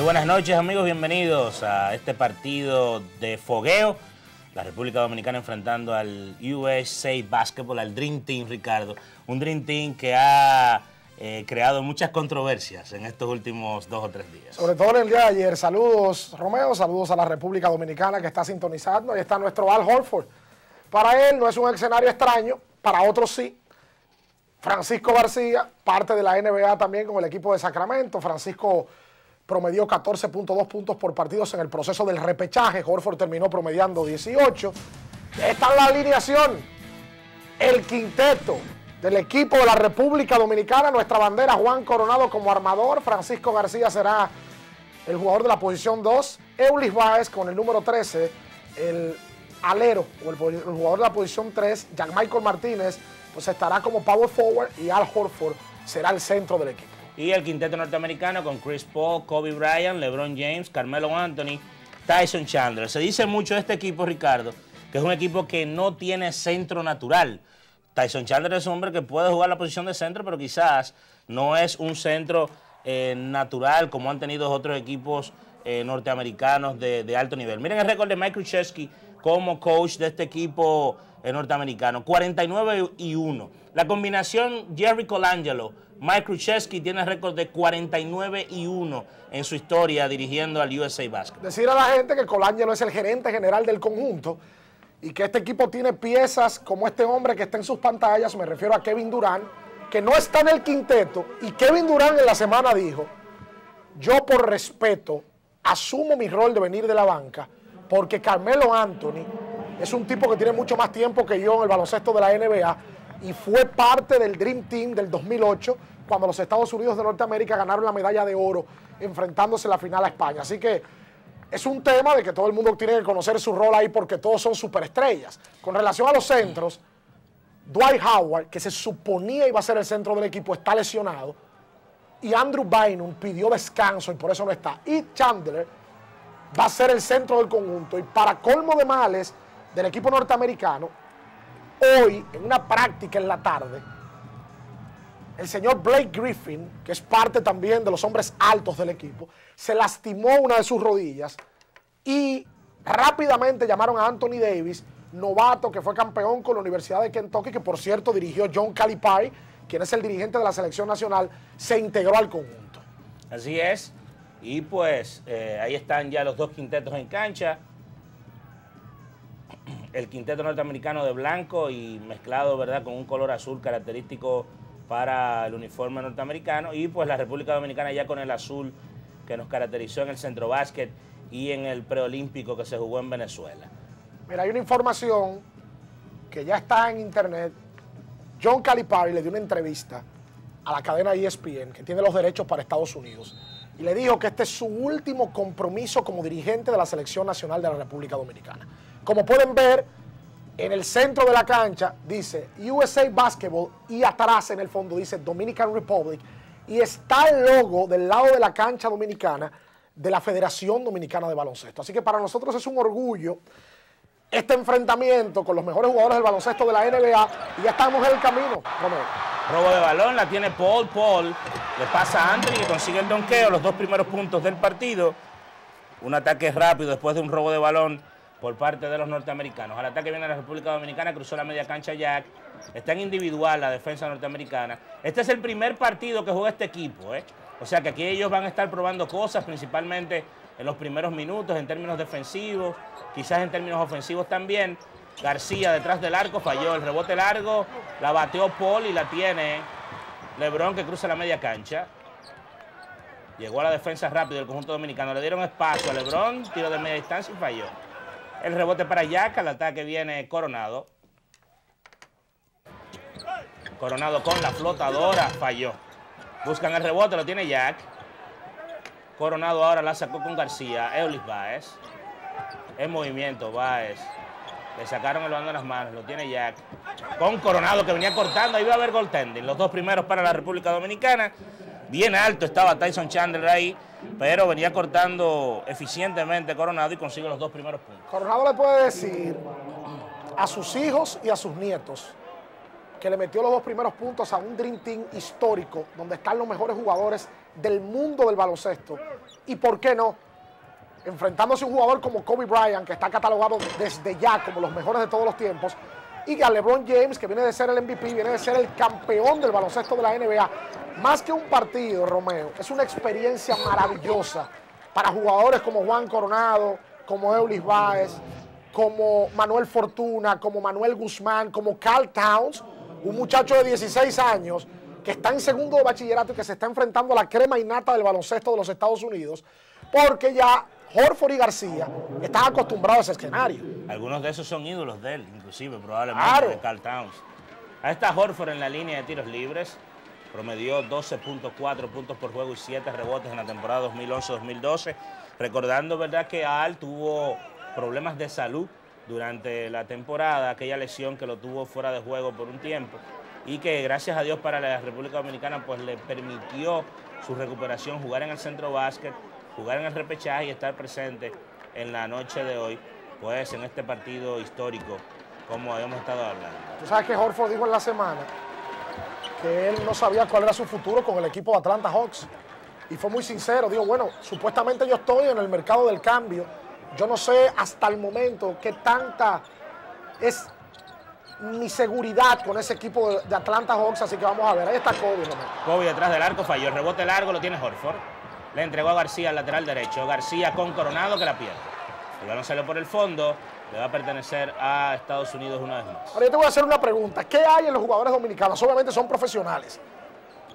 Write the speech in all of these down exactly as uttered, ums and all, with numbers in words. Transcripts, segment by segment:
Muy buenas noches, amigos, bienvenidos a este partido de fogueo. La República Dominicana enfrentando al U S A Basketball, al Dream Team, Ricardo. Un Dream Team que ha eh, creado muchas controversias en estos últimos dos o tres días. Sobre todo en el día de ayer. Saludos, Romeo, saludos a la República Dominicana que está sintonizando. Ahí está nuestro Al Horford. Para él no es un escenario extraño, para otros sí. Francisco García, parte de la N B A también con el equipo de Sacramento. Francisco promedió catorce punto dos puntos por partidos en el proceso del repechaje. Horford terminó promediando dieciocho. Esta es la alineación, el quinteto del equipo de la República Dominicana. Nuestra bandera, Juan Coronado como armador. Francisco García será el jugador de la posición dos. Eulis Báez con el número trece, el alero o el jugador de la posición tres. Jack Michael Martínez pues estará como power forward y Al Horford será el centro del equipo. Y el quinteto norteamericano con Chris Paul, Kobe Bryant, LeBron James, Carmelo Anthony, Tyson Chandler. Se dice mucho de este equipo, Ricardo, que es un equipo que no tiene centro natural. Tyson Chandler es un hombre que puede jugar la posición de centro, pero quizás no es un centro eh, natural como han tenido otros equipos eh, norteamericanos de, de alto nivel. Miren el récord de Mike Krzyzewski como coach de este equipo eh, norteamericano, cuarenta y nueve y uno. La combinación Jerry Colangelo, Mike Krzyzewski tiene récord de cuarenta y nueve y uno en su historia dirigiendo al U S A Basketball. Decir a la gente que Colangelo es el gerente general del conjunto y que este equipo tiene piezas como este hombre que está en sus pantallas, me refiero a Kevin Durant, que no está en el quinteto, y Kevin Durant en la semana dijo: yo por respeto asumo mi rol de venir de la banca porque Carmelo Anthony es un tipo que tiene mucho más tiempo que yo en el baloncesto de la N B A y fue parte del Dream Team del dos mil ocho cuando los Estados Unidos de Norteamérica ganaron la medalla de oro enfrentándose en la final a España. Así que es un tema de que todo el mundo tiene que conocer su rol ahí porque todos son superestrellas. Con relación a los centros, Dwight Howard, que se suponía iba a ser el centro del equipo, está lesionado, y Andrew Bynum pidió descanso y por eso no está. Y Chandler va a ser el centro del conjunto. Y para colmo de males del equipo norteamericano, hoy, en una práctica en la tarde, el señor Blake Griffin, que es parte también de los hombres altos del equipo, se lastimó una de sus rodillas y rápidamente llamaron a Anthony Davis, novato que fue campeón con la Universidad de Kentucky, que por cierto dirigió John Calipari, quien es el dirigente de la selección nacional, se integró al conjunto. Así es, y pues eh, ahí están ya los dos quintetos en cancha. El quinteto norteamericano de blanco y mezclado, ¿verdad?, con un color azul característico para el uniforme norteamericano. Y pues la República Dominicana ya con el azul que nos caracterizó en el centro básquet y en el preolímpico que se jugó en Venezuela. Mira, hay una información que ya está en internet. John Calipari le dio una entrevista a la cadena E S P N, que tiene los derechos para Estados Unidos, y le dijo que este es su último compromiso como dirigente de la Selección Nacional de la República Dominicana. Como pueden ver, en el centro de la cancha dice U S A Basketball y atrás en el fondo dice Dominican Republic y está el logo del lado de la cancha dominicana de la Federación Dominicana de Baloncesto. Así que para nosotros es un orgullo este enfrentamiento con los mejores jugadores del baloncesto de la N B A y ya estamos en el camino, Romero. Robo de balón, la tiene Paul, Paul le pasa a Anthony que consigue el donqueo, los dos primeros puntos del partido. Un ataque rápido después de un robo de balón por parte de los norteamericanos. Al ataque viene la República Dominicana, cruzó la media cancha Jack. Está en individual la defensa norteamericana. Este es el primer partido que juega este equipo, ¿eh? O sea que aquí ellos van a estar probando cosas, principalmente en los primeros minutos, en términos defensivos, quizás en términos ofensivos también. García detrás del arco, falló el rebote largo, la bateó Paul y la tiene LeBron, que cruza la media cancha. Llegó a la defensa rápido del conjunto dominicano, le dieron espacio a LeBron, tiro de media distancia y falló. El rebote para Jack, al ataque viene Coronado. Coronado con la flotadora, falló. Buscan el rebote, lo tiene Jack. Coronado ahora la sacó con García, Eulis Báez. En movimiento, Báez. Le sacaron el balón de las manos, lo tiene Jack. Con Coronado que venía cortando, ahí va a haber goaltending. Los dos primeros para la República Dominicana. Bien alto estaba Tyson Chandler ahí, pero venía cortando eficientemente Coronado y consigue los dos primeros puntos. Coronado le puede decir a sus hijos y a sus nietos que le metió los dos primeros puntos a un Dream Team histórico, donde están los mejores jugadores del mundo del baloncesto. Y por qué no, enfrentándose a un jugador como Kobe Bryant, que está catalogado desde ya como los mejores de todos los tiempos, y a LeBron James, que viene de ser el M V P, viene de ser el campeón del baloncesto de la N B A. Más que un partido, Romeo, es una experiencia maravillosa para jugadores como Juan Coronado, como Eulis Báez, como Manuel Fortuna, como Manuel Guzmán, como Karl Towns, un muchacho de dieciséis años que está en segundo de bachillerato y que se está enfrentando a la crema innata del baloncesto de los Estados Unidos, porque ya Horford y García están acostumbrados a ese escenario. Algunos de esos son ídolos de él, inclusive, probablemente, claro, de Karl Towns. Ahí está Horford en la línea de tiros libres, promedió doce punto cuatro puntos por juego y siete rebotes en la temporada dos mil once dos mil doce. Recordando, ¿verdad?, que Al tuvo problemas de salud durante la temporada, aquella lesión que lo tuvo fuera de juego por un tiempo, y que gracias a Dios para la República Dominicana pues le permitió su recuperación, jugar en el centro básquet, jugar en el repechaje y estar presente en la noche de hoy, pues en este partido histórico, como habíamos estado hablando. Tú sabes que Horford dijo en la semana que él no sabía cuál era su futuro con el equipo de Atlanta Hawks, y fue muy sincero, dijo, bueno, supuestamente yo estoy en el mercado del cambio, yo no sé hasta el momento qué tanta es mi seguridad con ese equipo de Atlanta Hawks, así que vamos a ver. Ahí está Kobe, Romero. Kobe detrás del arco, falló, el rebote largo lo tiene Horford, le entregó a García al lateral derecho, García con Coronado que la pierde, el balón salió por el fondo, le va a pertenecer a Estados Unidos una vez más. Ahora yo te voy a hacer una pregunta, ¿qué hay en los jugadores dominicanos? Obviamente son profesionales,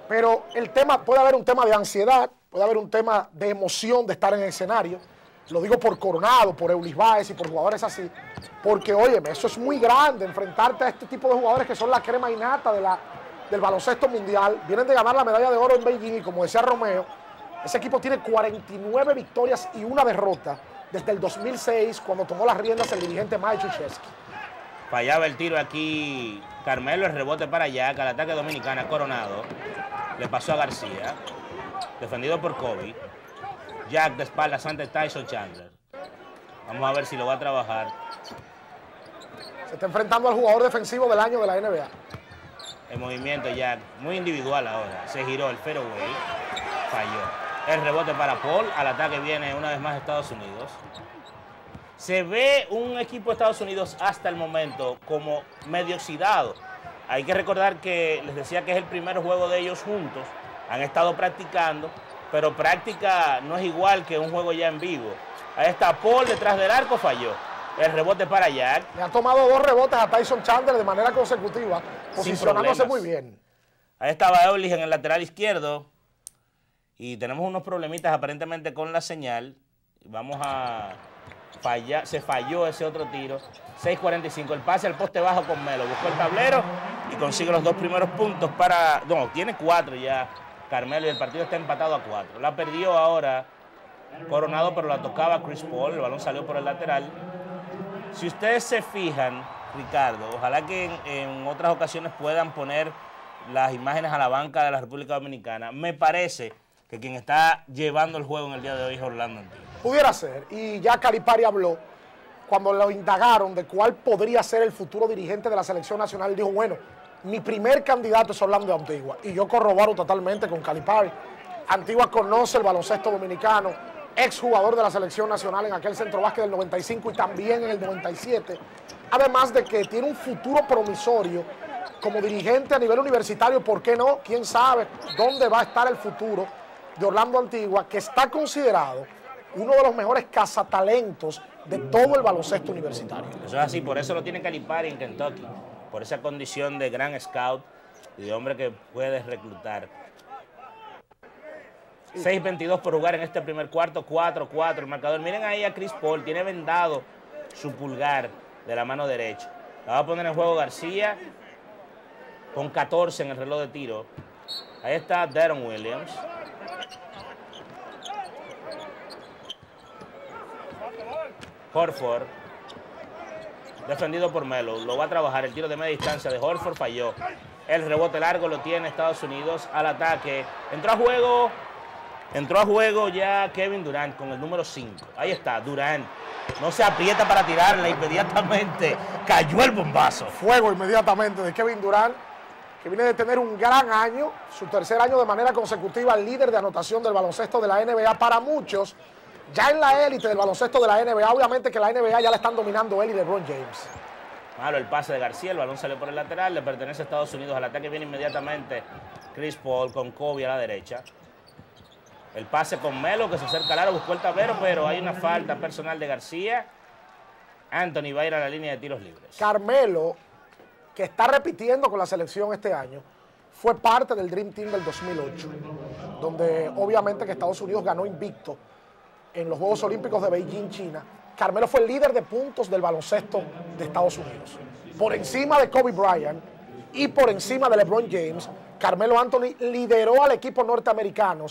pero el tema, puede haber un tema de ansiedad, puede haber un tema de emoción de estar en el escenario. Lo digo por Coronado, por Eulis Báez y por jugadores así, porque, oye, eso es muy grande, enfrentarte a este tipo de jugadores que son la crema innata de la, del baloncesto mundial. Vienen de ganar la medalla de oro en Beijing y, como decía Romeo, ese equipo tiene cuarenta y nueve victorias y una derrota desde el dos mil seis, cuando tomó las riendas el dirigente Mike Krzyzewski. Fallaba el tiro aquí Carmelo, el rebote para Jack, al ataque dominicana, Coronado. Le pasó a García, defendido por Kobe. Jack de espaldas ante Tyson Chandler. Vamos a ver si lo va a trabajar. Se está enfrentando al jugador defensivo del año de la N B A. El movimiento Jack, muy individual ahora. Se giró el fairway, falló. El rebote para Paul, al ataque viene una vez más Estados Unidos. Se ve un equipo de Estados Unidos hasta el momento como medio oxidado. Hay que recordar que les decía que es el primer juego de ellos juntos. Han estado practicando, pero práctica no es igual que un juego ya en vivo. Ahí está Paul detrás del arco, falló. El rebote para Jack. Le ha tomado dos rebotes a Tyson Chandler de manera consecutiva, posicionándose muy bien. Ahí estaba Eulis en el lateral izquierdo. Y tenemos unos problemitas aparentemente con la señal. Vamos a fallar. Se falló ese otro tiro. seis cuarenta y cinco. El pase al poste bajo con Melo. Buscó el tablero y consigue los dos primeros puntos para... No, tiene cuatro ya Carmelo, y el partido está empatado a cuatro. La perdió ahora Coronado, pero la tocaba Chris Paul. El balón salió por el lateral. Si ustedes se fijan, Ricardo, ojalá que en, en otras ocasiones puedan poner las imágenes a la banca de la República Dominicana. Me parece que quien está llevando el juego en el día de hoy es Orlando Antigua. Pudiera ser, y ya Calipari habló cuando lo indagaron de cuál podría ser el futuro dirigente de la selección nacional. Dijo, bueno, mi primer candidato es Orlando Antigua, y yo corroboro totalmente con Calipari. Antigua conoce el baloncesto dominicano, exjugador de la selección nacional en aquel centro básquet del noventa y cinco y también en el noventa y siete, además de que tiene un futuro promisorio como dirigente a nivel universitario. ¿Por qué no? ¿Quién sabe dónde va a estar el futuro de Orlando Antigua, que está considerado uno de los mejores cazatalentos de todo el baloncesto universitario? Eso es así, por eso lo tiene Calipari en Kentucky, por esa condición de gran scout y de hombre que puedes reclutar. Sí. seis veintidós por jugar en este primer cuarto, cuatro cuatro el marcador. Miren ahí a Chris Paul, tiene vendado su pulgar de la mano derecha. La va a poner en juego García con catorce en el reloj de tiro. Ahí está Deron Williams. Horford, defendido por Melo, lo va a trabajar. El tiro de media distancia de Horford falló. El rebote largo lo tiene Estados Unidos. Al ataque, entró a juego, entró a juego ya Kevin Durant con el número cinco. Ahí está, Durant no se aprieta para tirarla, inmediatamente cayó el bombazo. Fuego inmediatamente de Kevin Durant, que viene de tener un gran año, su tercer año de manera consecutiva, líder de anotación del baloncesto de la N B A para muchos, ya en la élite del baloncesto de la N B A. Obviamente que la N B A ya la están dominando él y LeBron James. Malo el pase de García, el balón sale por el lateral, le pertenece a Estados Unidos. Al ataque viene inmediatamente Chris Paul con Kobe a la derecha. El pase con Melo, que se acerca al aro, buscó el tablero, pero hay una falta personal de García. Anthony va a ir a la línea de tiros libres. Carmelo, que está repitiendo con la selección este año, fue parte del Dream Team del dos mil ocho, donde obviamente que Estados Unidos ganó invicto en los Juegos Olímpicos de Beijing, China. Carmelo fue el líder de puntos del baloncesto de Estados Unidos, por encima de Kobe Bryant y por encima de LeBron James. Carmelo Anthony lideró al equipo norteamericano,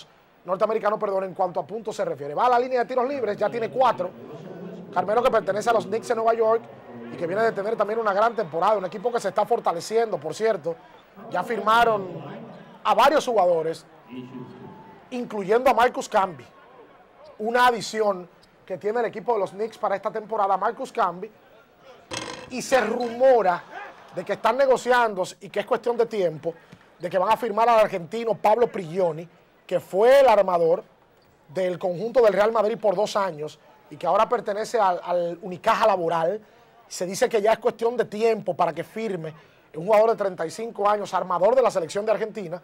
norteamericano perdón, en cuanto a puntos se refiere. Va a la línea de tiros libres, ya tiene cuatro. Carmelo, que pertenece a los Knicks de Nueva York y que viene de tener también una gran temporada, un equipo que se está fortaleciendo, por cierto. Ya firmaron a varios jugadores, incluyendo a Marcus Camby, una adición que tiene el equipo de los Knicks para esta temporada, Marcus Camby, y se rumora de que están negociando, y que es cuestión de tiempo, de que van a firmar al argentino Pablo Prigioni, que fue el armador del conjunto del Real Madrid por dos años y que ahora pertenece al, al Unicaja Laboral. Se dice que ya es cuestión de tiempo para que firme, un jugador de treinta y cinco años, armador de la selección de Argentina,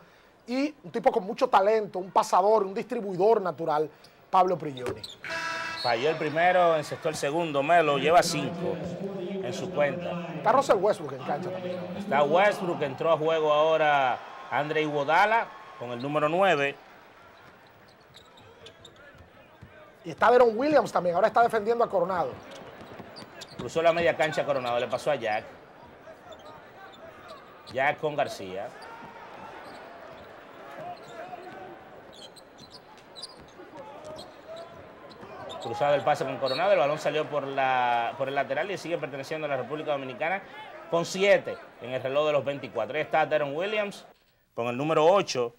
y un tipo con mucho talento, un pasador, un distribuidor natural, Pablo Prigioni. Falló el primero, encestó el segundo. Melo lleva cinco en su cuenta. Está Russell Westbrook en cancha también. Está Westbrook, entró a juego ahora André Iguodala con el número nueve. Y está Deron Williams también, ahora está defendiendo a Coronado. Cruzó la media cancha a Coronado, le pasó a Jack. Jack con García. Cruzado el pase con Coronado, el balón salió por, la, por el lateral y sigue perteneciendo a la República Dominicana con siete en el reloj de los veinticuatro. Ahí está Deron Williams con el número ocho,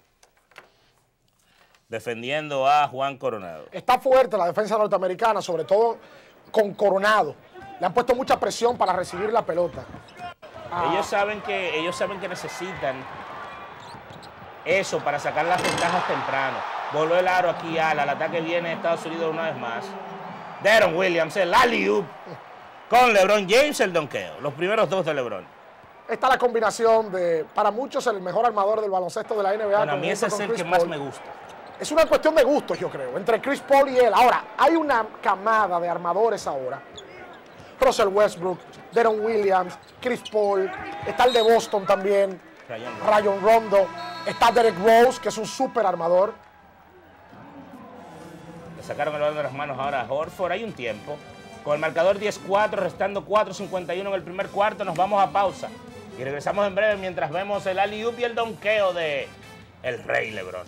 defendiendo a Juan Coronado. Está fuerte la defensa norteamericana, sobre todo con Coronado. Le han puesto mucha presión para recibir la pelota. Ah. Ellos saben que, ellos saben que necesitan eso para sacar las ventajas temprano. Voló el aro aquí, ala. El ataque viene de Estados Unidos una vez más. Deron Williams, el alley-oop con LeBron James, el donqueo. Los primeros dos de LeBron. Esta es la combinación de, para muchos, el mejor armador del baloncesto de la N B A. Bueno, a mí ese es el que más me gusta. Es una cuestión de gustos, yo creo, entre Chris Paul y él. Ahora, hay una camada de armadores ahora. Russell Westbrook, Deron Williams, Chris Paul. Está el de Boston también, Rayon Rondo. Rayon Rondo. Está Derrick Rose, que es un súper armador. Sacaron el balón de las manos ahora a Horford. Hay un tiempo. Con el marcador diez cuatro, restando cuatro cincuenta y uno en el primer cuarto, nos vamos a pausa. Y regresamos en breve mientras vemos el alley-oop y el donqueo de el Rey LeBron.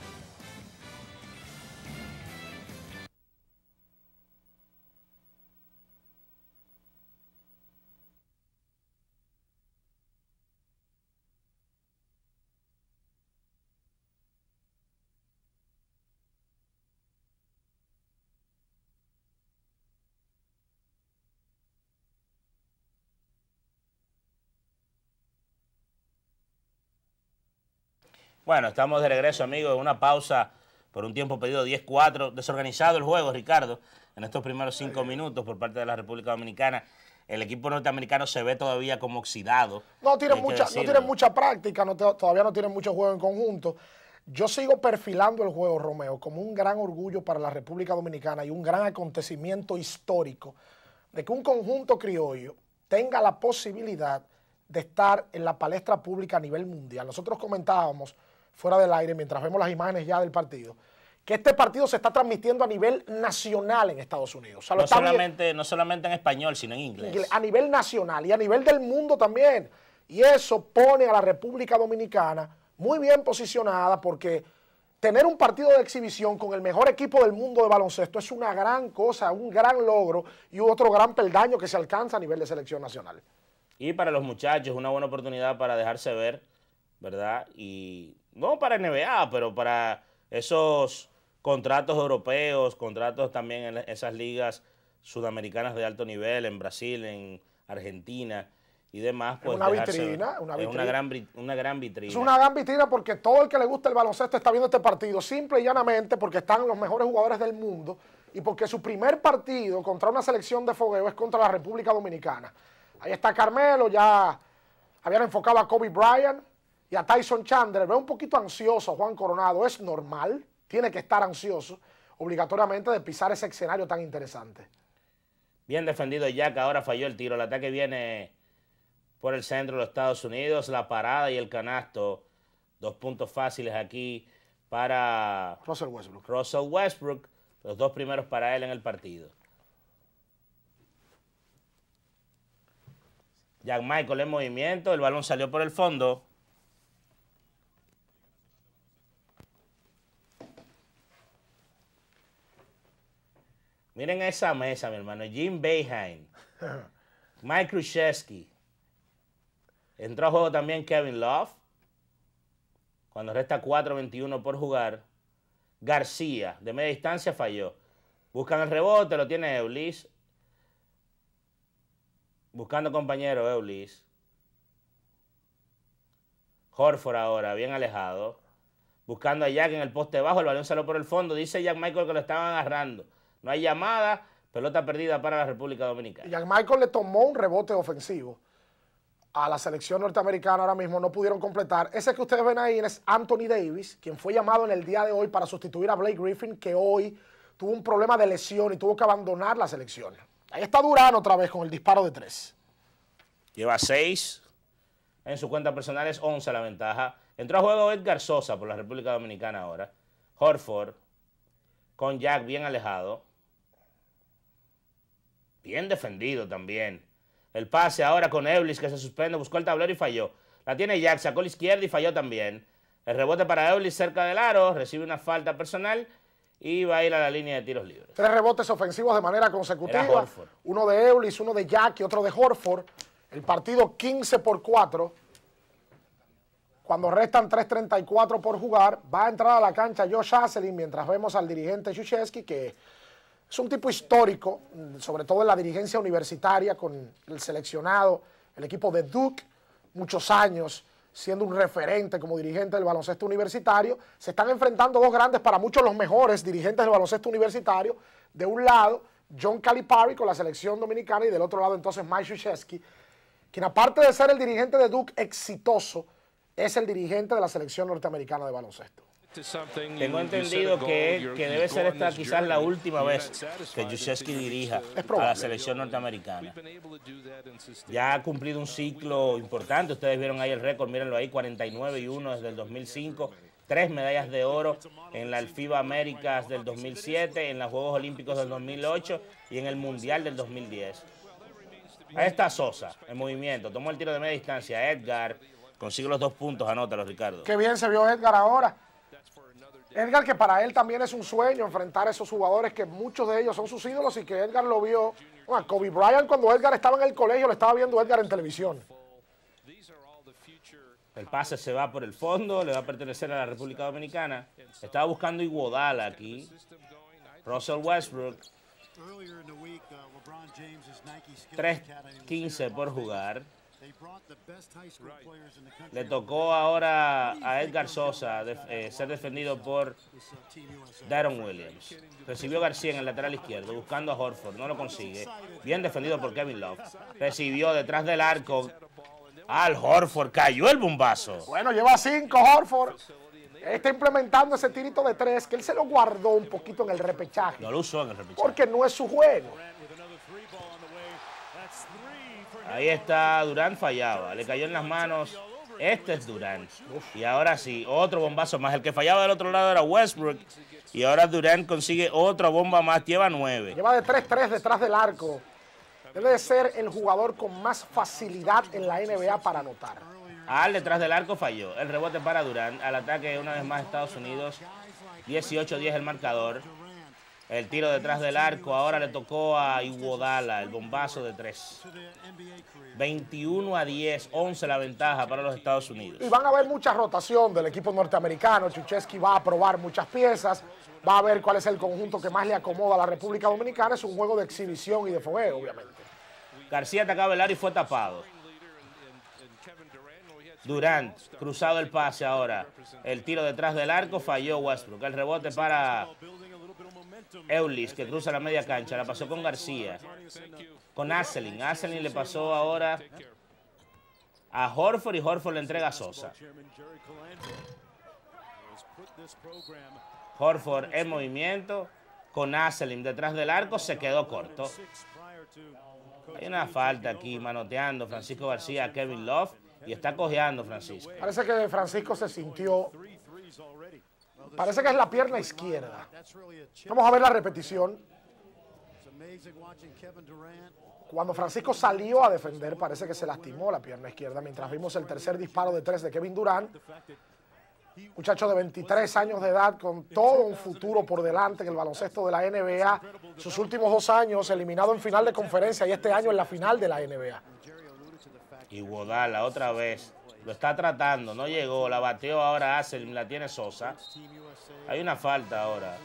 Bueno, estamos de regreso, amigos, en una pausa por un tiempo pedido diez cuatro. Desorganizado el juego, Ricardo, en estos primeros cinco minutos por parte de la República Dominicana. El equipo norteamericano se ve todavía como oxidado. No tienen mucha, no tienen mucha práctica, no te, todavía no tienen mucho juego en conjunto. Yo sigo perfilando el juego, Romeo, como un gran orgullo para la República Dominicana y un gran acontecimiento histórico de que un conjunto criollo tenga la posibilidad de estar en la palestra pública a nivel mundial. Nosotros comentábamos fuera del aire, mientras vemos las imágenes ya del partido, que este partido se está transmitiendo a nivel nacional en Estados Unidos. O sea, no, solamente, no solamente en español, sino en inglés. A nivel nacional y a nivel del mundo también. Y eso pone a la República Dominicana muy bien posicionada, porque tener un partido de exhibición con el mejor equipo del mundo de baloncesto es una gran cosa, un gran logro y otro gran peldaño que se alcanza a nivel de selección nacional. Y para los muchachos, una buena oportunidad para dejarse ver, ¿verdad? Y no para N B A, pero para esos contratos europeos, contratos también en esas ligas sudamericanas de alto nivel, en Brasil, en Argentina y demás, pues es una vitrina, una vitrina. Es una gran, una gran vitrina. Es una gran vitrina porque todo el que le gusta el baloncesto está viendo este partido, simple y llanamente porque están los mejores jugadores del mundo y porque su primer partido contra una selección de fogueo es contra la República Dominicana. Ahí está Carmelo, ya habían enfocado a Kobe Bryant y a Tyson Chandler. Ve un poquito ansioso Juan Coronado, es normal, tiene que estar ansioso obligatoriamente de pisar ese escenario tan interesante. Bien defendido Jack, ahora falló el tiro, el ataque viene por el centro de los Estados Unidos, la parada y el canasto, dos puntos fáciles aquí para Russell Westbrook, Russell Westbrook los dos primeros para él en el partido. Jack Michael en movimiento, el balón salió por el fondo. Miren esa mesa, mi hermano. Jim Boeheim. Mike Krzyzewski. Entró a juego también Kevin Love. Cuando resta cuatro veintiuno por jugar. García, de media distancia, falló. Buscan el rebote, lo tiene Eulis. Buscando compañero Eulis. Horford ahora, bien alejado. Buscando a Jack en el poste bajo, el balón salió por el fondo. Dice Jack Michael que lo estaban agarrando. No hay llamada, pelota perdida para la República Dominicana. Jack Michael le tomó un rebote ofensivo a la selección norteamericana ahora mismo, no pudieron completar. Ese que ustedes ven ahí es Anthony Davis, quien fue llamado en el día de hoy para sustituir a Blake Griffin, que hoy tuvo un problema de lesión y tuvo que abandonar la selección. Ahí está Durán otra vez con el disparo de tres. Lleva seis. En su cuenta personal es once la ventaja. Entró a juego Edgar Sosa por la República Dominicana ahora. Horford con Jack bien alejado. Bien defendido también. El pase ahora con Eulis que se suspende, buscó el tablero y falló. La tiene Jack, sacó la izquierda y falló también. El rebote para Eulis cerca del aro, recibe una falta personal y va a ir a la línea de tiros libres. Tres rebotes ofensivos de manera consecutiva. Uno de Eulis, uno de Jack y otro de Horford. El partido quince por cuatro. Cuando restan tres treinta y cuatro por jugar, va a entrar a la cancha Josh Asselin mientras vemos al dirigente Krzyzewski que... es un tipo histórico, sobre todo en la dirigencia universitaria, con el seleccionado, el equipo de Duke, muchos años siendo un referente como dirigente del baloncesto universitario. Se están enfrentando dos grandes, para muchos los mejores dirigentes del baloncesto universitario. De un lado, John Calipari con la selección dominicana y del otro lado entonces Mike Krzyzewski, quien aparte de ser el dirigente de Duke exitoso, es el dirigente de la selección norteamericana de baloncesto. Tengo entendido que, que debe ser esta quizás la última vez que Krzyzewski dirija a la selección norteamericana. Ya ha cumplido un ciclo importante, ustedes vieron ahí el récord, mírenlo ahí, cuarenta y nueve y uno desde el dos mil cinco, tres medallas de oro en la FIBA Américas del dos mil siete, en los Juegos Olímpicos del dos mil ocho y en el Mundial del dos mil diez. Ahí está Sosa, en movimiento, tomó el tiro de media distancia, Edgar, consigue los dos puntos, anótalo Ricardo. Qué bien se vio Edgar ahora. Edgar, que para él también es un sueño enfrentar a esos jugadores que muchos de ellos son sus ídolos y que Edgar lo vio. Bueno, Kobe Bryant cuando Edgar estaba en el colegio, lo estaba viendo Edgar en televisión. El pase se va por el fondo, le va a pertenecer a la República Dominicana. Estaba buscando Iguodala aquí. Russell Westbrook. tres quince por jugar. Le tocó ahora a Edgar Sosa de, eh, ser defendido por Deron Williams. Recibió García en el lateral izquierdo, buscando a Horford, no lo consigue. Bien defendido por Kevin Love. Recibió detrás del arco al Horford, cayó el bombazo. Bueno, lleva cinco Horford. Está implementando ese tirito de tres que él se lo guardó un poquito en el repechaje. No lo usó en el repechaje. Porque no es su juego. Ahí está, Durant fallaba, le cayó en las manos, este es Durant. Y ahora sí, otro bombazo más, el que fallaba del otro lado era Westbrook, y ahora Durant consigue otra bomba más, lleva nueve. Lleva de tres tres detrás del arco, debe de ser el jugador con más facilidad en la N B A para anotar. Al detrás del arco falló, el rebote para Durant, al ataque una vez más Estados Unidos, dieciocho diez el marcador. El tiro detrás del arco, ahora le tocó a Iguodala, el bombazo de tres. veintiuno a diez, once la ventaja para los Estados Unidos. Y van a haber mucha rotación del equipo norteamericano. Krzyzewski va a probar muchas piezas, va a ver cuál es el conjunto que más le acomoda a la República Dominicana. Es un juego de exhibición y de fogueo, obviamente. García atacaba el área y fue tapado. Durant, cruzado el pase ahora. El tiro detrás del arco, falló Westbrook. El rebote para Eulis, que cruza la media cancha. La pasó con García. Con Asselin. Asselin le pasó ahora a Horford y Horford le entrega a Sosa. Horford en movimiento. Con Asselin detrás del arco, se quedó corto. Hay una falta aquí, manoteando Francisco García a Kevin Love. Y está cojeando Francisco. Parece que Francisco se sintió... Parece que es la pierna izquierda. Vamos a ver la repetición. Cuando Francisco salió a defender, parece que se lastimó la pierna izquierda. Mientras vimos el tercer disparo de tres de Kevin Durant. Muchacho de veintitrés años de edad, con todo un futuro por delante en el baloncesto de la N B A. Sus últimos dos años eliminado en final de conferencia y este año en la final de la N B A. Iguodala otra vez, lo está tratando, no llegó, la bateó ahora Asselin, la tiene Sosa. Hay una falta ahora.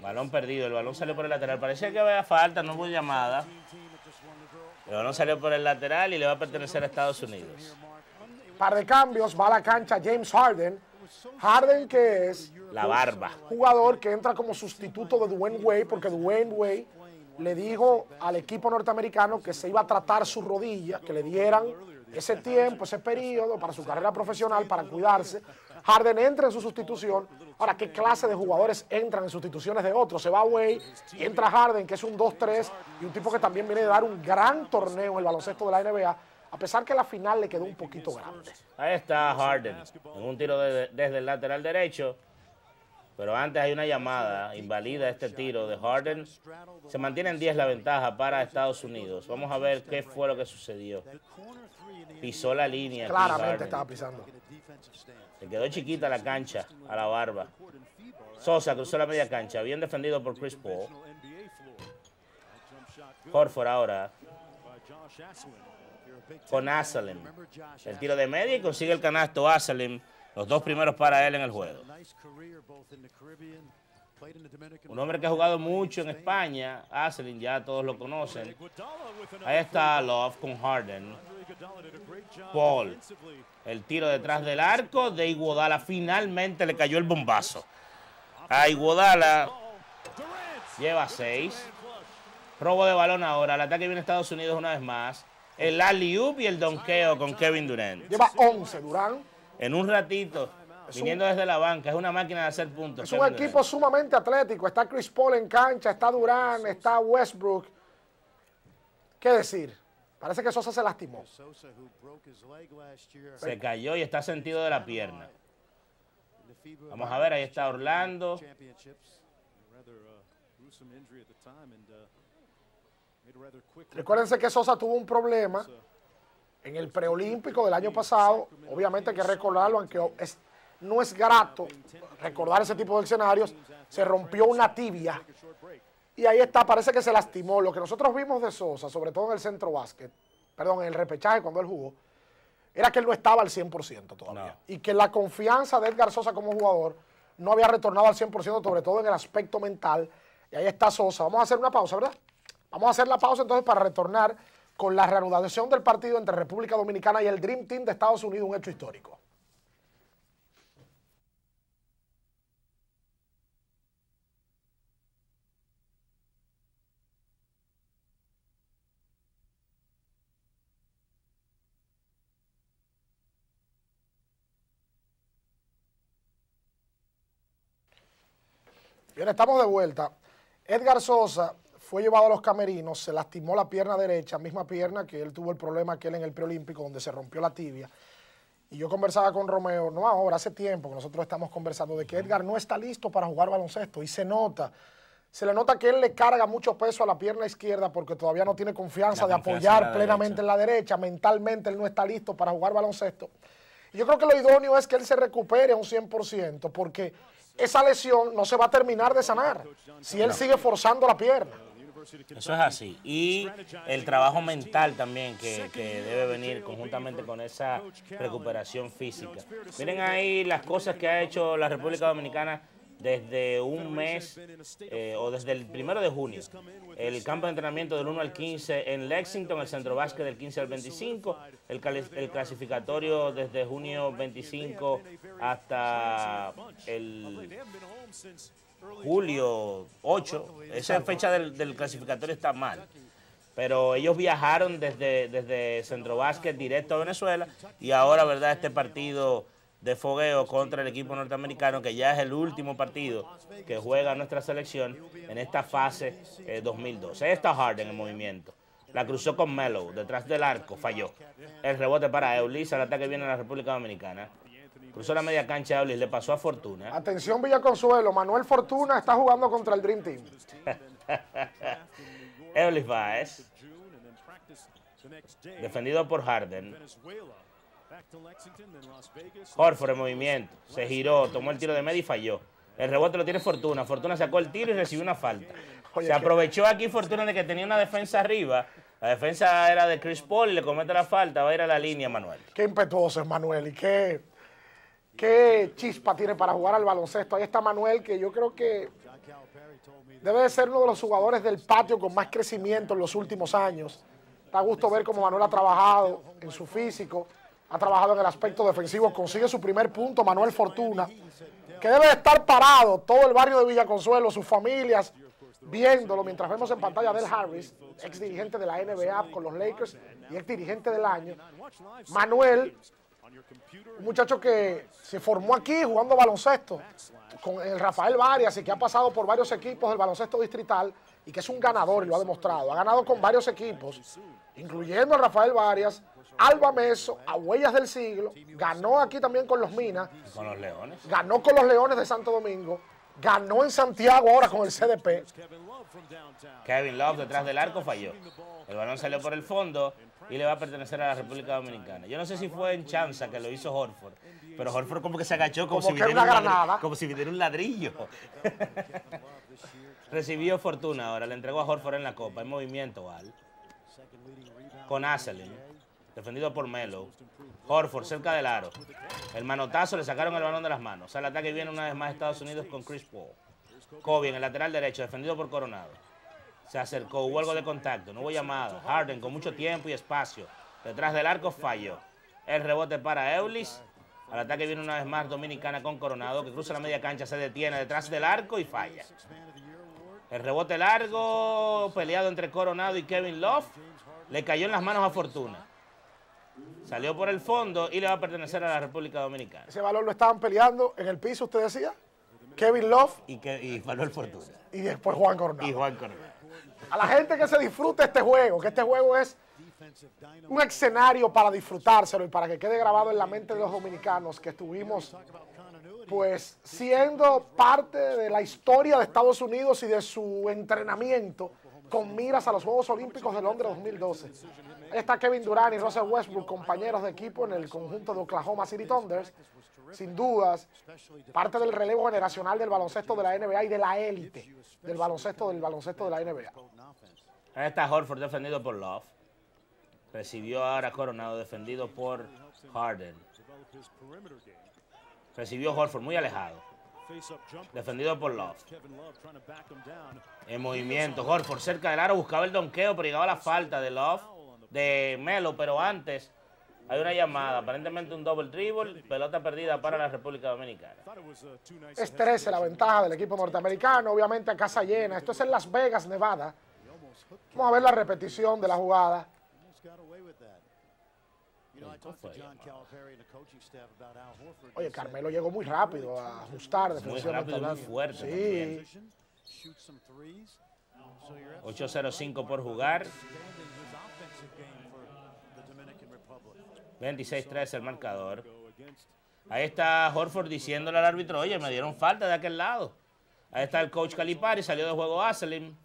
Balón perdido, el balón salió por el lateral, parecía que había falta, no hubo llamada. El balón salió por el lateral y le va a pertenecer a Estados Unidos. Par de cambios, va a la cancha James Harden. Harden, que es la barba, jugador que entra como sustituto de Dwayne Wade, porque Dwayne Wade le dijo al equipo norteamericano que se iba a tratar sus rodillas, que le dieran ese tiempo, ese periodo para su carrera profesional, para cuidarse. Harden entra en su sustitución. Ahora, ¿qué clase de jugadores entran en sustituciones de otros? Se va Wade y entra Harden, que es un dos tres y un tipo que también viene de dar un gran torneo en el baloncesto de la N B A, a pesar que la final le quedó un poquito grande. Ahí está Harden, en un tiro de, desde el lateral derecho. Pero antes hay una llamada, invalida este tiro de Harden. Se mantiene en diez la ventaja para Estados Unidos. Vamos a ver qué fue lo que sucedió. Pisó la línea. Claramente estaba pisando. Se quedó chiquita la cancha, a la barba. Sosa cruzó la media cancha, bien defendido por Chris Paul. Horford ahora. Con Asselin. El tiro de media y consigue el canasto Asselin. Los dos primeros para él en el juego. Un hombre que ha jugado mucho en España. Asselin, ya todos lo conocen. Ahí está Love con Harden. Paul. El tiro detrás del arco de Iguodala. Finalmente le cayó el bombazo. A Iguodala. Lleva seis. Robo de balón ahora. El ataque viene a Estados Unidos una vez más. El alley-oop y el donkeo con Kevin Durant. Lleva once Durant. En un ratito, es viniendo un, desde la banca, es una máquina de hacer puntos. Es un Kevin equipo Durant. Sumamente atlético. Está Chris Paul en cancha, está Durant, está Westbrook. ¿Qué decir? Parece que Sosa se lastimó. Se cayó y está sentido de la pierna. Vamos a ver, ahí está Orlando. Recuérdense que Sosa tuvo un problema en el preolímpico del año pasado. Obviamente hay que recordarlo, aunque es, no es grato recordar ese tipo de escenarios. Se rompió una tibia y ahí está, parece que se lastimó. Lo que nosotros vimos de Sosa, sobre todo en el centro básquet, perdón, en el repechaje cuando él jugó, era que él no estaba al cien por ciento todavía. No. Y que la confianza de Edgar Sosa como jugador no había retornado al cien por ciento, sobre todo en el aspecto mental. Y ahí está Sosa. Vamos a hacer una pausa, ¿verdad? Vamos a hacer la pausa entonces para retornar con la reanudación del partido entre República Dominicana y el Dream Team de Estados Unidos, un hecho histórico. Bien, estamos de vuelta. Edgar Sosa fue llevado a los camerinos, se lastimó la pierna derecha, misma pierna que él tuvo el problema que él en el preolímpico, donde se rompió la tibia. Y yo conversaba con Romeo, no ahora, hace tiempo que nosotros estamos conversando de que Edgar no está listo para jugar baloncesto. Y se nota, se le nota que él le carga mucho peso a la pierna izquierda porque todavía no tiene confianza de apoyar plenamente en la derecha. Mentalmente él no está listo para jugar baloncesto. Y yo creo que lo idóneo es que él se recupere a un cien por ciento porque esa lesión no se va a terminar de sanar si él sigue forzando la pierna. Eso es así. Y el trabajo mental también que, que debe venir conjuntamente con esa recuperación física. Miren ahí las cosas que ha hecho la República Dominicana desde un mes eh, o desde el primero de junio. El campo de entrenamiento del uno al quince en Lexington, el centro básquet del quince al veinticinco, el, el clasificatorio desde junio veinticinco hasta el julio ocho. Esa fecha del, del clasificatorio está mal. Pero ellos viajaron desde, desde Centro Básquet directo a Venezuela y ahora, ¿verdad?, este partido de fogueo contra el equipo norteamericano, que ya es el último partido que juega nuestra selección en esta fase eh, dos mil doce. Ahí está Harden en movimiento. La cruzó con Melo, detrás del arco, falló. El rebote para Eulis, al ataque viene a la República Dominicana. Cruzó la media cancha de Eulis, le pasó a Fortuna. Atención Villaconsuelo, Manuel Fortuna está jugando contra el Dream Team. Eulis Báez, defendido por Harden. Horford en movimiento, se giró, tomó el tiro de media y falló. El rebote lo tiene Fortuna. Fortuna sacó el tiro y recibió una falta. Se aprovechó aquí Fortuna de que tenía una defensa arriba. La defensa era de Chris Paul y le comete la falta. Va a ir a la línea, Manuel. Qué impetuoso es Manuel y qué, qué chispa tiene para jugar al baloncesto. Ahí está Manuel, que yo creo que debe de ser uno de los jugadores del patio con más crecimiento en los últimos años. Da gusto ver cómo Manuel ha trabajado en su físico, ha trabajado en el aspecto defensivo, consigue su primer punto Manuel Fortuna, que debe de estar parado todo el barrio de Villaconsuelo, sus familias, viéndolo, mientras vemos en pantalla a Del Harris, ex dirigente de la N B A con los Lakers y ex dirigente del año. Manuel, un muchacho que se formó aquí jugando baloncesto con el Rafael Varias y que ha pasado por varios equipos del baloncesto distrital y que es un ganador y lo ha demostrado. Ha ganado con varios equipos, incluyendo a Rafael Varias, Alba Meso, a Huellas del Siglo, ganó aquí también con los Minas. Con los Leones. Ganó con los Leones de Santo Domingo, ganó en Santiago ahora con el C D P. Kevin Love detrás del arco falló. El balón salió por el fondo y le va a pertenecer a la República Dominicana. Yo no sé si fue en chanza que lo hizo Horford, pero Horford como que se agachó como, como si viniera una granada, como si viniera un ladrillo. Recibió Fortuna ahora, le entregó a Horford en la copa. En movimiento, Al. Con Asselin, defendido por Melo. Horford cerca del aro. El manotazo, le sacaron el balón de las manos. Al ataque viene una vez más Estados Unidos con Chris Paul. Kobe en el lateral derecho, defendido por Coronado. Se acercó, hubo algo de contacto, no hubo llamada. Harden con mucho tiempo y espacio. Detrás del arco falló. El rebote para Eulis. Al ataque viene una vez más Dominicana con Coronado, que cruza la media cancha, se detiene detrás del arco y falla. El rebote largo, peleado entre Coronado y Kevin Love. Le cayó en las manos a Fortuna. Salió por el fondo y le va a pertenecer a la República Dominicana. Ese balón lo estaban peleando en el piso, usted decía. Kevin Love y, que, y Manuel Fortuna. Y después Juan Coronado. Y Juan Coronado. A la gente que se disfrute este juego, que este juego es un escenario para disfrutárselo y para que quede grabado en la mente de los dominicanos que estuvimos pues siendo parte de la historia de Estados Unidos y de su entrenamiento con miras a los Juegos Olímpicos de Londres dos mil doce. Ahí está Kevin Durant y Russell Westbrook, compañeros de equipo en el conjunto de Oklahoma City Thunder. Sin dudas, parte del relevo generacional del baloncesto de la N B A y de la élite del baloncesto del baloncesto de la N B A. Ahí está Horford defendido por Love. Recibió ahora Coronado defendido por Harden. Recibió Horford muy alejado. Defendido por Love. En movimiento, Horford cerca del aro, buscaba el donqueo, pero llegaba la falta de Love, de Melo, pero antes hay una llamada, aparentemente un double dribble, pelota perdida para la República Dominicana. Es trece la ventaja del equipo norteamericano, obviamente a casa llena. Esto es en Las Vegas, Nevada. Vamos a ver la repetición de la jugada. Oye, Carmelo llegó muy rápido a ajustar de muy rápido y muy fuerte. Sí. ocho cero cinco por jugar. veintiséis a trece el marcador. Ahí está Horford diciéndole al árbitro, oye, me dieron falta de aquel lado. Ahí está el coach Calipari, salió de juego Asselin.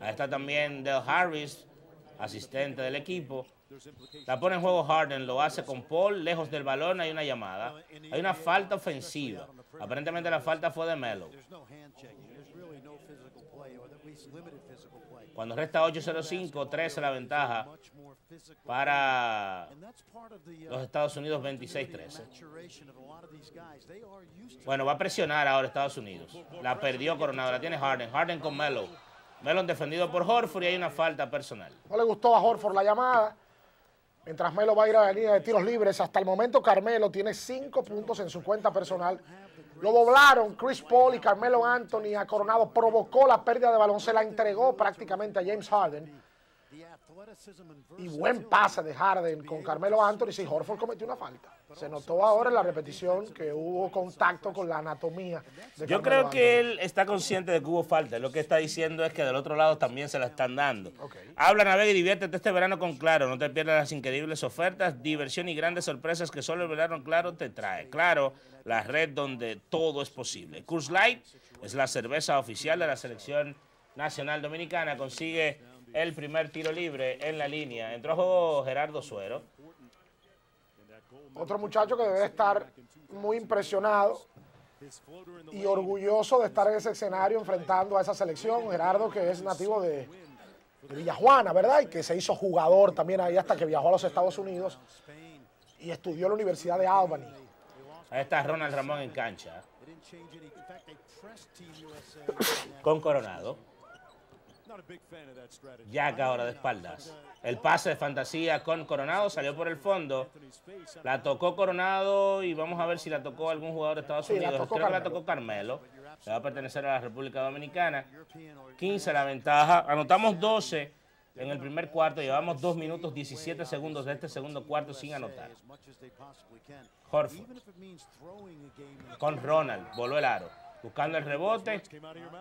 Ahí está también Del Harris, asistente del equipo. La pone en juego Harden, lo hace con Paul, lejos del balón, hay una llamada. Hay una falta ofensiva. Aparentemente la falta fue de Melo. Cuando resta ocho cero cinco, trece la ventaja para los Estados Unidos, veintiséis trece. Bueno, va a presionar ahora Estados Unidos. La perdió Coronado, la tiene Harden. Harden con Melo. Melo defendido por Horford y hay una falta personal. No le gustó a Horford la llamada. Mientras Melo va a ir a la línea de tiros libres, hasta el momento Carmelo tiene cinco puntos en su cuenta personal. Lo doblaron Chris Paul y Carmelo Anthony a Coronado. Provocó la pérdida de balón, se la entregó prácticamente a James Harden. Y buen pase de Harden con Carmelo Anthony. Si Horford cometió una falta. Se notó ahora en la repetición que hubo contacto con la anatomía de Yo Carmelo creo Anthony. Que él está consciente de que hubo falta. Lo que está diciendo es que del otro lado también se la están dando. Okay. Habla, navega y diviértete este verano con Claro. No te pierdas las increíbles ofertas, diversión y grandes sorpresas que solo el verano Claro te trae. Claro, la red donde todo es posible. Coors Light es la cerveza oficial de la Selección Nacional Dominicana. Consigue el primer tiro libre en la línea. Entró a juego Gerardo Suero. Otro muchacho que debe estar muy impresionado y orgulloso de estar en ese escenario enfrentando a esa selección. Gerardo, que es nativo de, de Villajuana, ¿verdad? Y que se hizo jugador también ahí hasta que viajó a los Estados Unidos y estudió en la Universidad de Albany. Ahí está Ronald Ramón en cancha. Con Coronado. Jack ahora de espaldas. El pase de fantasía con Coronado. Salió por el fondo. La tocó Coronado. Y vamos a ver si la tocó algún jugador de Estados Unidos. Sí, la Creo Carmelo. que la tocó Carmelo. Le va a pertenecer a la República Dominicana. quince la ventaja. Anotamos doce en el primer cuarto. Llevamos dos minutos diecisiete segundos de este segundo cuarto sin anotar. Horford con Ronald. Voló el aro. Buscando el rebote.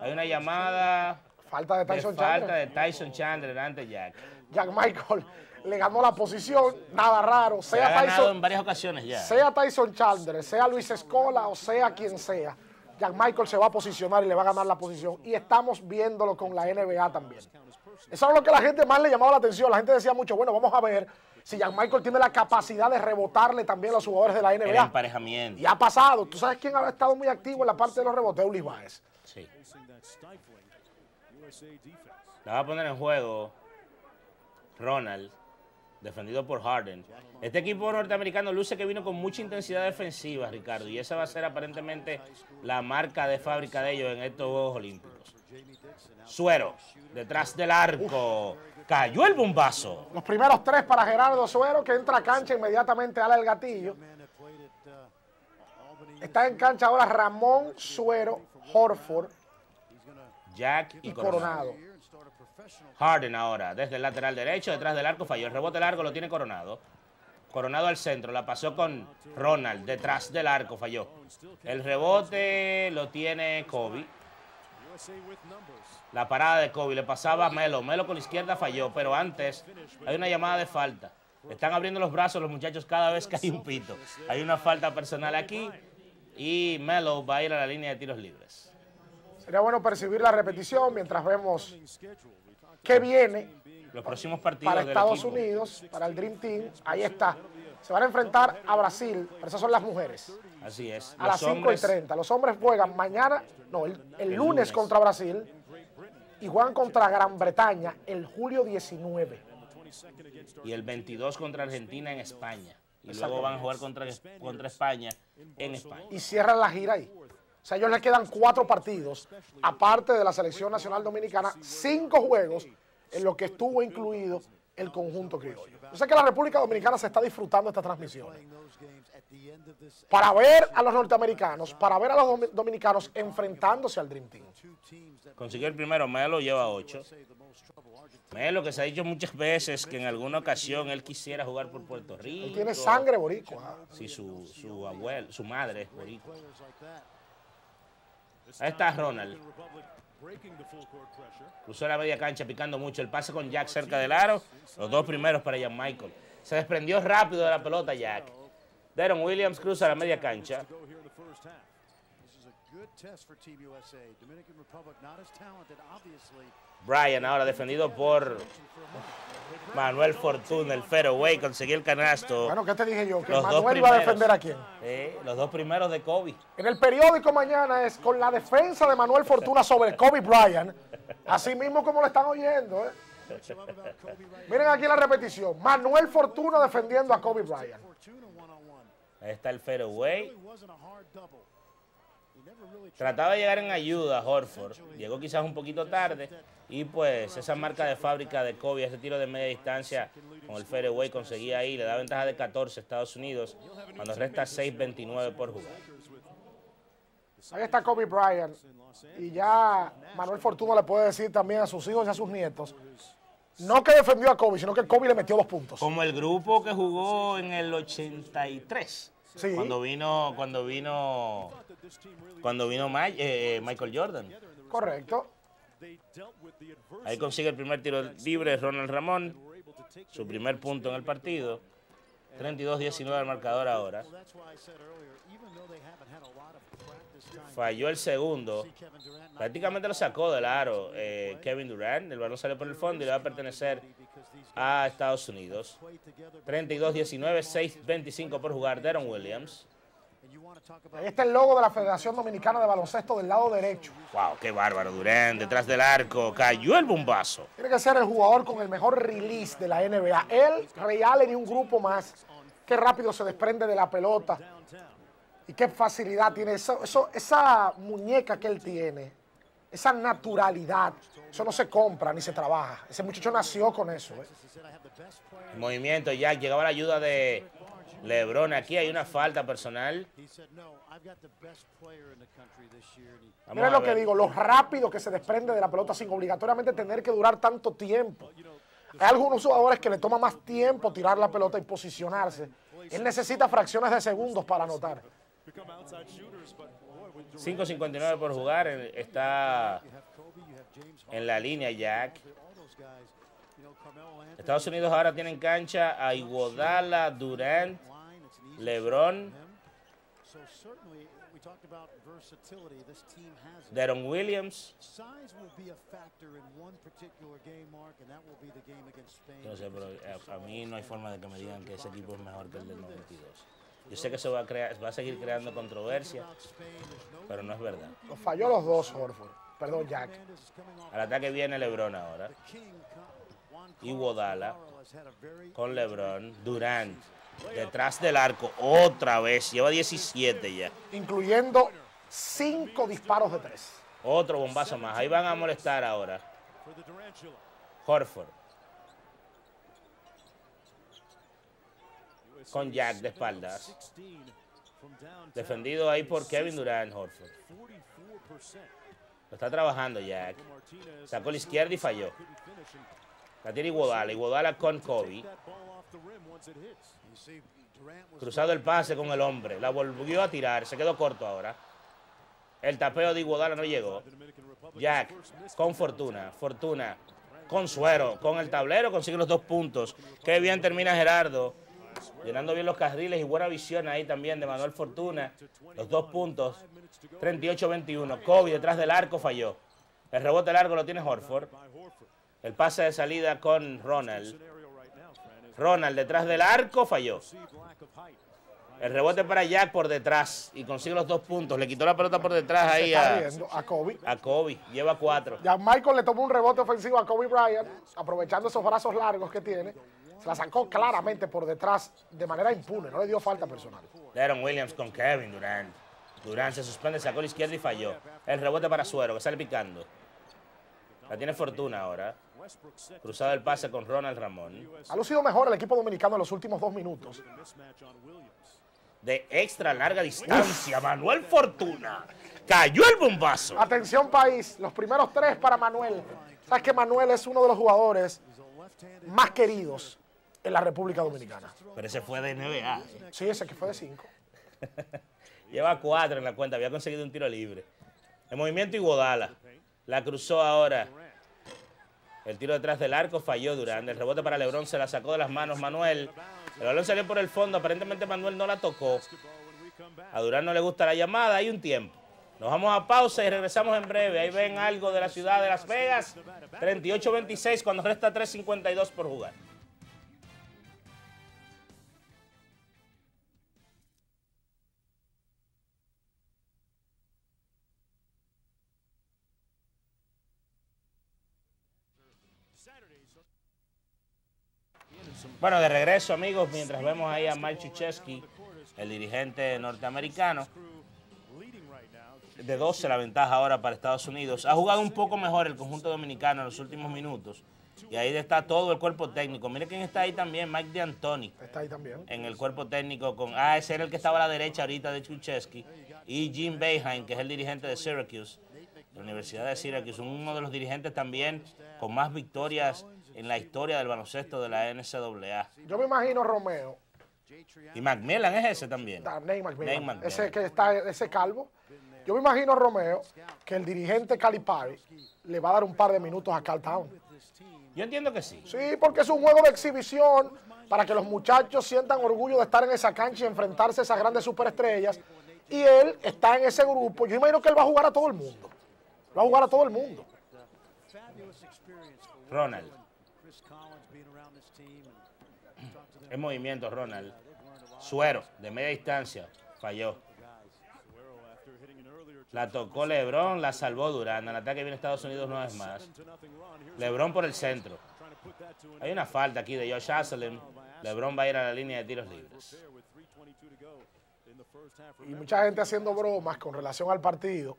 Hay una llamada. Falta de Tyson de Chandler. Falta de Tyson Chandler ante Jack. Jack Michael le ganó la posición, nada raro. Sea le ha ganado Tyson, en varias ocasiones ya. Sea Tyson Chandler, sea Luis Escola o sea quien sea, Jack Michael se va a posicionar y le va a ganar la posición. Y estamos viéndolo con la N B A también. Eso es lo que la gente más le llamaba la atención. La gente decía mucho, bueno, vamos a ver si Jack Michael tiene la capacidad de rebotarle también a los jugadores de la N B A. El emparejamiento. Y ha pasado. ¿Tú sabes quién ha estado muy activo en la parte de los rebotes? Eulis Báez. Sí. La va a poner en juego Ronald, defendido por Harden. Este equipo norteamericano luce que vino con mucha intensidad defensiva, Ricardo, y esa va a ser aparentemente la marca de fábrica de ellos en estos Juegos Olímpicos. Suero, detrás del arco. Uf. Cayó el bombazo. Los primeros tres para Gerardo Suero, que entra a cancha inmediatamente, ala el gatillo. Está en cancha ahora Ramón, Suero, Horford, Jack y, y Coronado. Coronado. Harden ahora, desde el lateral derecho, detrás del arco, falló. El rebote largo lo tiene Coronado. Coronado al centro, la pasó con Ronald, detrás del arco, falló. El rebote lo tiene Kobe. La parada de Kobe, le pasaba a Melo. Melo con la izquierda falló, pero antes hay una llamada de falta. Están abriendo los brazos los muchachos cada vez que hay un pito. Hay una falta personal aquí y Melo va a ir a la línea de tiros libres. Sería bueno percibir la repetición mientras vemos qué viene los próximos partidos para Estados del Unidos, para el Dream Team. Ahí está. Se van a enfrentar a Brasil, pero esas son las mujeres. Así es. A las cinco y treinta. Los hombres juegan mañana, no, el, el, el lunes, lunes contra Brasil y juegan contra Gran Bretaña el julio diecinueve. Y el veintidós contra Argentina en España. Y luego van a jugar contra, contra España en España. Y cierran la gira ahí. O sea, ellos les quedan cuatro partidos, aparte de la Selección Nacional Dominicana, cinco juegos en los que estuvo incluido el conjunto criollo. Yo sé que la República Dominicana se está disfrutando de estas transmisiones. Para ver a los norteamericanos, para ver a los dominicanos enfrentándose al Dream Team. Consiguió el primero, Melo, lleva ocho. Melo, que se ha dicho muchas veces que en alguna ocasión él quisiera jugar por Puerto Rico. Él tiene sangre boricua. Sí, su, su abuelo, su madre es boricua. Ahí está Ronald. Cruzó la media cancha picando mucho. El pase con Jack cerca del aro. Los dos primeros para Jack Michael. Se desprendió rápido de la pelota Jack. Deron Williams cruza la media cancha. Bryant ahora defendido por Manuel Fortuna, el fairway, consiguió el canasto. Bueno, ¿qué te dije yo? Que los Manuel iba a defender a quién. Eh, los dos primeros de Kobe. En el periódico mañana es con la defensa de Manuel Fortuna sobre Kobe Bryant. Así mismo como lo están oyendo, ¿eh? Miren aquí la repetición. Manuel Fortuna defendiendo a Kobe Bryant. Ahí está el fairway. Trataba de llegar en ayuda a Horford. Llegó quizás un poquito tarde. Y pues esa marca de fábrica de Kobe, ese tiro de media distancia con el fairway conseguía ahí. Le da ventaja de catorce a Estados Unidos cuando resta seis veintinueve por jugar. Ahí está Kobe Bryant. Y ya Manuel Fortuna le puede decir también a sus hijos y a sus nietos, no que defendió a Kobe, sino que Kobe le metió dos puntos. Como el grupo que jugó en el ochenta y tres. Sí. Cuando vino, cuando vino, cuando vino Mike, eh, Michael Jordan. Correcto. Ahí consigue el primer tiro libre Ronald Ramón, su primer punto en el partido. treinta y dos diecinueve el marcador ahora. Falló el segundo. Prácticamente lo sacó del aro eh, Kevin Durant. El balón sale por el fondo y le va a pertenecer a Estados Unidos. treinta y dos diecinueve, seis veinticinco por jugar. Deron Williams. Ahí está el logo de la Federación Dominicana de Baloncesto del lado derecho. Wow, qué bárbaro. Durant detrás del arco. Cayó el bombazo. Tiene que ser el jugador con el mejor release de la N B A. Él, Ray Allen y un grupo más. Qué rápido se desprende de la pelota. Y qué facilidad tiene eso, eso, esa muñeca que él tiene, esa naturalidad. Eso no se compra ni se trabaja. Ese muchacho nació con eso. ¿eh? El movimiento, Jack. Llegaba la ayuda de LeBron. Aquí hay una falta personal. Miren lo que digo, lo rápido que se desprende de la pelota sin obligatoriamente tener que durar tanto tiempo. Hay algunos jugadores que le toma más tiempo tirar la pelota y posicionarse. Él necesita fracciones de segundos para anotar. cinco cincuenta y nueve por jugar, está en la línea Jack. Estados Unidos ahora tienen cancha a Iguodala, Durant, LeBron, Deron Williams. No sé, pero a, a mí no hay forma de que me digan que ese equipo es mejor que el del noventa y dos. Yo sé que eso va a, crear, va a seguir creando controversia, pero no es verdad. Lo falló los dos, Horford. Perdón, Jack. Al ataque viene LeBron ahora. Iguodala con LeBron. Durant detrás del arco otra vez. Lleva diecisiete ya. Incluyendo cinco disparos de tres. Otro bombazo más. Ahí van a molestar ahora. Horford. Con Jack de espaldas. Defendido ahí por Kevin Durant, Horford. Lo está trabajando Jack. Sacó la izquierda y falló. La tiene Iguodala. Iguodala con Kobe. Cruzado el pase con el hombre. La volvió a tirar. Se quedó corto ahora. El tapeo de Iguodala no llegó. Jack con Fortuna. Fortuna con Suero. Con el tablero consigue los dos puntos. Qué bien termina Gerardo. Llenando bien los carriles y buena visión ahí también de Manuel Fortuna. Los dos puntos. treinta y ocho veintiuno. Kobe detrás del arco falló. El rebote largo lo tiene Horford. El pase de salida con Ronald. Ronald detrás del arco falló. El rebote para Jack por detrás y consigue los dos puntos. Le quitó la pelota por detrás ahí a, a Kobe. A Kobe. Lleva cuatro. Ya Michael le tomó un rebote ofensivo a Kobe Bryant, aprovechando esos brazos largos que tiene. Se la sacó claramente por detrás de manera impune. No le dio falta personal. Deron Williams con Kevin Durant. Durant se suspende, sacó la izquierda y falló. El rebote para Suero, que sale picando. La tiene Fortuna ahora. Cruzado el pase con Ronald Ramón. Ha lucido mejor el equipo dominicano en los últimos dos minutos. De extra larga distancia, Manuel Fortuna. Cayó el bombazo. Atención, país. Los primeros tres para Manuel. Sabes que Manuel es uno de los jugadores más queridos en la República Dominicana. Pero ese fue de N B A. Sí, ese que fue de cinco. Lleva cuatro en la cuenta. Había conseguido un tiro libre. El movimiento Iguodala. La cruzó ahora. El tiro detrás del arco falló Durant. El rebote para LeBron se la sacó de las manos Manuel. El balón salió por el fondo. Aparentemente Manuel no la tocó. A Durant no le gusta la llamada. Hay un tiempo. Nos vamos a pausa y regresamos en breve. Ahí ven algo de la ciudad de Las Vegas. treinta y ocho veintiséis cuando resta tres cincuenta y dos por jugar. Bueno, de regreso, amigos, mientras vemos ahí a Mike Krzyzewski, el dirigente norteamericano, de doce la ventaja ahora para Estados Unidos. Ha jugado un poco mejor el conjunto dominicano en los últimos minutos. Y ahí está todo el cuerpo técnico. Mire quién está ahí también, Mike D'Antoni. Está ahí también. En el cuerpo técnico con... Ah, ese era el que estaba a la derecha ahorita de Krzyzewski. Y Jim Boeheim, que es el dirigente de Syracuse, de la Universidad de Syracuse. Uno de los dirigentes también con más victorias en la historia del baloncesto de la N C A A. Yo me imagino Romeo. Y McMillan es ese también. Da, Nate McMillan. Nate McMillan. Ese que está, ese calvo. Yo me imagino, Romeo, que el dirigente Calipari le va a dar un par de minutos a Karl Towns. Yo entiendo que sí. Sí, porque es un juego de exhibición para que los muchachos sientan orgullo de estar en esa cancha y enfrentarse a esas grandes superestrellas. Y él está en ese grupo. Yo imagino que él va a jugar a todo el mundo. Va a jugar a todo el mundo. Ronald. En movimiento, Ronald. Suero, de media distancia, falló. La tocó LeBron, la salvó Durant. El ataque viene a Estados Unidos una vez más. LeBron por el centro. Hay una falta aquí de Josh Asselin. LeBron va a ir a la línea de tiros libres. Y mucha gente haciendo bromas con relación al partido.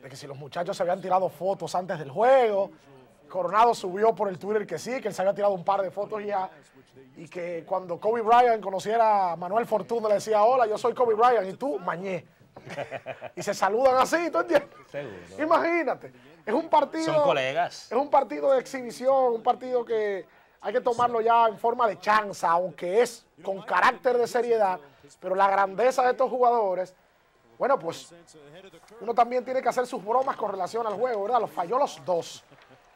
De que si los muchachos se habían tirado fotos antes del juego. Coronado subió por el Twitter que sí, que él se había tirado un par de fotos ya. Y que cuando Kobe Bryant conociera a Manuel Fortuna le decía, hola, yo soy Kobe Bryant y tú, Mañé. Y se saludan así, ¿tú entiendes? Seguro. Imagínate, es un partido... Son colegas. Es un partido de exhibición, un partido que hay que tomarlo ya en forma de chanza, aunque es con carácter de seriedad, pero la grandeza de estos jugadores, bueno, pues uno también tiene que hacer sus bromas con relación al juego, ¿verdad? Los falló los dos.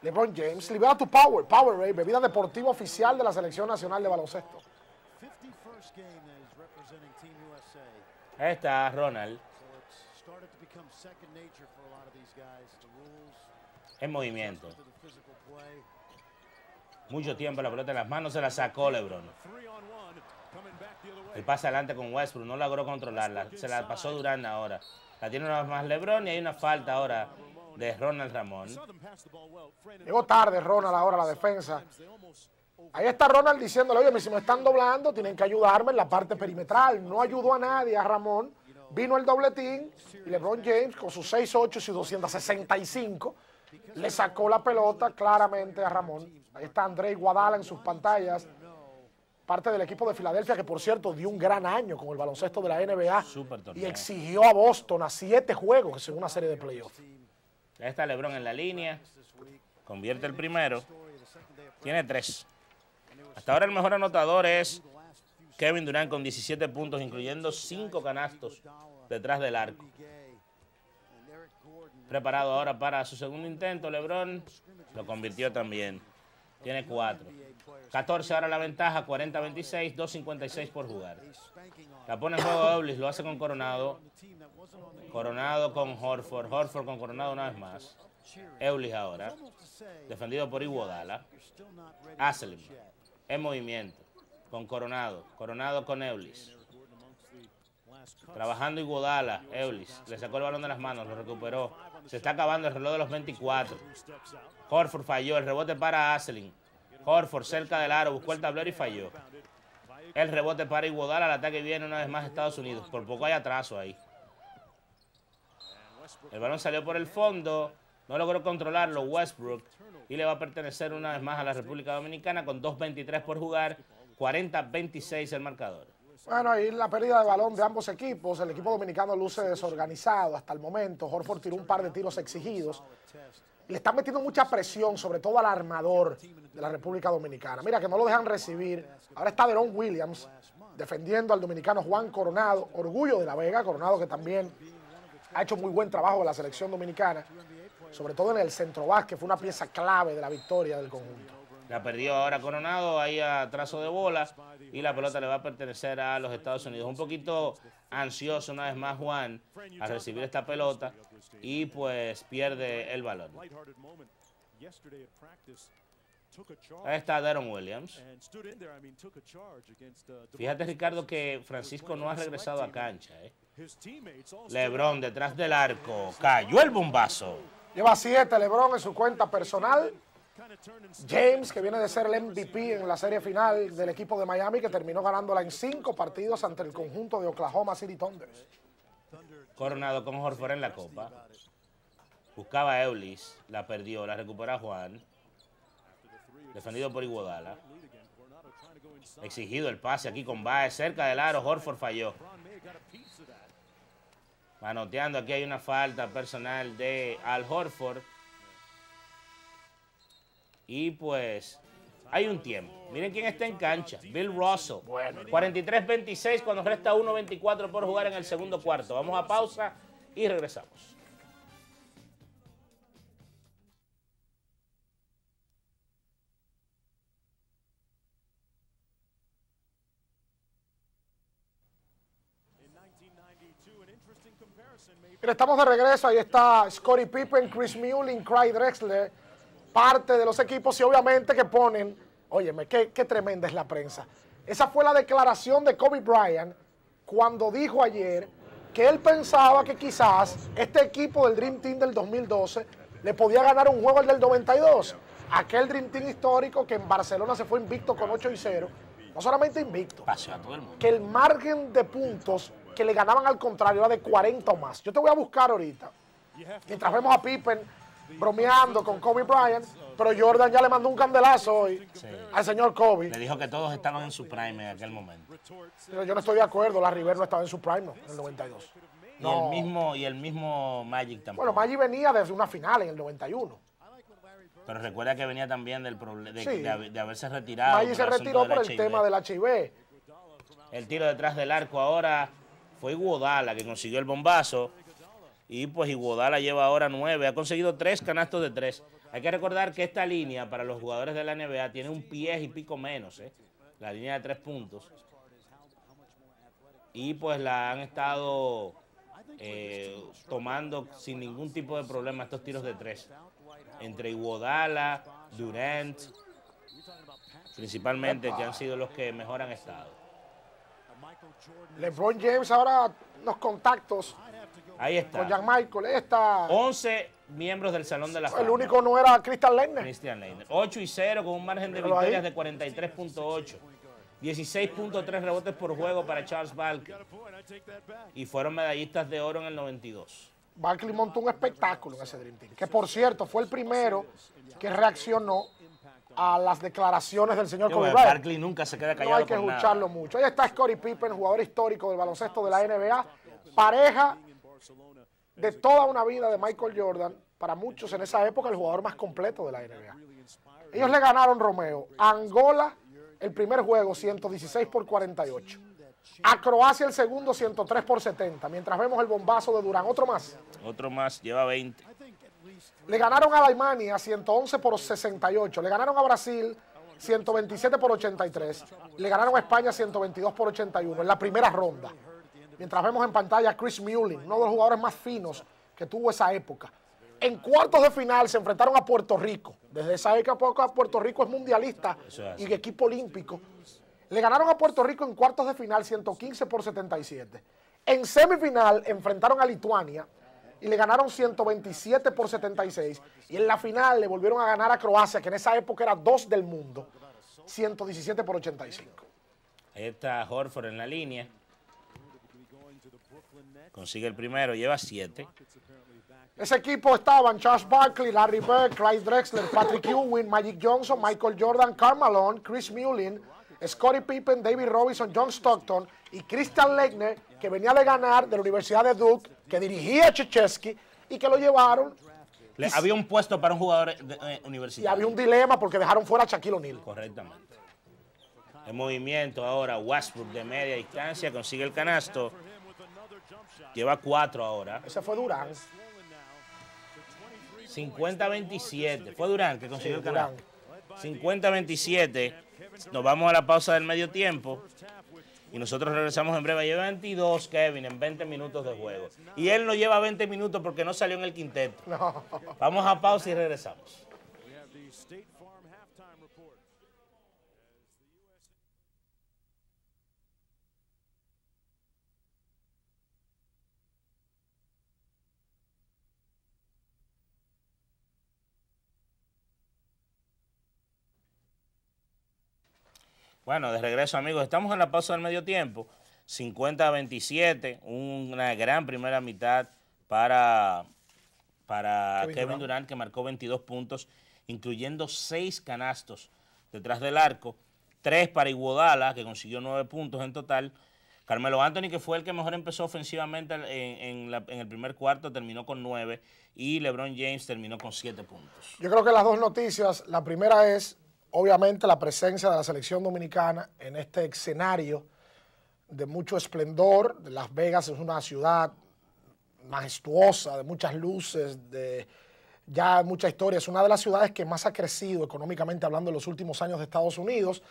LeBron James, libera tu Power, Powerade, bebida deportiva oficial de la Selección Nacional de Baloncesto. Ahí está Ronald. En movimiento. Mucho tiempo la pelota en las manos, se la sacó LeBron. El pase adelante con Westbrook, no logró controlarla. Se la pasó Durant ahora. La tiene una vez más LeBron y hay una falta ahora de Ronald Ramón. Llegó tarde Ronald ahora a la defensa. Ahí está Ronald diciéndole, oye, si me están doblando, tienen que ayudarme en la parte perimetral. No ayudó a nadie, a Ramón. Vino el dobletín y LeBron James con sus seis ocho y sus doscientos sesenta y cinco le sacó la pelota claramente a Ramón. Ahí está André Iguodala en sus pantallas. Parte del equipo de Filadelfia que, por cierto, dio un gran año con el baloncesto de la N B A y exigió a Boston a siete juegos en una serie de playoffs. Ahí está LeBron en la línea. Convierte el primero. Tiene tres. Hasta ahora el mejor anotador es Kevin Durant con diecisiete puntos, incluyendo cinco canastos detrás del arco. Preparado ahora para su segundo intento, LeBron lo convirtió también. Tiene cuatro. catorce ahora la ventaja, cuarenta a veintiséis, dos cincuenta y seis por jugar. La pone en juego Eulis, lo hace con Coronado. Coronado con Horford, Horford con Coronado una vez más. Eulis ahora, defendido por Iguodala. Asselin, en movimiento, con Coronado, Coronado con Eulis. Trabajando Iguodala, Eulis, le sacó el balón de las manos, lo recuperó. Se está acabando el reloj de los veinticuatro. Horford falló, el rebote para Asselin. Horford cerca del aro, buscó el tablero y falló. El rebote para Iguodala, el ataque viene una vez más a Estados Unidos. Por poco hay atraso ahí. El balón salió por el fondo. No logró controlarlo Westbrook y le va a pertenecer una vez más a la República Dominicana con dos veintitrés por jugar, cuarenta a veintiséis el marcador. Bueno, ahí la pérdida de balón de ambos equipos. El equipo dominicano luce desorganizado hasta el momento. Horford tiró un par de tiros exigidos. Le están metiendo mucha presión, sobre todo al armador de la República Dominicana. Mira que no lo dejan recibir. Ahora está Deron Williams defendiendo al dominicano Juan Coronado, orgullo de La Vega. Coronado que también ha hecho muy buen trabajo en la selección dominicana, sobre todo en el centro básquet, fue una pieza clave de la victoria del conjunto. La perdió ahora Coronado, ahí a trazo de bola, y la pelota le va a pertenecer a los Estados Unidos. Un poquito ansioso una vez más Juan al recibir esta pelota, y pues pierde el balón. Ahí está Deron Williams. Fíjate, Ricardo, que Francisco no ha regresado a cancha. ¿eh? LeBron detrás del arco, cayó el bombazo. Lleva siete LeBron en su cuenta personal James, que viene de ser el M V P en la serie final del equipo de Miami, que terminó ganándola en cinco partidos ante el conjunto de Oklahoma City Thunder. Coronado con Horford en la copa. Buscaba a Eulis, la perdió, la recupera Juan. Defendido por Iguodala. Exigido el pase aquí con Báez, cerca del aro, Horford falló. Manoteando, aquí hay una falta personal de Al Horford. Y pues, hay un tiempo. Miren quién está en cancha. Bill Russell. Bueno, cuarenta y tres a veintiséis cuando resta uno veinticuatro por jugar en el segundo cuarto. Vamos a pausa y regresamos. Mira, estamos de regreso. Ahí está Scottie Pippen, Chris Mullin, Clyde Drexler, parte de los equipos y obviamente que ponen... Óyeme, qué, qué tremenda es la prensa. Esa fue la declaración de Kobe Bryant cuando dijo ayer que él pensaba que quizás este equipo del Dream Team del dos mil doce le podía ganar un juego al del noventa y dos. Aquel Dream Team histórico que en Barcelona se fue invicto con ocho y cero. No solamente invicto, pasó a todo el mundo. Que el margen de puntos que le ganaban al contrario era de cuarenta o más. Yo te voy a buscar ahorita, mientras vemos a Pippen bromeando con Kobe Bryant, pero Jordan ya le mandó un candelazo hoy sí. al señor Kobe. Le dijo que todos estaban en su prime en aquel momento. Pero yo no estoy de acuerdo, la River no estaba en su prime no, en el noventa y dos. No. Y, el mismo, y el mismo Magic tampoco. Bueno, Magic venía desde una final en el noventa y uno. Pero recuerda que venía también del problema de, sí. de, de haberse retirado. Magic se retiró por el tema del H I V. El tiro detrás del arco ahora fue Iguodala que consiguió el bombazo. Y pues Iguodala lleva ahora nueve, ha conseguido tres canastos de tres. Hay que recordar que esta línea para los jugadores de la N B A tiene un pie y pico menos, ¿eh? La línea de tres puntos. Y pues la han estado eh, tomando sin ningún tipo de problema estos tiros de tres. Entre Iguodala, Durant, principalmente, que han sido los que mejor han estado. LeBron James ahora los contactos. Ahí está. Con Jack Michael, está. once miembros del Salón de la Fama. El único no era Christian Leitner. Christian Leitner. ocho y cero con un margen de victorias de cuarenta y tres punto ocho. dieciséis punto tres rebotes por juego para Charles Barkley. Y fueron medallistas de oro en el noventa y dos. Barkley montó un espectáculo en ese Dream Team. Que por cierto, fue el primero que reaccionó a las declaraciones del señor Kobe Bryant. Barkley nunca se queda callado. No hay que escucharlo mucho. Ahí está Scottie Pippen, jugador histórico del baloncesto de la N B A. Pareja de toda una vida de Michael Jordan, para muchos en esa época el jugador más completo de la N B A. Ellos le ganaron, Romeo, a Angola el primer juego, ciento dieciséis por cuarenta y ocho. A Croacia el segundo, ciento tres por setenta. Mientras vemos el bombazo de Durán. Otro más. Otro más, lleva veinte. Le ganaron a Alemania ciento once por sesenta y ocho. Le ganaron a Brasil ciento veintisiete por ochenta y tres. Le ganaron a España ciento veintidós por ochenta y uno en la primera ronda. Mientras vemos en pantalla a Chris Mullin, uno de los jugadores más finos que tuvo esa época. En cuartos de final se enfrentaron a Puerto Rico. Desde esa época Puerto Rico es mundialista y equipo olímpico. Le ganaron a Puerto Rico en cuartos de final ciento quince por setenta y siete. En semifinal enfrentaron a Lituania y le ganaron ciento veintisiete por setenta y seis. Y en la final le volvieron a ganar a Croacia, que en esa época era dos del mundo, ciento diecisiete por ochenta y cinco. Ahí está Horford en la línea. Consigue el primero, lleva siete. Ese equipo estaban Charles Barkley, Larry Bird, Clyde Drexler, Patrick Ewing, Magic Johnson, Michael Jordan, Karl Malone, Chris Mullin, Scottie Pippen, David Robinson, John Stockton y Christian Leitner, que venía de ganar de la Universidad de Duke, que dirigía a Krzyzewski y que lo llevaron. Le, y, había un puesto para un jugador de, eh, universitario. Y había un dilema porque dejaron fuera a Shaquille O'Neal. Correctamente. El movimiento ahora, Westbrook de media distancia, consigue el canasto. Lleva cuatro ahora. Ese fue Durán. cincuenta a veintisiete. Fue Durán que consiguió sí, el canal. cincuenta a veintisiete. Nos vamos a la pausa del medio tiempo. Y nosotros regresamos en breve. Lleva veintidós, Kevin, en veinte minutos de juego. Y él no lleva veinte minutos porque no salió en el quinteto. No. Vamos a pausa y regresamos. Bueno, de regreso, amigos, estamos en la pausa del medio tiempo, cincuenta a veintisiete, una gran primera mitad para, para Kevin, Kevin Durant. Durant, que marcó veintidós puntos, incluyendo seis canastos detrás del arco, tres para Iguodala, que consiguió nueve puntos en total. Carmelo Anthony, que fue el que mejor empezó ofensivamente en, en, la, en el primer cuarto, terminó con nueve, y LeBron James terminó con siete puntos. Yo creo que las dos noticias, la primera es obviamente la presencia de la selección dominicana en este escenario de mucho esplendor. Las Vegas es una ciudad majestuosa, de muchas luces, de ya mucha historia. Es una de las ciudades que más ha crecido económicamente hablando en los últimos años de Estados Unidos.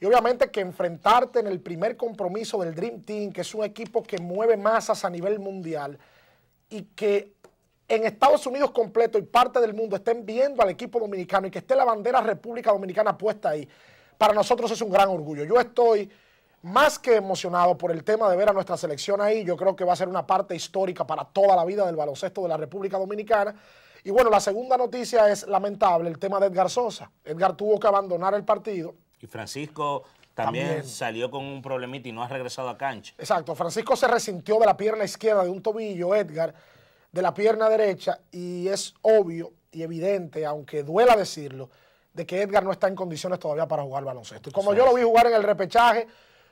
Y obviamente que enfrentarte en el primer compromiso del Dream Team, que es un equipo que mueve masas a nivel mundial y que en Estados Unidos completo y parte del mundo estén viendo al equipo dominicano y que esté la bandera República Dominicana puesta ahí, para nosotros es un gran orgullo. Yo estoy más que emocionado por el tema de ver a nuestra selección ahí. Yo creo que va a ser una parte histórica para toda la vida del baloncesto de la República Dominicana. Y bueno, la segunda noticia es lamentable, el tema de Edgar Sosa. Edgar tuvo que abandonar el partido. Y Francisco también, también salió con un problemita y no ha regresado a cancha. Exacto, Francisco se resintió de la pierna izquierda, de un tobillo, Edgar, de la pierna derecha, y es obvio y evidente, aunque duela decirlo, de que Edgar no está en condiciones todavía para jugar baloncesto. Y como sí, yo lo vi jugar en el repechaje,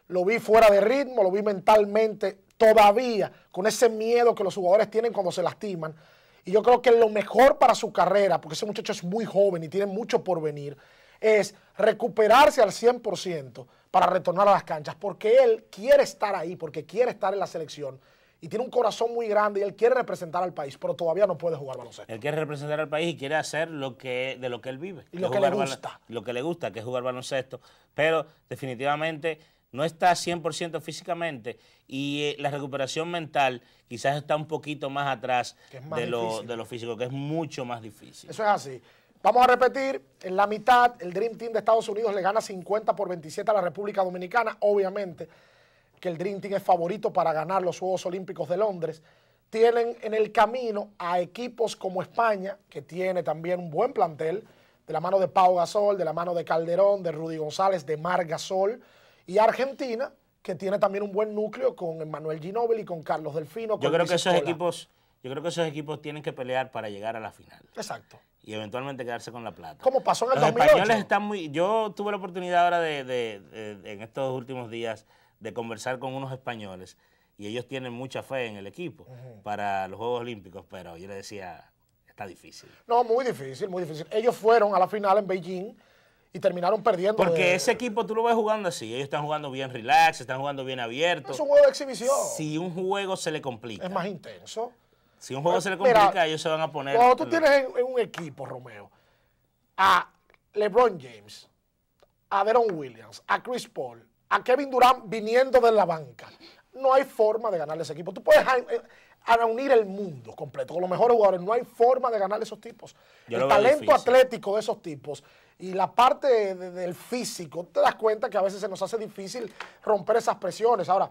lo vi fuera de ritmo, lo vi mentalmente todavía con ese miedo que los jugadores tienen cuando se lastiman. Y yo creo que lo mejor para su carrera, porque ese muchacho es muy joven y tiene mucho por venir, es recuperarse al cien por ciento para retornar a las canchas, porque él quiere estar ahí, porque quiere estar en la selección y tiene un corazón muy grande y él quiere representar al país, pero todavía no puede jugar baloncesto. Él quiere representar al país y quiere hacer lo que, de lo que él vive. Y lo que le gusta. Lo que le gusta, que es jugar baloncesto, pero definitivamente no está cien por ciento físicamente y la recuperación mental quizás está un poquito más atrás de lo, de lo físico, que es mucho más difícil. Eso es así. Vamos a repetir, en la mitad el Dream Team de Estados Unidos le gana cincuenta por veintisiete a la República Dominicana. Obviamente que el Dream Team es favorito para ganar los Juegos Olímpicos de Londres. Tienen en el camino a equipos como España, que tiene también un buen plantel, de la mano de Pau Gasol, de la mano de Calderón, de Rudy González, de Mar Gasol, y Argentina, que tiene también un buen núcleo con Emmanuel Ginóbili, con Carlos Delfino. Yo con creo que esos equipos, yo creo que esos equipos tienen que pelear para llegar a la final. Exacto. Y eventualmente quedarse con la plata. Como pasó en el dos mil ocho. Los españoles están muy... Yo tuve la oportunidad ahora de, de, de, de, en estos últimos días de conversar con unos españoles y ellos tienen mucha fe en el equipo uh-huh. para los Juegos Olímpicos, pero yo les decía, está difícil. No, muy difícil, muy difícil. Ellos fueron a la final en Beijing y terminaron perdiendo. Porque de... ese equipo tú lo ves jugando así. Ellos están jugando bien relax, están jugando bien abierto. Es un juego de exhibición. Si un juego se le complica. Es más intenso. Si un juego se le complica, mira, ellos se van a poner... Cuando tú tienes en, en un equipo, Romeo, a LeBron James, a Deron Williams, a Chris Paul, a Kevin Durant viniendo de la banca, no hay forma de ganarle ese equipo. Tú puedes a, a unir el mundo completo con los mejores jugadores. No hay forma de ganarle esos tipos. Yo el talento difícil. atlético de esos tipos y la parte de, de, del físico, te das cuenta que a veces se nos hace difícil romper esas presiones. Ahora,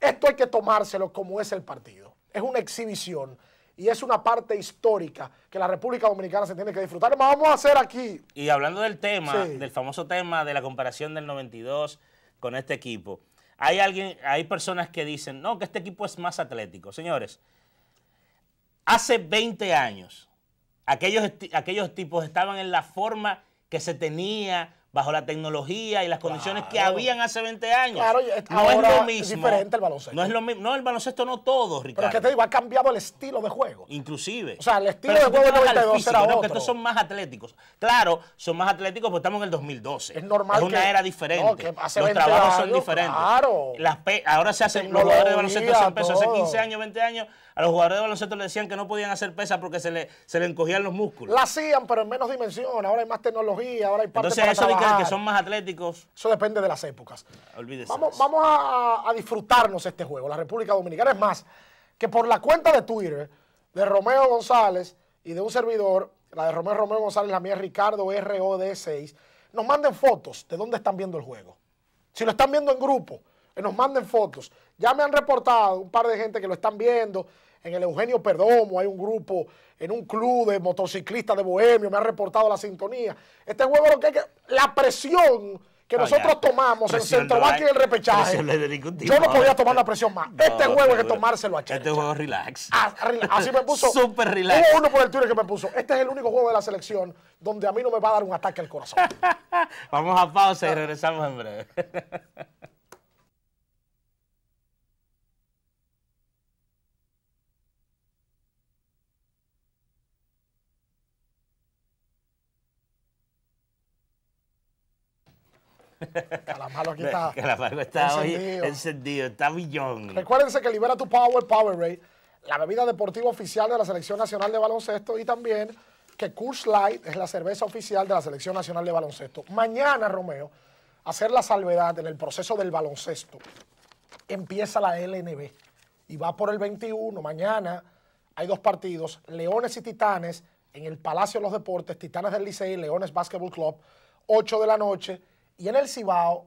esto hay que tomárselo como es el partido. Es una exhibición y es una parte histórica que la República Dominicana se tiene que disfrutar. Más vamos a hacer aquí. Y hablando del tema, sí. del famoso tema de la comparación del noventa y dos con este equipo, hay alguien, hay personas que dicen, no, que este equipo es más atlético. Señores, hace veinte años, aquellos, aquellos tipos estaban en la forma que se tenía bajo la tecnología y las condiciones claro. que habían hace veinte años. Claro, no ahora es lo mismo. Es diferente el baloncesto. No es lo mismo. No, el baloncesto no todo, Ricardo. Pero es que te digo, ha cambiado el estilo de juego. Inclusive. O sea, el estilo pero de juego del noventa y dos físico, era otro. Que estos son más atléticos. Claro, son más atléticos porque estamos en el dos mil doce. Es normal. Es una que, era diferente. No, que hace los trabajos años, son diferentes. Claro. Las ahora se hacen los jugadores de baloncesto hacen peso. Hace quince años, veinte años, a los jugadores de baloncesto le decían que no podían hacer pesas porque se le, se le encogían los músculos. La hacían, pero en menos dimensión. Ahora hay más tecnología, ahora hay parte Entonces, para eso trabajar. Que son más atléticos. Eso depende de las épocas. Olvídese. Vamos, vamos a, a disfrutarnos este juego, la República Dominicana. Es más, que por la cuenta de Twitter de Romeo González y de un servidor, la de Romeo, Romeo González, la mía es Ricardo R O D seis, nos manden fotos de dónde están viendo el juego. Si lo están viendo en grupo, que nos manden fotos. Ya me han reportado un par de gente que lo están viendo. En el Eugenio Perdomo hay un grupo, en un club de motociclistas de Bohemio, me han reportado la sintonía. Este juego lo que hay que... La presión que no, nosotros ya tomamos en centroback y el repechaje, no yo no podía tomar la presión más. No, este juego hay que tomárselo a Checha. Este juego es relax. Ah, así me puso. Súper relax. Hubo uno por el Twitter que me puso: este es el único juego de la selección donde a mí no me va a dar un ataque al corazón. Vamos a pausa y regresamos en breve. Calamalo aquí está. Calamalo está encendido. Hoy encendido, está billón. Recuérdense que libera tu Power, Powerade, la bebida deportiva oficial de la Selección Nacional de Baloncesto, y también que Coors Light es la cerveza oficial de la Selección Nacional de Baloncesto. Mañana, Romeo, hacer la salvedad en el proceso del baloncesto. Empieza la L N B y va por el veintiuno. Mañana hay dos partidos: Leones y Titanes en el Palacio de los Deportes, Titanes del Licey, Leones Basketball Club, ocho de la noche. Y en el Cibao,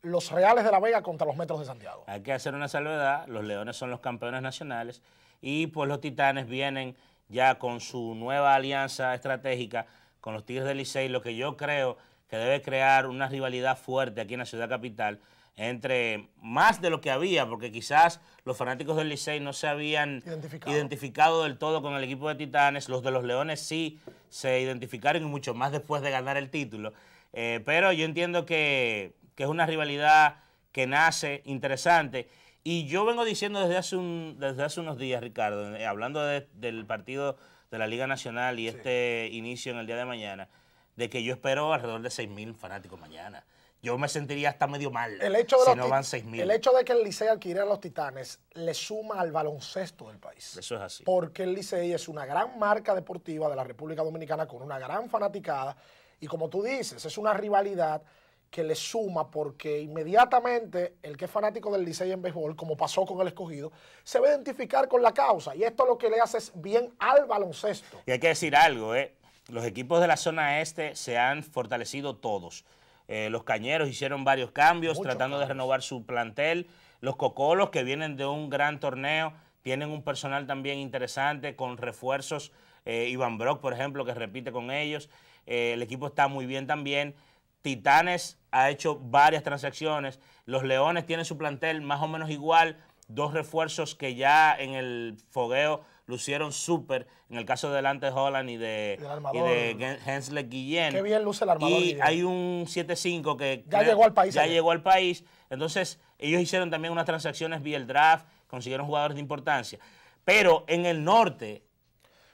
los Reales de la Vega contra los Metros de Santiago. Hay que hacer una salvedad. Los Leones son los campeones nacionales. Y pues los Titanes vienen ya con su nueva alianza estratégica con los Tigres del Licey, lo que yo creo que debe crear una rivalidad fuerte aquí en la ciudad capital, entre más de lo que había, porque quizás los fanáticos del Licey no se habían identificado. identificado del todo con el equipo de Titanes. Los de los Leones sí se identificaron, y mucho más después de ganar el título. Eh, pero yo entiendo que, que es una rivalidad que nace interesante. Y yo vengo diciendo desde hace, un, desde hace unos días, Ricardo, eh, hablando de, del partido de la Liga Nacional y sí. este inicio en el día de mañana, de que yo espero alrededor de seis mil fanáticos mañana. Yo me sentiría hasta medio mal el hecho de si los no van seis mil. El hecho de que el Licey adquiriera a los Titanes le suma al baloncesto del país. Eso es así. Porque el Licey es una gran marca deportiva de la República Dominicana con una gran fanaticada. Y como tú dices, es una rivalidad que le suma, porque inmediatamente el que es fanático del Licey en béisbol, como pasó con el Escogido, se va a identificar con la causa. Y esto lo que le hace es bien al baloncesto. Y hay que decir algo, ¿eh? Los equipos de la zona este se han fortalecido todos. Eh, los Cañeros hicieron varios cambios, Muchos tratando cambios. de renovar su plantel. Los Cocolos, que vienen de un gran torneo, tienen un personal también interesante con refuerzos. Eh, Iván Brock, por ejemplo, que repite con ellos. Eh, el equipo está muy bien también. Titanes ha hecho varias transacciones. Los Leones tienen su plantel más o menos igual. Dos refuerzos que ya en el fogueo lucieron súper. En el caso de Delante Holland y de, y de Hensley Guillén. Qué bien luce el armador. Y Guillén. Hay un siete cinco que ya, creo, llegó, al país, ya llegó al país. Entonces, ellos hicieron también unas transacciones vía el draft. Consiguieron jugadores de importancia. Pero en el norte,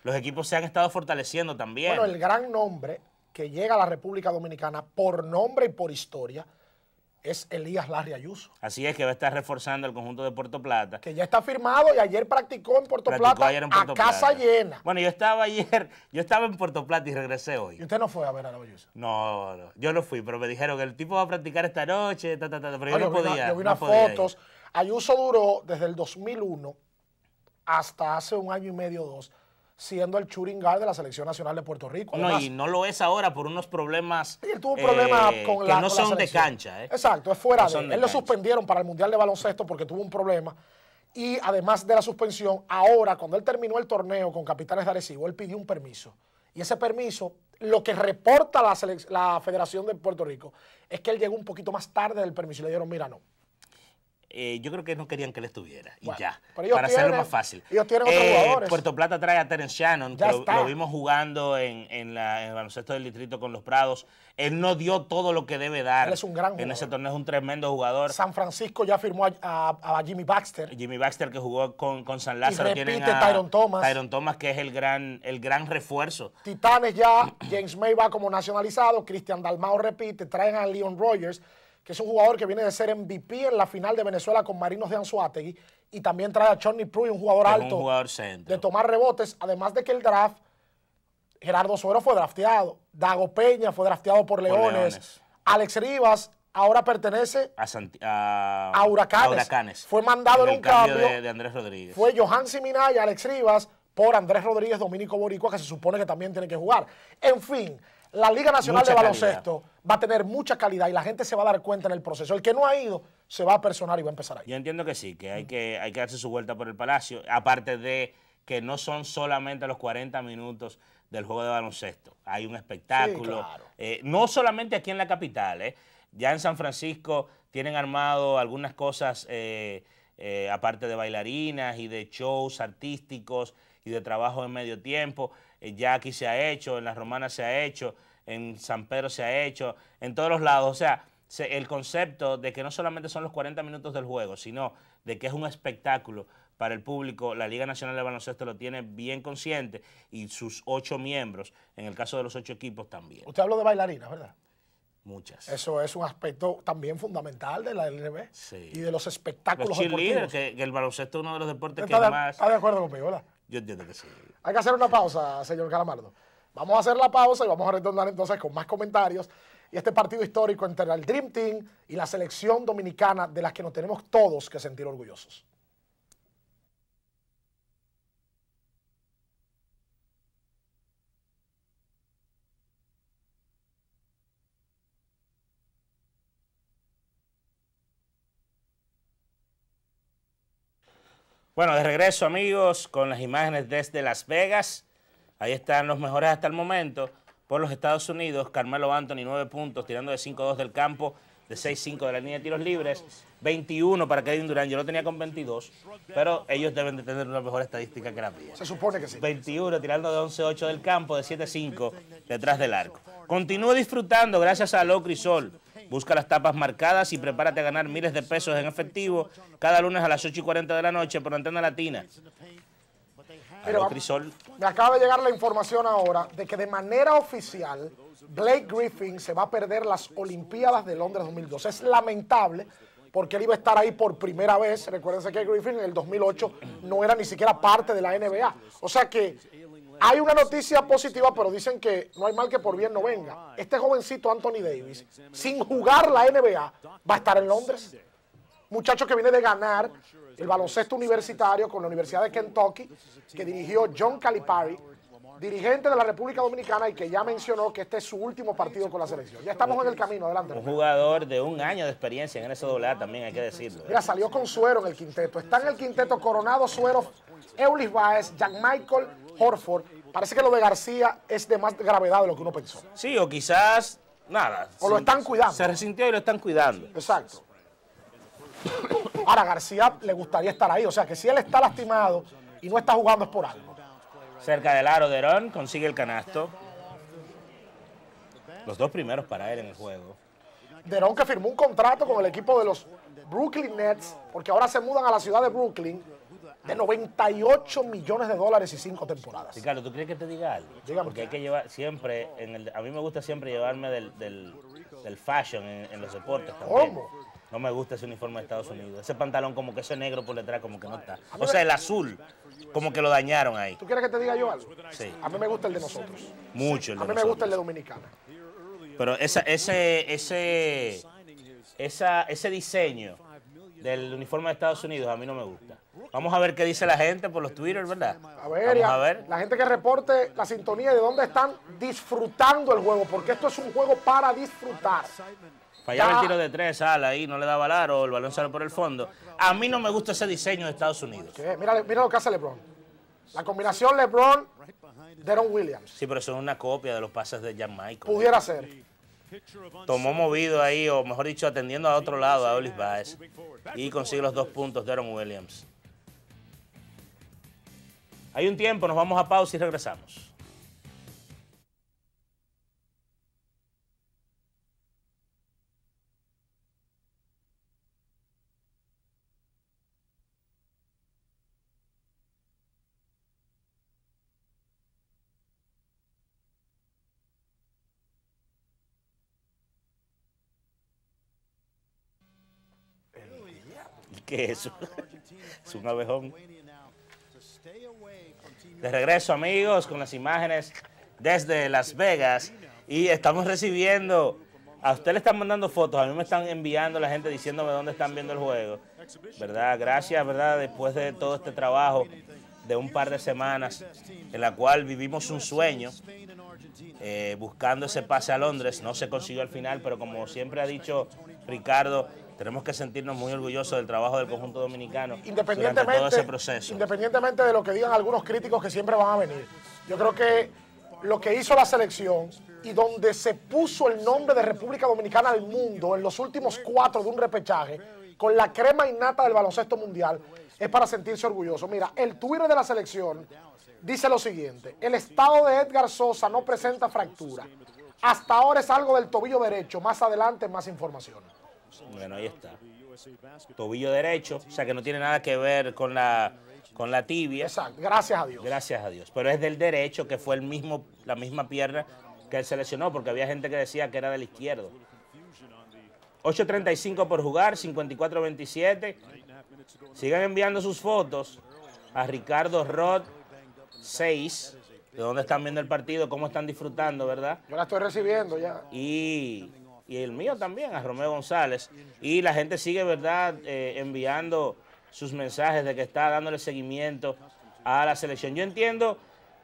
los equipos se han estado fortaleciendo también. Bueno, el gran nombre que llega a la República Dominicana por nombre y por historia es Elías Larry Ayuso. Así es, que va a estar reforzando el conjunto de Puerto Plata. Que ya está firmado y ayer practicó en Puerto practicó Plata en Puerto a Plata. Casa llena. Bueno, yo estaba ayer, yo estaba en Puerto Plata y regresé hoy. ¿Y usted no fue a ver a Ayuso? No, no, yo no fui, pero me dijeron que el tipo va a practicar esta noche, ta, ta, ta, pero yo no, no podía. Una, yo vi unas no fotos. Ayuso duró desde el dos mil uno hasta hace un año y medio o dos, siendo el shooting guard de la Selección Nacional de Puerto Rico. Además, no, y no lo es ahora por unos problemas. Y él tuvo eh, problemas con la, que no son la de cancha. Eh. Exacto, es fuera no de él. De él lo suspendieron para el Mundial de Baloncesto porque tuvo un problema. Y además de la suspensión, ahora, cuando él terminó el torneo con Capitanes de Arecibo, él pidió un permiso. Y ese permiso, lo que reporta la, la Federación de Puerto Rico, es que él llegó un poquito más tarde del permiso y le dijeron, mira, no. Eh, yo creo que no querían que él estuviera, bueno, y ya, para hacerlo más fácil. Ellos tienen otros eh, jugadores. Puerto Plata trae a Terence Shannon, que lo, lo vimos jugando en, en, la, en el baloncesto del distrito con los Prados. Él no dio todo lo que debe dar. Él es un gran jugador. En ese torneo es un tremendo jugador. San Francisco ya firmó a, a, a Jimmy Baxter. Jimmy Baxter, que jugó con, con San Lázaro. Y repite a Tyron Thomas. Tyron Thomas, que es el gran, el gran refuerzo. Titanes ya, James May va como nacionalizado, Cristian Dalmao repite, traen a Leon Rogers, que es un jugador que viene de ser M V P en la final de Venezuela con Marinos de Anzuategui, y también trae a Chorny Pruy, un jugador es alto, un jugador de tomar rebotes, además de que el draft, Gerardo Suero fue drafteado, Dago Peña fue drafteado por Leones, por Leones. Alex Rivas ahora pertenece a, Santi a, a, Huracanes. a Huracanes, fue mandado en, en un cambio, cambio de, de Andrés Rodríguez, fue Johan Siminaya, Alex Rivas, por Andrés Rodríguez, Dominico Boricua, que se supone que también tiene que jugar. En fin, la Liga Nacional de Baloncesto va a tener mucha calidad y la gente se va a dar cuenta en el proceso. El que no ha ido se va a personar y va a empezar ahí. Yo entiendo que sí, que hay que, hay que darse su vuelta por el Palacio, aparte de que no son solamente los cuarenta minutos del juego de baloncesto. Hay un espectáculo, sí, claro. eh, no solamente aquí en la capital, eh, Ya en San Francisco tienen armado algunas cosas, eh, eh, aparte de bailarinas y de shows artísticos y de trabajo en medio tiempo. Eh, ya aquí se ha hecho, en Las Romanas se ha hecho, en San Pedro se ha hecho, en todos los lados. O sea, se, el concepto de que no solamente son los cuarenta minutos del juego, sino de que es un espectáculo para el público. La Liga Nacional de Baloncesto lo tiene bien consciente, y sus ocho miembros, en el caso de los ocho equipos, también. Usted habló de bailarinas, ¿verdad? Muchas. Eso es un aspecto también fundamental de la L N B, sí, y de los espectáculos los deportivos. Que, que el baloncesto es uno de los deportes que de, más... ¿Está de acuerdo conmigo, verdad? Yo entiendo que sí. Hay que hacer una pausa, señor Calamardo. Vamos a hacer la pausa y vamos a retornar entonces con más comentarios y este partido histórico entre el Dream Team y la selección dominicana, de las que nos tenemos todos que sentir orgullosos. Bueno, de regreso, amigos, con las imágenes desde Las Vegas. Ahí están los mejores hasta el momento por los Estados Unidos. Carmelo Anthony, nueve puntos, tirando de cinco dos del campo, de seis cinco de la línea de tiros libres, veintiuno para Kevin Durant. Yo lo tenía con veintidós, pero ellos deben de tener una mejor estadística que la mía. Se supone que sí. veintiuno, tirando de once ocho del campo, de siete cinco detrás del arco. Continúa disfrutando gracias a Locri Sol. Busca las tapas marcadas y prepárate a ganar miles de pesos en efectivo cada lunes a las ocho y cuarenta de la noche por Antena Latina. Pero me acaba de llegar la información ahora de que de manera oficial Blake Griffin se va a perder las Olimpiadas de Londres dos mil doce. Es lamentable porque él iba a estar ahí por primera vez. Recuérdense que Griffin en el dos mil ocho no era ni siquiera parte de la N B A. O sea que hay una noticia positiva, pero dicen que no hay mal que por bien no venga. Este jovencito Anthony Davis, sin jugar la N B A, va a estar en Londres. Muchacho que viene de ganar el baloncesto universitario con la Universidad de Kentucky, que dirigió John Calipari, dirigente de la República Dominicana, y que ya mencionó que este es su último partido con la selección. Ya estamos en el camino, adelante. Un jugador de un año de experiencia en N C A A también, hay que decirlo. ¿eh? Mira, salió con Suero en el quinteto. Está en el quinteto Coronado, Suero, Eulis Báez, Jack Michael, Horford. Parece que lo de García es de más gravedad de lo que uno pensó. Sí, o quizás nada. O lo están cuidando. Se resintió y lo están cuidando. Exacto. Ahora, García le gustaría estar ahí. O sea, que si él está lastimado y no está jugando es por algo. Cerca del aro, Deron consigue el canasto. Los dos primeros para él en el juego. Deron, que firmó un contrato con el equipo de los Brooklyn Nets, porque ahora se mudan a la ciudad de Brooklyn, de noventa y ocho millones de dólares y cinco temporadas. Ricardo, ¿tú crees que te diga algo? Dígame. Porque hay que llevar siempre, en el, a mí me gusta siempre llevarme del, del, del fashion en, en los deportes también. ¿Cómo? No me gusta ese uniforme de Estados Unidos. Ese pantalón, como que ese negro por detrás, como que no está. O sea, el azul, como que lo dañaron ahí. ¿Tú quieres que te diga yo algo? Sí. A mí me gusta el de nosotros. Mucho el de nosotros. A mí me gusta el de Dominicana. Pero esa, ese, ese, esa, ese diseño del uniforme de Estados Unidos a mí no me gusta. Vamos a ver qué dice la gente por los Twitter, ¿verdad? A ver, Vamos a ver. La gente que reporte la sintonía de dónde están disfrutando el juego, porque esto es un juego para disfrutar. Fallaba ya el tiro de tres, ala, ahí no le daba el aro, el balón sale por el fondo. A mí no me gusta ese diseño de Estados Unidos. ¿Qué? Mira, mira lo que hace LeBron. La combinación LeBron, Deron Williams. Sí, pero eso es una copia de los pases de Jack Michael. Pudiera ser. Tomó movido ahí, o mejor dicho, atendiendo a otro lado, a Eulis Báez. Y consigue los dos puntos Deron Williams. Hay un tiempo, nos vamos a pausa y regresamos. ¿Qué es eso? Es un abejón. De regreso, amigos, con las imágenes desde Las Vegas. Y estamos recibiendo... A usted le están mandando fotos, a mí me están enviando la gente diciéndome dónde están viendo el juego. ¿Verdad? Gracias, ¿verdad? Después de todo este trabajo de un par de semanas en la cual vivimos un sueño, eh, buscando ese pase a Londres. No se consiguió al final, pero como siempre ha dicho Ricardo, tenemos que sentirnos muy orgullosos del trabajo del conjunto dominicano durante todo ese proceso. Independientemente de lo que digan algunos críticos que siempre van a venir. Yo creo que lo que hizo la selección y donde se puso el nombre de República Dominicana al mundo en los últimos cuatro de un repechaje, con la crema innata del baloncesto mundial, es para sentirse orgulloso. Mira, el Twitter de la selección dice lo siguiente: el estado de Edgar Sosa no presenta fractura. Hasta ahora es algo del tobillo derecho. Más adelante, más información. Bueno, ahí está. Tobillo derecho, o sea que no tiene nada que ver con la, con la tibia. Exacto, gracias a Dios. Gracias a Dios. Pero es del derecho, que fue el mismo, la misma pierna que él se lesionó, porque había gente que decía que era del izquierdo. ocho treinta y cinco por jugar, cincuenta y cuatro veintisiete. Sigan enviando sus fotos a Ricardo Rod seis, de dónde están viendo el partido, cómo están disfrutando, ¿verdad? Yo la estoy recibiendo ya. Y, y el mío también, a Romeo González. Y la gente sigue, ¿verdad?, eh, enviando sus mensajes de que está dándole seguimiento a la selección. Yo entiendo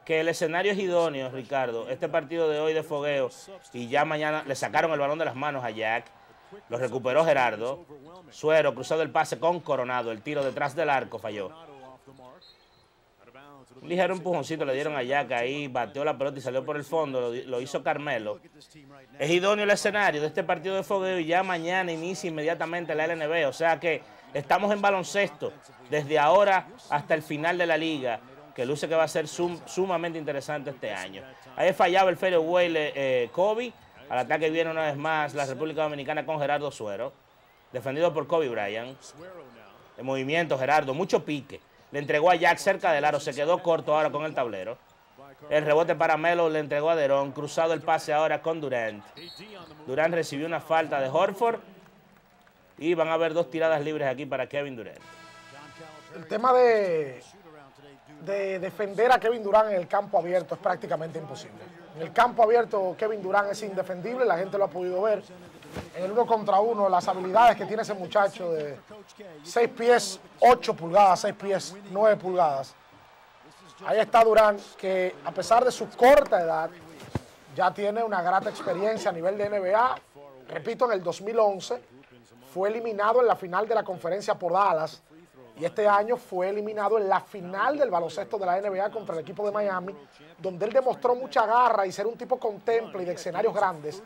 que el escenario es idóneo, Ricardo. Este partido de hoy de fogueo, y ya mañana le sacaron el balón de las manos a Jack. Lo recuperó Gerardo Suero, cruzado el pase con Coronado. El tiro detrás del arco falló. Un ligero empujoncito le dieron a Jack ahí, bateó la pelota y salió por el fondo. Lo, lo hizo Carmelo. Es idóneo el escenario de este partido de fogueo y ya mañana inicia inmediatamente la L N B. O sea que estamos en baloncesto desde ahora hasta el final de la liga, que luce que va a ser sum, sumamente interesante este año. Ahí fallaba el fadeaway eh, Kobe. Al ataque viene una vez más la República Dominicana con Gerardo Suero, defendido por Kobe Bryant. El movimiento, Gerardo, mucho pique. Le entregó a Jack cerca del aro, se quedó corto ahora con el tablero. El rebote para Melo, le entregó a Deron, cruzado el pase ahora con Durant. Durant recibió una falta de Horford y van a haber dos tiradas libres aquí para Kevin Durant. El tema de, de defender a Kevin Durant en el campo abierto es prácticamente imposible. En el campo abierto Kevin Durant es indefendible, la gente lo ha podido ver. En el uno contra uno, las habilidades que tiene ese muchacho de seis pies ocho pulgadas, seis pies nueve pulgadas. Ahí está Durant, que a pesar de su corta edad, ya tiene una grata experiencia a nivel de N B A. Repito, en el dos mil once fue eliminado en la final de la conferencia por Dallas. Y este año fue eliminado en la final del baloncesto de la N B A contra el equipo de Miami, donde él demostró mucha garra y ser un tipo con temple y de escenarios grandes.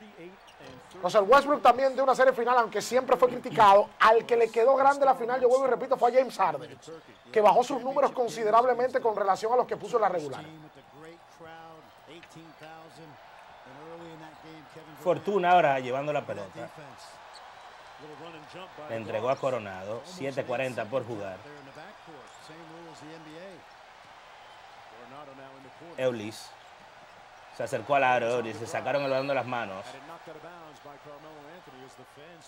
Russell Westbrook también dio una serie final, aunque siempre fue criticado. Al que le quedó grande la final, yo vuelvo y repito, fue a James Harden, que bajó sus números considerablemente con relación a los que puso en la regular. Fortuna ahora llevando la pelota. Le entregó a Coronado, siete cuarenta por jugar. Eulis se acercó al aro, Eulis, se sacaron el balón de las manos.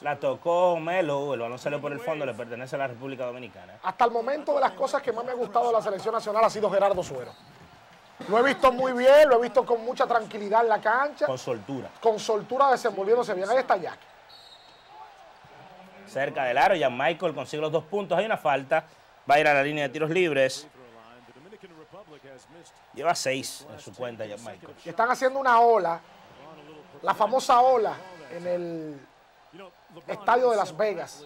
La tocó Melo, el balón salió por el fondo, le pertenece a la República Dominicana. Hasta el momento, de las cosas que más me ha gustado de la selección nacional ha sido Gerardo Suero. Lo he visto muy bien, lo he visto con mucha tranquilidad en la cancha. Con soltura. Con soltura, desenvolviéndose bien. Ahí está Jack. Cerca del aro, Jack Michael consigue los dos puntos. Hay una falta, va a ir a la línea de tiros libres. Lleva seis en su cuenta Jack Michael. Están haciendo una ola, la famosa ola en el estadio de Las Vegas.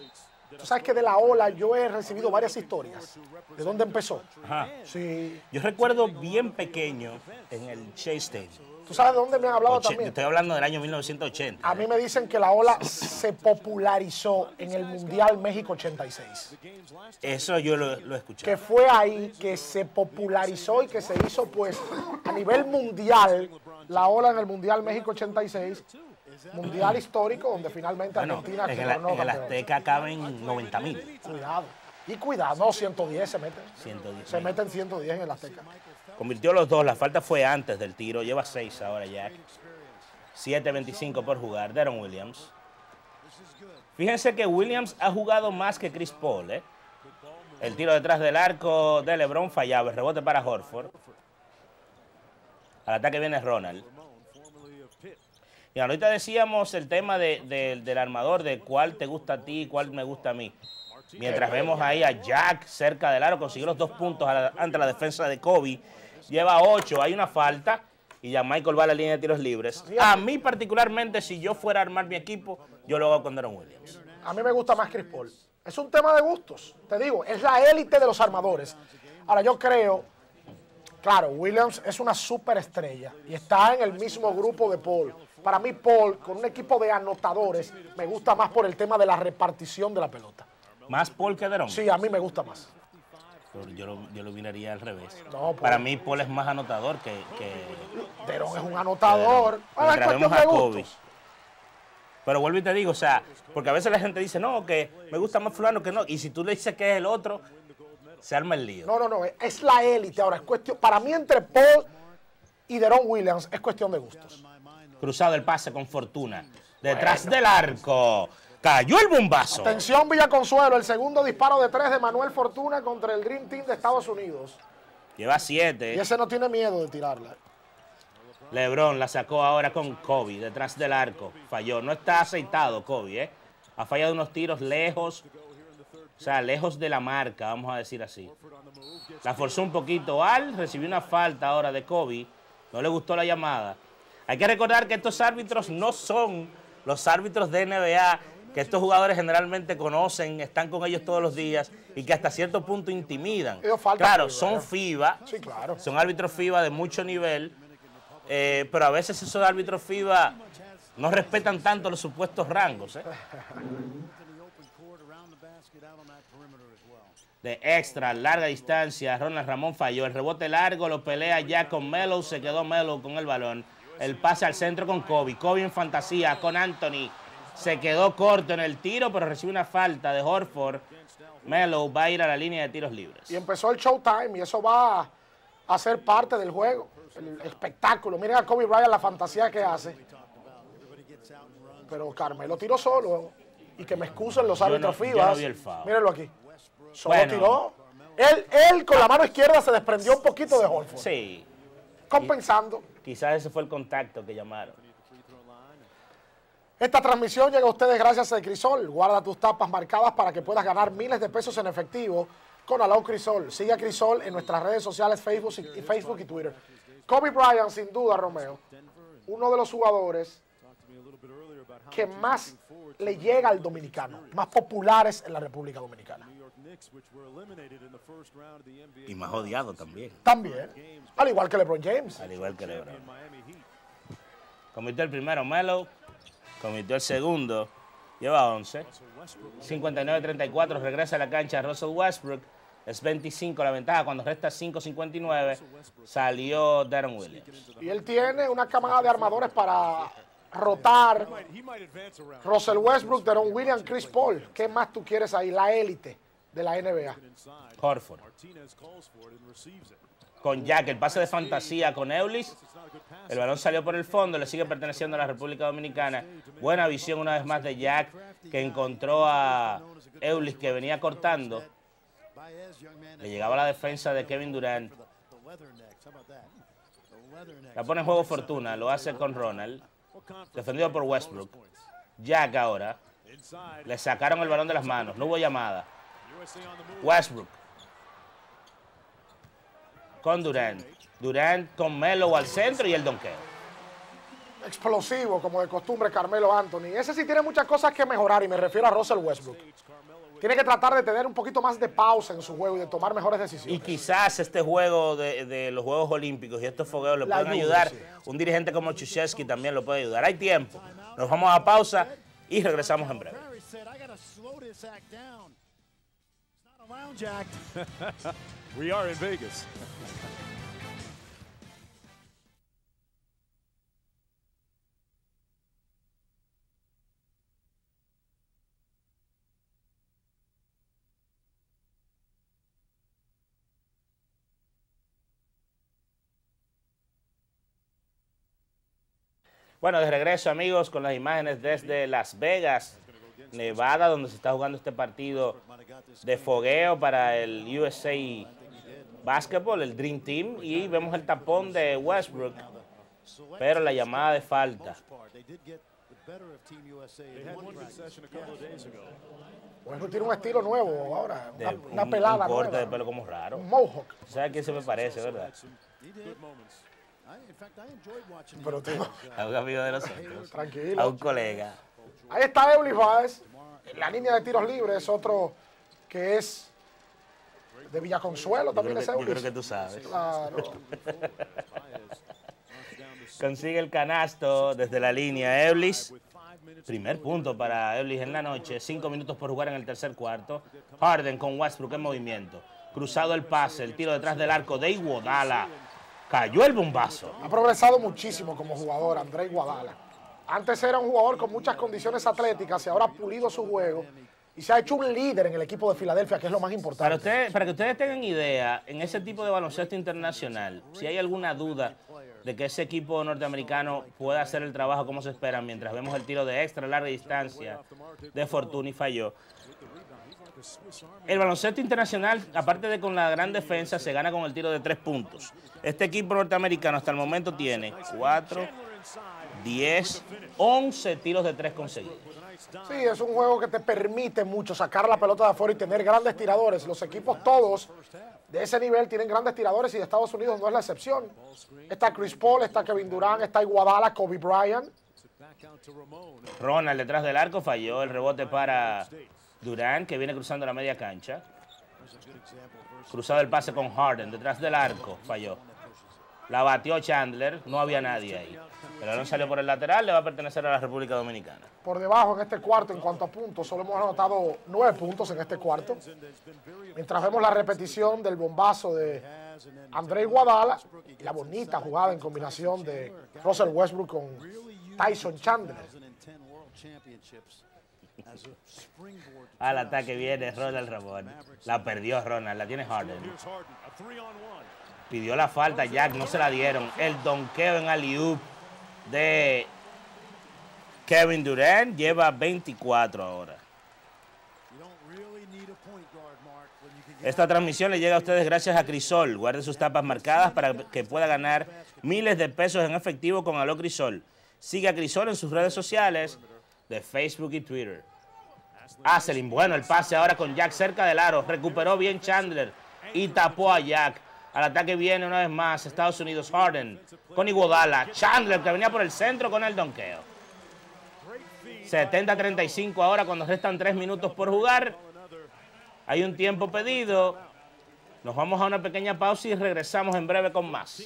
Tú sabes que de la ola yo he recibido varias historias. ¿De dónde empezó? Ajá. Sí. Yo recuerdo bien pequeño en el Chase Stadium. ¿Tú sabes de dónde me han hablado Oche, también? Estoy hablando del año mil novecientos ochenta. A mí me dicen que la ola se popularizó en el Mundial México ochenta y seis. Eso yo lo, lo escuché. Que fue ahí que se popularizó y que se hizo, pues, a nivel mundial, la ola en el Mundial México ochenta y seis, mundial histórico, donde finalmente bueno, Argentina en quedó. No, en el Azteca caben noventa mil. Cuidado. Y cuidado, no, ciento diez se meten. ciento diez. Se meten ciento diez en el Azteca. Convirtió los dos, la falta fue antes del tiro. Lleva seis ahora Jack. siete veinticinco por jugar. Deron Williams. Fíjense que Williams ha jugado más que Chris Paul, ¿eh? El tiro detrás del arco de LeBron fallaba. El rebote para Horford. Al ataque viene Ronald. Y ahorita decíamos el tema de, de, del armador, de cuál te gusta a ti y cuál me gusta a mí. Mientras vemos ahí a Jack cerca del aro, consiguió los dos puntos la, ante la defensa de Kobe. Lleva ocho, hay una falta y ya Michael va a la línea de tiros libres. A mí particularmente, si yo fuera a armar mi equipo, yo lo hago con Deron Williams. A mí me gusta más Chris Paul. Es un tema de gustos, te digo, es la élite de los armadores. Ahora yo creo Claro, Williams es una superestrella y está en el mismo grupo de Paul. Para mí, Paul, con un equipo de anotadores, me gusta más por el tema de la repartición de la pelota. ¿Más Paul que Deron? Sí, a mí me gusta más. Yo lo, yo lo miraría al revés. No, para mí, Paul es más anotador que... que Deron es un anotador. Ahora es cuestión de gustos. Pero vuelvo y te digo, o sea, porque a veces la gente dice, no, que me gusta más fulano que no. Y si tú le dices que es el otro, se arma el lío. No, no, no, es la élite ahora. Es cuestión, para mí, entre Paul y Deron Williams, es cuestión de gustos. Cruzado el pase con Fortuna. Detrás bueno. del arco. Cayó el bombazo. Atención, Villaconsuelo. El segundo disparo de tres de Manuel Fortuna contra el Dream Team de Estados Unidos. Lleva siete. Y ese no tiene miedo de tirarla. LeBron la sacó ahora con Kobe. Detrás del arco. Falló. No está aceitado Kobe, ¿eh? Ha fallado unos tiros lejos. O sea, lejos de la marca, vamos a decir así. La forzó un poquito Al. Recibió una falta ahora de Kobe. No le gustó la llamada. Hay que recordar que estos árbitros no son los árbitros de N B A, que estos jugadores generalmente conocen, están con ellos todos los días y que hasta cierto punto intimidan. Claro, son FIBA, sí, claro. son árbitros FIBA de mucho nivel, eh, pero a veces esos árbitros FIBA no respetan tanto los supuestos rangos. ¿eh? De extra, larga distancia, Ronald Ramón falló, el rebote largo lo pelea ya con Melo, se quedó Melo con el balón. El pase al centro con Kobe. Kobe en fantasía con Anthony. Se quedó corto en el tiro, pero recibe una falta de Horford. Melo va a ir a la línea de tiros libres. Y empezó el showtime y eso va a ser parte del juego. El espectáculo. Miren a Kobe Bryant la fantasía que hace. Pero Carmelo tiró solo. Y que me excusen los árbitros no, FIBA. No Mírenlo aquí. Solo bueno. tiró. Él, él con la mano izquierda se desprendió un poquito de Horford. Sí. Compensando. Quizás ese fue el contacto que llamaron. Esta transmisión llega a ustedes gracias a Crisol. Guarda tus tapas marcadas para que puedas ganar miles de pesos en efectivo con Alao Crisol. Sigue a Crisol en nuestras redes sociales, Facebook y, y Facebook y Twitter. Kobe Bryant, sin duda, Romeo, uno de los jugadores que más le llega al dominicano, más populares en la República Dominicana. Y más odiado también. También, al igual que LeBron James. Al igual que LeBron. Cometió el primero Melo, cometió el segundo, lleva once. cincuenta y nueve a treinta y cuatro, regresa a la cancha Russell Westbrook. Es veinticinco la ventaja, cuando resta cinco cincuenta y nueve, salió Deron Williams. Y él tiene una camada de armadores para... rotar. Russell Westbrook, Deron Williams, Chris Paul. ¿Qué más tú quieres ahí? La élite de la N B A. Horford. Con Jack, el pase de fantasía con Eulis. El balón salió por el fondo, le sigue perteneciendo a la República Dominicana. Buena visión una vez más de Jack, que encontró a Eulis que venía cortando. Le llegaba la defensa de Kevin Durant. La pone en juego Fortuna, lo hace con Ronald. Defendido por Westbrook. Jack ahora. Le sacaron el balón de las manos. No hubo llamada. Westbrook. Con Durant. Durant con Melo al centro y el donqueo. Explosivo, como de costumbre, Carmelo Anthony. Ese sí tiene muchas cosas que mejorar y me refiero a Russell Westbrook. Tiene que tratar de tener un poquito más de pausa en su juego y de tomar mejores decisiones. Y quizás este juego de, de los Juegos Olímpicos y estos fogueos le pueden ayudar. Sí. Un dirigente como Krzyzewski también lo puede ayudar. Hay tiempo. Nos vamos a pausa y regresamos en breve. We are in Vegas. Bueno, de regreso, amigos, con las imágenes desde Las Vegas, Nevada, donde se está jugando este partido de fogueo para el U S A Basketball, el Dream Team, y vemos el tapón de Westbrook, pero la llamada de falta. Westbrook tiene un estilo nuevo ahora, una, de, una un, pelada un corte nueva. De pelo como raro. Un mohawk. ¿Sabes a quién se me parece, verdad? Pero tengo... a un amigo de nosotros, tranquilo, a un colega. Ahí está Eulis Báez, en la línea de tiros libres, otro que es de Villaconsuelo también es Eulis. Yo creo que tú sabes. Claro. Consigue el canasto desde la línea Eulis. Primer punto para Eulis en la noche. Cinco minutos por jugar en el tercer cuarto. Harden con Westbrook en movimiento. Cruzado el pase, el tiro detrás del arco de Iguodala. Cayó el bombazo. Ha progresado muchísimo como jugador André Iguodala. Antes era un jugador con muchas condiciones atléticas y ahora ha pulido su juego. Y se ha hecho un líder en el equipo de Filadelfia, que es lo más importante. Para, usted, para que ustedes tengan idea, en ese tipo de baloncesto internacional, si hay alguna duda de que ese equipo norteamericano pueda hacer el trabajo como se espera, mientras vemos el tiro de extra larga distancia de Fortuna y falló. El baloncesto internacional, aparte de con la gran defensa, se gana con el tiro de tres puntos. Este equipo norteamericano hasta el momento tiene cuatro, diez, once tiros de tres conseguidos. Sí, es un juego que te permite mucho sacar la pelota de afuera y tener grandes tiradores. Los equipos todos de ese nivel tienen grandes tiradores y de Estados Unidos no es la excepción. Está Chris Paul, está Kevin Durant, está Iguodala, Kobe Bryant. Ronald detrás del arco falló, el rebote para Durant, que viene cruzando la media cancha. Cruzado el pase con Harden, detrás del arco falló. La batió Chandler, no había nadie ahí. El balón salió por el lateral, le va a pertenecer a la República Dominicana. Por debajo en este cuarto, en cuanto a puntos, solo hemos anotado nueve puntos en este cuarto. Mientras vemos la repetición del bombazo de André Iguodala y la bonita jugada en combinación de Russell Westbrook con Tyson Chandler. Al ataque viene Ronald Ramón. La perdió Ronald, la tiene Harden. Pidió la falta Jack, no se la dieron. El donqueo en alley-oop de Kevin Durant lleva veinticuatro ahora. Esta transmisión le llega a ustedes gracias a Crisol. Guarde sus tapas marcadas para que pueda ganar miles de pesos en efectivo con Aló Crisol. Sigue a Crisol en sus redes sociales de Facebook y Twitter. Asselin, bueno, el pase ahora con Jack cerca del aro. Recuperó bien Chandler y tapó a Jack. Al ataque viene una vez más Estados Unidos. Harden con Iguodala. Chandler que venía por el centro con el donqueo. setenta a treinta y cinco ahora cuando restan tres minutos por jugar. Hay un tiempo pedido. Nos vamos a una pequeña pausa y regresamos en breve con más.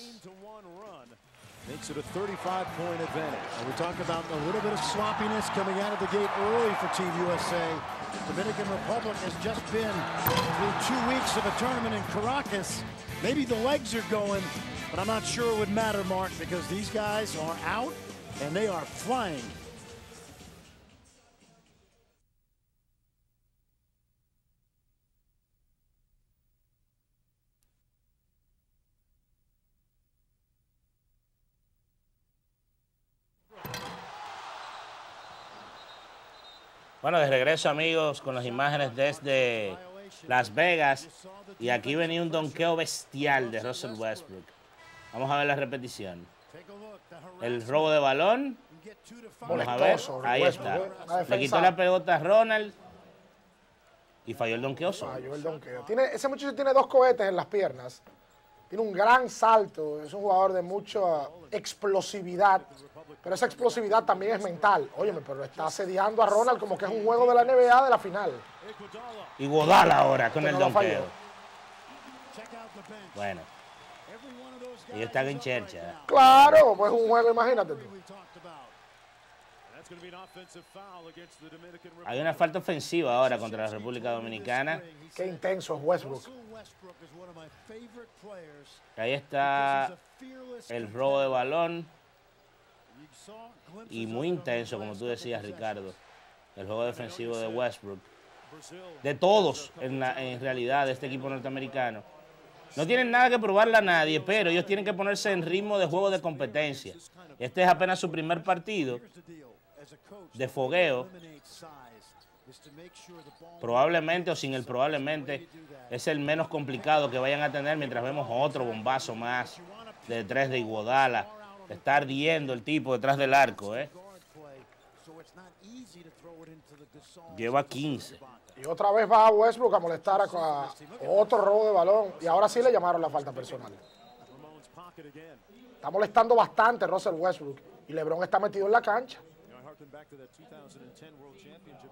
Makes it a thirty-five point advantage. And we talk about a little bit of sloppiness coming out of the gate early for Team U S A. Dominican Republic has just been through two weeks of a tournament in Caracas. Maybe the legs are going, but I'm not sure it would matter, Mark, because these guys are out and they are flying. Bueno, de regreso, amigos, con las imágenes desde Las Vegas. Y aquí venía un donqueo bestial de Russell Westbrook. Vamos a ver la repetición. El robo de balón. Vamos a ver. Ahí está. Le quitó la pelota a Ronald. Y falló el donqueo solo. Falló el donqueo. Tiene, ese muchacho tiene dos cohetes en las piernas. Tiene un gran salto. Es un jugador de mucha explosividad. Pero esa explosividad también es mental. Óyeme, pero está asediando a Ronald como que es un juego de la N B A de la final. Iguodala ahora con el donkeo. Bueno. Ellos están en chercha. Claro, pues un juego, imagínate tú. Hay una falta ofensiva ahora contra la República Dominicana. Qué intenso es Westbrook. Ahí está el robo de balón. Y muy intenso, como tú decías, Ricardo, el juego defensivo de Westbrook. De todos, en, la, en realidad, de este equipo norteamericano. No tienen nada que probarle a nadie, pero ellos tienen que ponerse en ritmo de juego de competencia. Este es apenas su primer partido de fogueo. Probablemente o sin el probablemente es el menos complicado que vayan a tener, mientras vemos otro bombazo más de tres de Iguodala. Está ardiendo el tipo detrás del arco, ¿eh? Lleva quince. Y otra vez va a Westbrook a molestar a, a otro robo de balón. Y ahora sí le llamaron la falta personal. Está molestando bastante Russell Westbrook. Y LeBron está metido en la cancha.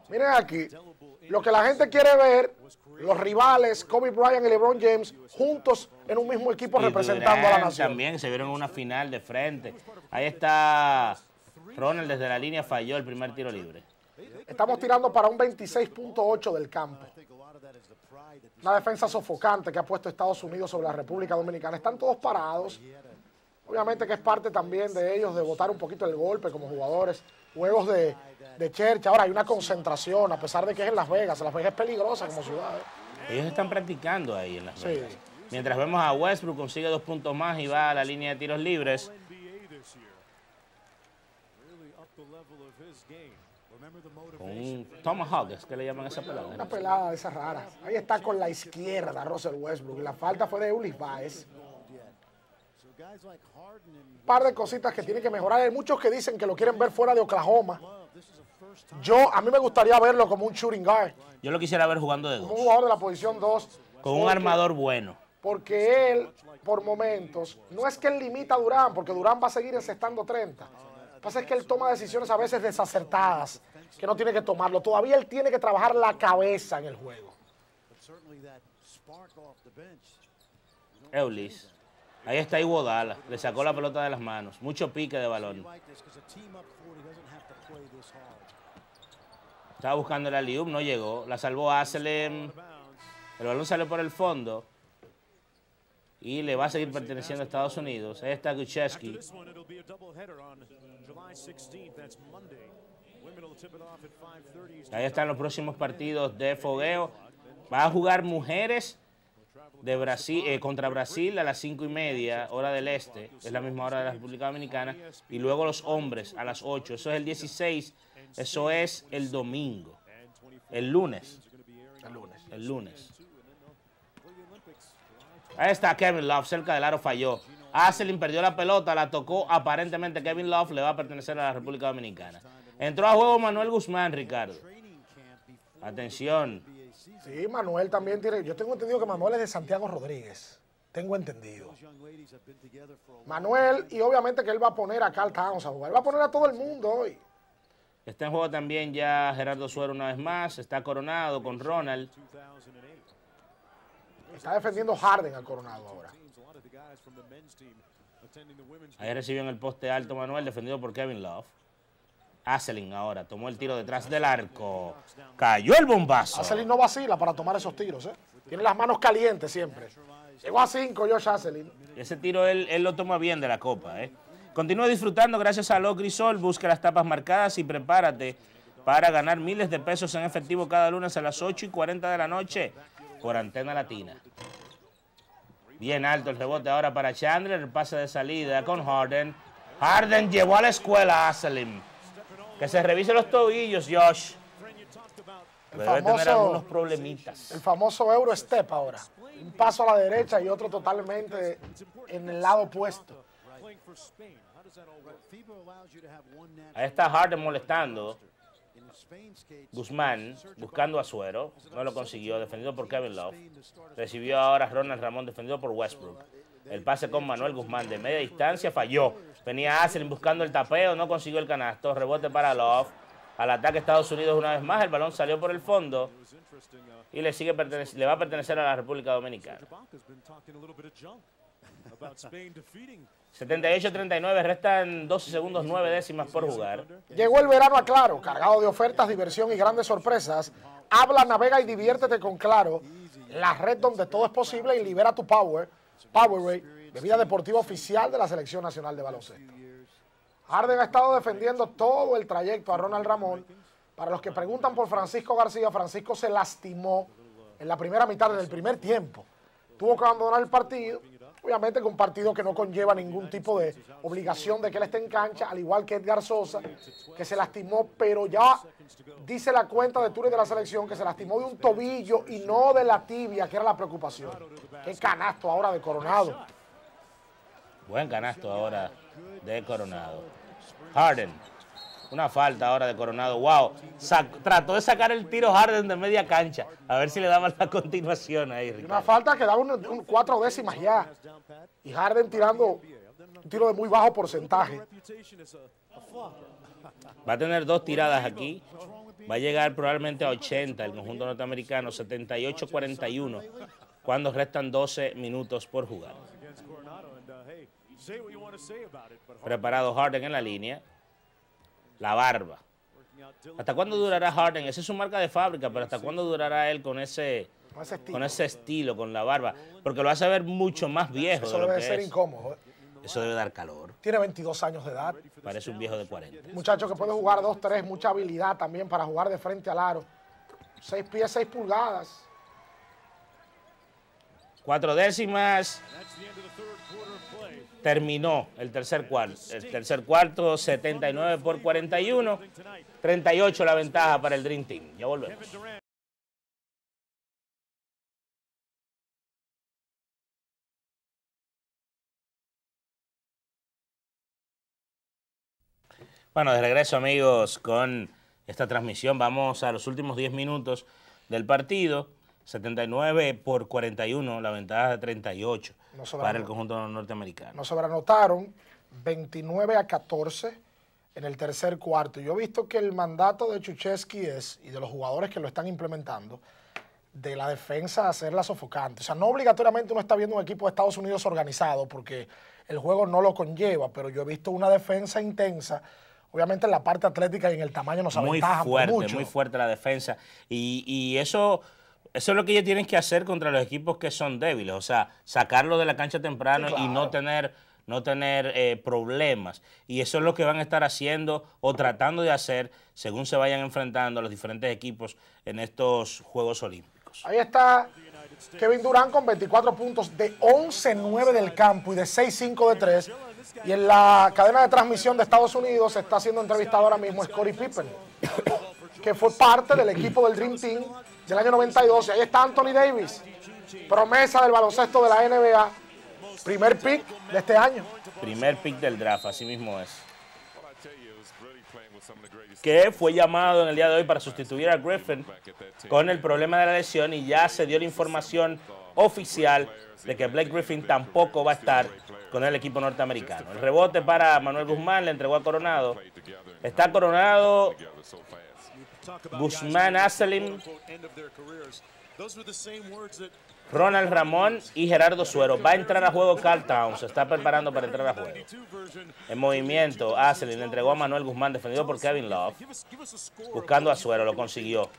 Miren aquí, lo que la gente quiere ver, los rivales Kobe Bryant y LeBron James juntos en un mismo equipo y representando Durant a la nación. También se vieron en una final de frente. Ahí está Ronald desde la línea, falló el primer tiro libre. Estamos tirando para un veintiséis punto ocho del campo. Una defensa sofocante que ha puesto Estados Unidos sobre la República Dominicana. Están todos parados. Obviamente que es parte también de ellos de botar un poquito el golpe como jugadores. Juegos de, de chercha. Ahora hay una concentración, a pesar de que es en Las Vegas. Las Vegas es peligrosa como ciudad, ¿eh? Ellos están practicando ahí en Las Vegas. Sí. Mientras vemos a Westbrook, consigue dos puntos más y va a la línea de tiros libres. Un tomahawk, es que le llaman esa pelada. Una pelada de esas raras. Ahí está con la izquierda Russell Westbrook. La falta fue de Eulis Báez. Un par de cositas que tienen que mejorar. Hay muchos que dicen que lo quieren ver fuera de Oklahoma. Yo, a mí me gustaría verlo como un shooting guard. Yo lo quisiera ver jugando de dos. Como un jugador de la posición dos. Con un armador bueno. Porque él, por momentos, no es que él limita a Durant, porque Durant va a seguir encestando treinta. Lo que pasa es que él toma decisiones a veces desacertadas, que no tiene que tomarlo. Todavía él tiene que trabajar la cabeza en el juego. Eulis. Ahí está Iguodala, le sacó la pelota de las manos. Mucho pique de balón. Estaba buscando el alley-oop, no llegó. La salvó Asselin. El balón salió por el fondo. Y le va a seguir perteneciendo a Estados Unidos. Ahí está Krzyzewski. Ahí están los próximos partidos de fogueo. Va a jugar mujeres de Brasil, eh, contra Brasil a las cinco y media, hora del este, es la misma hora de la República Dominicana, y luego los hombres a las ocho, eso es el dieciséis, eso es el domingo, el lunes, el lunes, el lunes. Ahí está Kevin Love, cerca del aro falló, Asselin perdió la pelota, la tocó aparentemente Kevin Love, le va a pertenecer a la República Dominicana. Entró a juego Manuel Guzmán, Ricardo, atención. Sí, Manuel también tiene... Yo tengo entendido que Manuel es de Santiago Rodríguez. Tengo entendido. Manuel, y obviamente que él va a poner a Karl Towns a jugar. Él va a poner a todo el mundo hoy. Está en juego también ya Gerardo Suero una vez más. Está Coronado con Ronald. Está defendiendo Harden a Coronado ahora. Ahí recibió en el poste alto Manuel, defendido por Kevin Love. Asselin ahora tomó el tiro detrás del arco. Cayó el bombazo. Asselin no vacila para tomar esos tiros, ¿eh? Tiene las manos calientes siempre. Llegó a cinco, Josh Asselin. Ese tiro él, él lo toma bien de la copa, ¿eh? Continúa disfrutando gracias a Locri Sol. Busca las tapas marcadas y prepárate para ganar miles de pesos en efectivo cada lunes a las ocho y cuarenta de la noche por Antena Latina. Bien alto el rebote ahora para Chandler. El pase de salida con Harden. Harden llevó a la escuela a Asselin. Que se revise los tobillos, Josh. Debe famoso, tener algunos problemitas. El famoso Euro Step ahora. Un paso a la derecha y otro totalmente en el lado opuesto. Ahí está Harden molestando. Guzmán buscando a Suero. No lo consiguió, defendido por Kevin Love. Recibió ahora Ronald Ramón, defendido por Westbrook. El pase con Manuel Guzmán de media distancia falló. Venía Asselin buscando el tapeo, no consiguió el canasto. Rebote para Love. Al ataque Estados Unidos una vez más. El balón salió por el fondo y le, sigue le va a pertenecer a la República Dominicana. setenta y ocho a treinta y nueve, restan doce segundos, nueve décimas por jugar. Llegó el verano a Claro, cargado de ofertas, diversión y grandes sorpresas. Habla, navega y diviértete con Claro, la red donde todo es posible y libera tu power. Powerade, bebida deportiva oficial de la Selección Nacional de Baloncesto. Harden ha estado defendiendo todo el trayecto a Ronald Ramón. Para los que preguntan por Francisco García, Francisco se lastimó en la primera mitad del primer tiempo. Tuvo que abandonar el partido, obviamente que un partido que no conlleva ningún tipo de obligación de que él esté en cancha, al igual que Edgar Sosa, que se lastimó, pero ya dice la cuenta de Túnez de la selección que se lastimó de un tobillo y no de la tibia, que era la preocupación. Qué canasto ahora de Coronado. Buen canasto ahora de Coronado. Harden, una falta ahora de Coronado. Wow, Sac trató de sacar el tiro Harden de media cancha. A ver si le daban la continuación ahí, Ricardo. Una falta que daba un, un cuatro décimas ya. Y Harden tirando un tiro de muy bajo porcentaje. Va a tener dos tiradas aquí. Va a llegar probablemente a ochenta el conjunto norteamericano, setenta y ocho a cuarenta y uno, cuando restan doce minutos por jugar. Preparado Harden en la línea. La barba. ¿Hasta cuándo durará Harden? Esa es su marca de fábrica, pero ¿hasta cuándo durará él con ese, con ese estilo, con la barba? Porque lo hace ver mucho más viejo. Eso debe ser incómodo. Eso debe dar calor. Tiene veintidós años de edad. Parece un viejo de cuarenta. Muchacho que puede jugar dos tres, mucha habilidad también para jugar de frente al aro. seis pies, seis pulgadas. Cuatro décimas. Terminó el tercer cuarto. El tercer cuarto, setenta y nueve por cuarenta y uno. treinta y ocho la ventaja para el Dream Team. Ya volvemos. Bueno, de regreso, amigos, con esta transmisión. Vamos a los últimos diez minutos del partido. setenta y nueve por cuarenta y uno, la ventaja de treinta y ocho no para el conjunto norteamericano. Nos sobranotaron veintinueve a catorce en el tercer cuarto. Yo he visto que el mandato de Krzyzewski es, y de los jugadores que lo están implementando, de la defensa hacerla sofocante. O sea, no obligatoriamente uno está viendo un equipo de Estados Unidos organizado porque el juego no lo conlleva, pero yo he visto una defensa intensa. Obviamente en la parte atlética y en el tamaño nos aventaja mucho. Muy fuerte, muy fuerte la defensa. Y, y eso, eso es lo que ellos tienen que hacer contra los equipos que son débiles. O sea, sacarlo de la cancha temprano, sí, claro, y no tener, no tener eh, problemas. Y eso es lo que van a estar haciendo o tratando de hacer según se vayan enfrentando a los diferentes equipos en estos Juegos Olímpicos. Ahí está Kevin Durant con veinticuatro puntos de once nueve del campo y de seis cinco de tres. Y en la cadena de transmisión de Estados Unidos está siendo entrevistado ahora mismo Scottie Pippen, que fue parte del equipo del Dream Team del año noventa y dos. Y ahí está Anthony Davis, promesa del baloncesto de la N B A, primer pick de este año. Primer pick del draft, así mismo es. Que fue llamado en el día de hoy para sustituir a Griffin con el problema de la lesión, y ya se dio la información oficial de que Blake Griffin tampoco va a estar con el equipo norteamericano. El rebote para Manuel Guzmán, le entregó a Coronado. Está Coronado, Guzmán, Asselin, Ronald Ramón y Gerardo Suero. Va a entrar a juego Karl Towns, se está preparando para entrar a juego. En movimiento, Asselin le entregó a Manuel Guzmán, defendido por Kevin Love, buscando a Suero, lo consiguió.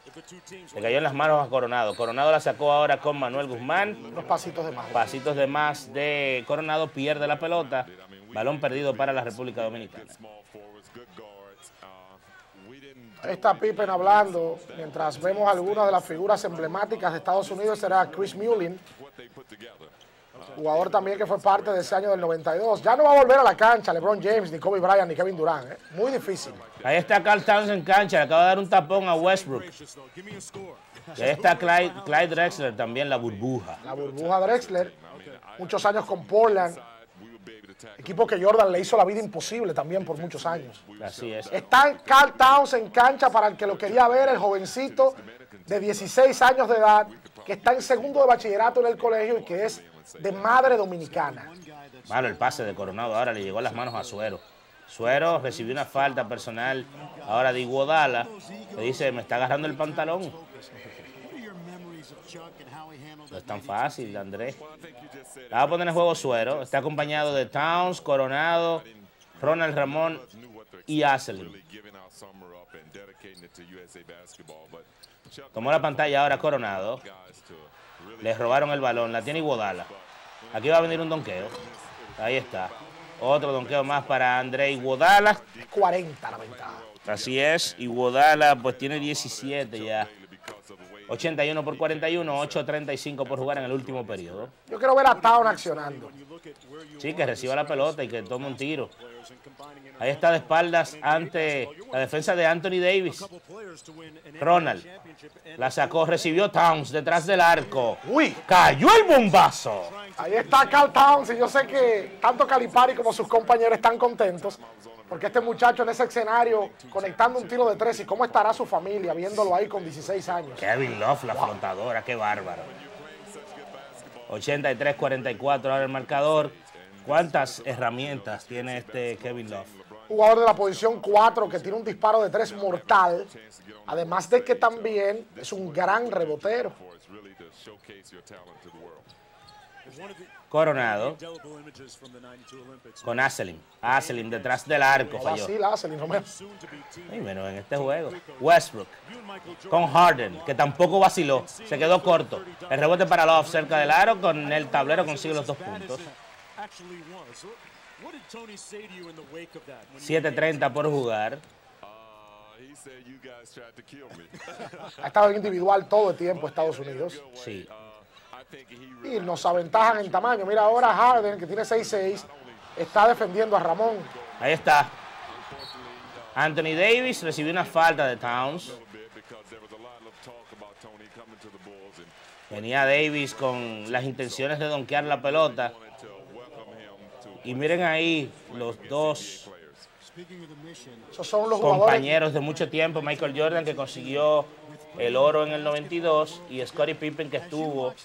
Le cayó en las manos a Coronado. Coronado la sacó ahora con Manuel Guzmán. Unos pasitos de más. Pasitos de más de Coronado, pierde la pelota. Balón perdido para la República Dominicana. Está Pippen hablando, mientras vemos algunas de las figuras emblemáticas de Estados Unidos. Será Chris Mullin, jugador también que fue parte de ese año del noventa y dos. Ya no va a volver a la cancha LeBron James, ni Kobe Bryant, ni Kevin Durant. ¿eh? Muy difícil. Ahí está Karl Towns en cancha, le acaba de dar un tapón a Westbrook. Y ahí está Clyde, Clyde Drexler también, la burbuja. La burbuja Drexler, muchos años con Portland. Equipo que Jordan le hizo la vida imposible también por muchos años. Así es. Está Karl Towns en cancha para el que lo quería ver, el jovencito de dieciséis años de edad, que está en segundo de bachillerato en el colegio y que es de madre dominicana. Malo el pase de Coronado, ahora le llegó a las manos a Suero. Suero recibió una falta personal ahora de Iguodala, le dice, me está agarrando el pantalón. No es tan fácil, Andrés. La va a poner en juego Suero. Está acompañado de Towns, Coronado, Ronald Ramón y Asselin. Tomó la pantalla ahora Coronado. Les robaron el balón. La tiene Iguodala. Aquí va a venir un donqueo. Ahí está. Otro donqueo más para André Iguodala. cuarenta la ventaja. Así es. Iguodala pues tiene diecisiete ya. ochenta y uno por cuarenta y uno, ocho treinta y cinco por jugar en el último periodo. Yo quiero ver a Towns accionando. Sí, que reciba la pelota y que tome un tiro. Ahí está de espaldas ante la defensa de Anthony Davis. Ronald la sacó, recibió Towns detrás del arco. ¡Uy! ¡Cayó el bombazo! Ahí está Karl Towns, y yo sé que tanto Calipari como sus compañeros están contentos porque este muchacho en ese escenario conectando un tiro de tres, y cómo estará su familia viéndolo ahí con dieciséis años. Kevin Love, la afrontadora, qué bárbaro. ochenta y tres a cuarenta y cuatro ahora el marcador. ¿Cuántas herramientas tiene este Kevin Love? jugador de la posición cuatro que tiene un disparo de tres mortal, además de que también es un gran rebotero. Coronado con Asselin. Asselin detrás del arco falló. Sí, Asselin, no me... Ay, menos en este juego. Westbrook con Harden, que tampoco vaciló, se quedó corto. El rebote para Love cerca del aro, con el tablero consigue los dos puntos. siete treinta por jugar. Ha estado individual todo el tiempo Estados Unidos. Sí. Y nos aventajan en tamaño. Mira ahora Harden, que tiene seis seis, está defendiendo a Ramón. Ahí está. Anthony Davis recibió una falta de Towns. Venía Davis con las intenciones de donkear la pelota. Y miren ahí los dos Esos son los compañeros jugadores de mucho tiempo. Michael Jordan, que consiguió el oro en el noventa y dos, y Scottie Pippen, que estuvo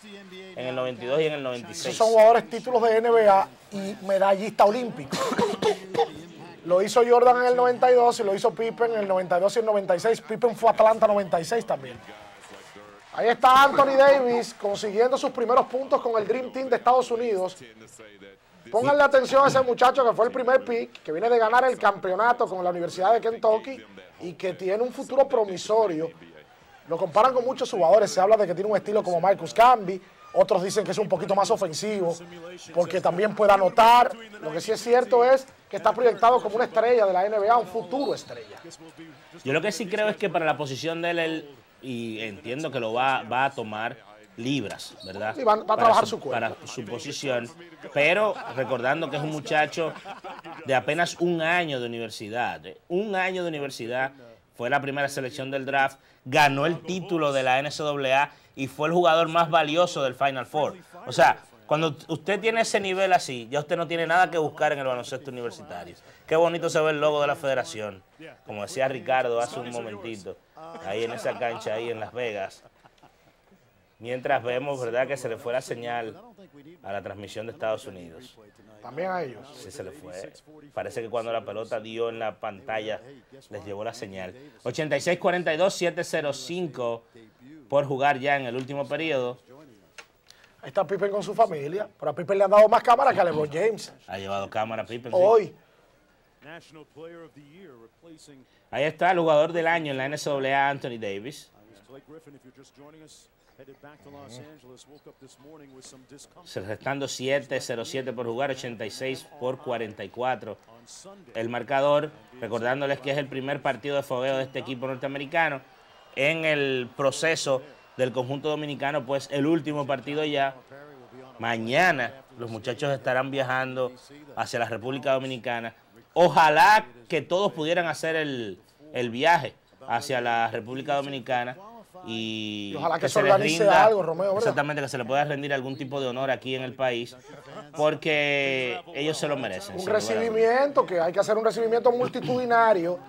en el noventa y dos y en el noventa y seis. Esos son jugadores títulos de N B A y medallista olímpico. Lo hizo Jordan en el noventa y dos y lo hizo Pippen en el noventa y dos y el noventa y seis. Pippen fue a Atlanta noventa y seis también. Ahí está Anthony Davis consiguiendo sus primeros puntos con el Dream Team de Estados Unidos. Pónganle atención a ese muchacho que fue el primer pick, que viene de ganar el campeonato con la Universidad de Kentucky y que tiene un futuro promisorio. Lo comparan con muchos jugadores. Se habla de que tiene un estilo como Marcus Camby. Otros dicen que es un poquito más ofensivo porque también puede anotar. Lo que sí es cierto es que está proyectado como una estrella de la N B A, un futuro estrella. Yo lo que sí creo es que para la posición de él, él y entiendo que lo va, va a tomar... libras, ¿verdad? Y va, va a trabajar su, su cuerpo. Para su posición, pero recordando que es un muchacho de apenas un año de universidad. ¿eh? Un año de universidad, fue la primera selección del draft, ganó el título de la N C A A y fue el jugador más valioso del Final Four. O sea, cuando usted tiene ese nivel así, ya usted no tiene nada que buscar en el baloncesto universitario. Qué bonito se ve el logo de la federación, como decía Ricardo hace un momentito, ahí en esa cancha, ahí en Las Vegas. Mientras vemos, ¿verdad?, que se le fue la señal a la transmisión de Estados Unidos. También a ellos. Sí, se le fue. Parece que cuando la pelota dio en la pantalla, les llevó la señal. ochenta y seis cuarenta y dos, siete cero cinco por jugar ya en el último periodo. Ahí está Pippen con su familia, pero a Pippen le han dado más cámara que a LeBron James. Ha llevado cámara Pippen, sí. Hoy. Ahí está el jugador del año en la N C A A, Anthony Davis. Se restando siete cero siete por jugar, ochenta y seis por cuarenta y cuatro. El marcador, recordándoles que es el primer partido de fogueo de este equipo norteamericano. En el proceso del conjunto dominicano, pues el último partido ya. Mañana los muchachos estarán viajando hacia la República Dominicana. Ojalá que todos pudieran hacer el, el viaje hacia la República Dominicana. Y, y ojalá que, que se, se organice rinda, algo, Romeo. ¿Verdad? Exactamente, que se le pueda rendir algún tipo de honor aquí en el país, porque ellos se lo merecen. Un recibimiento, que hay que hacer un recibimiento multitudinario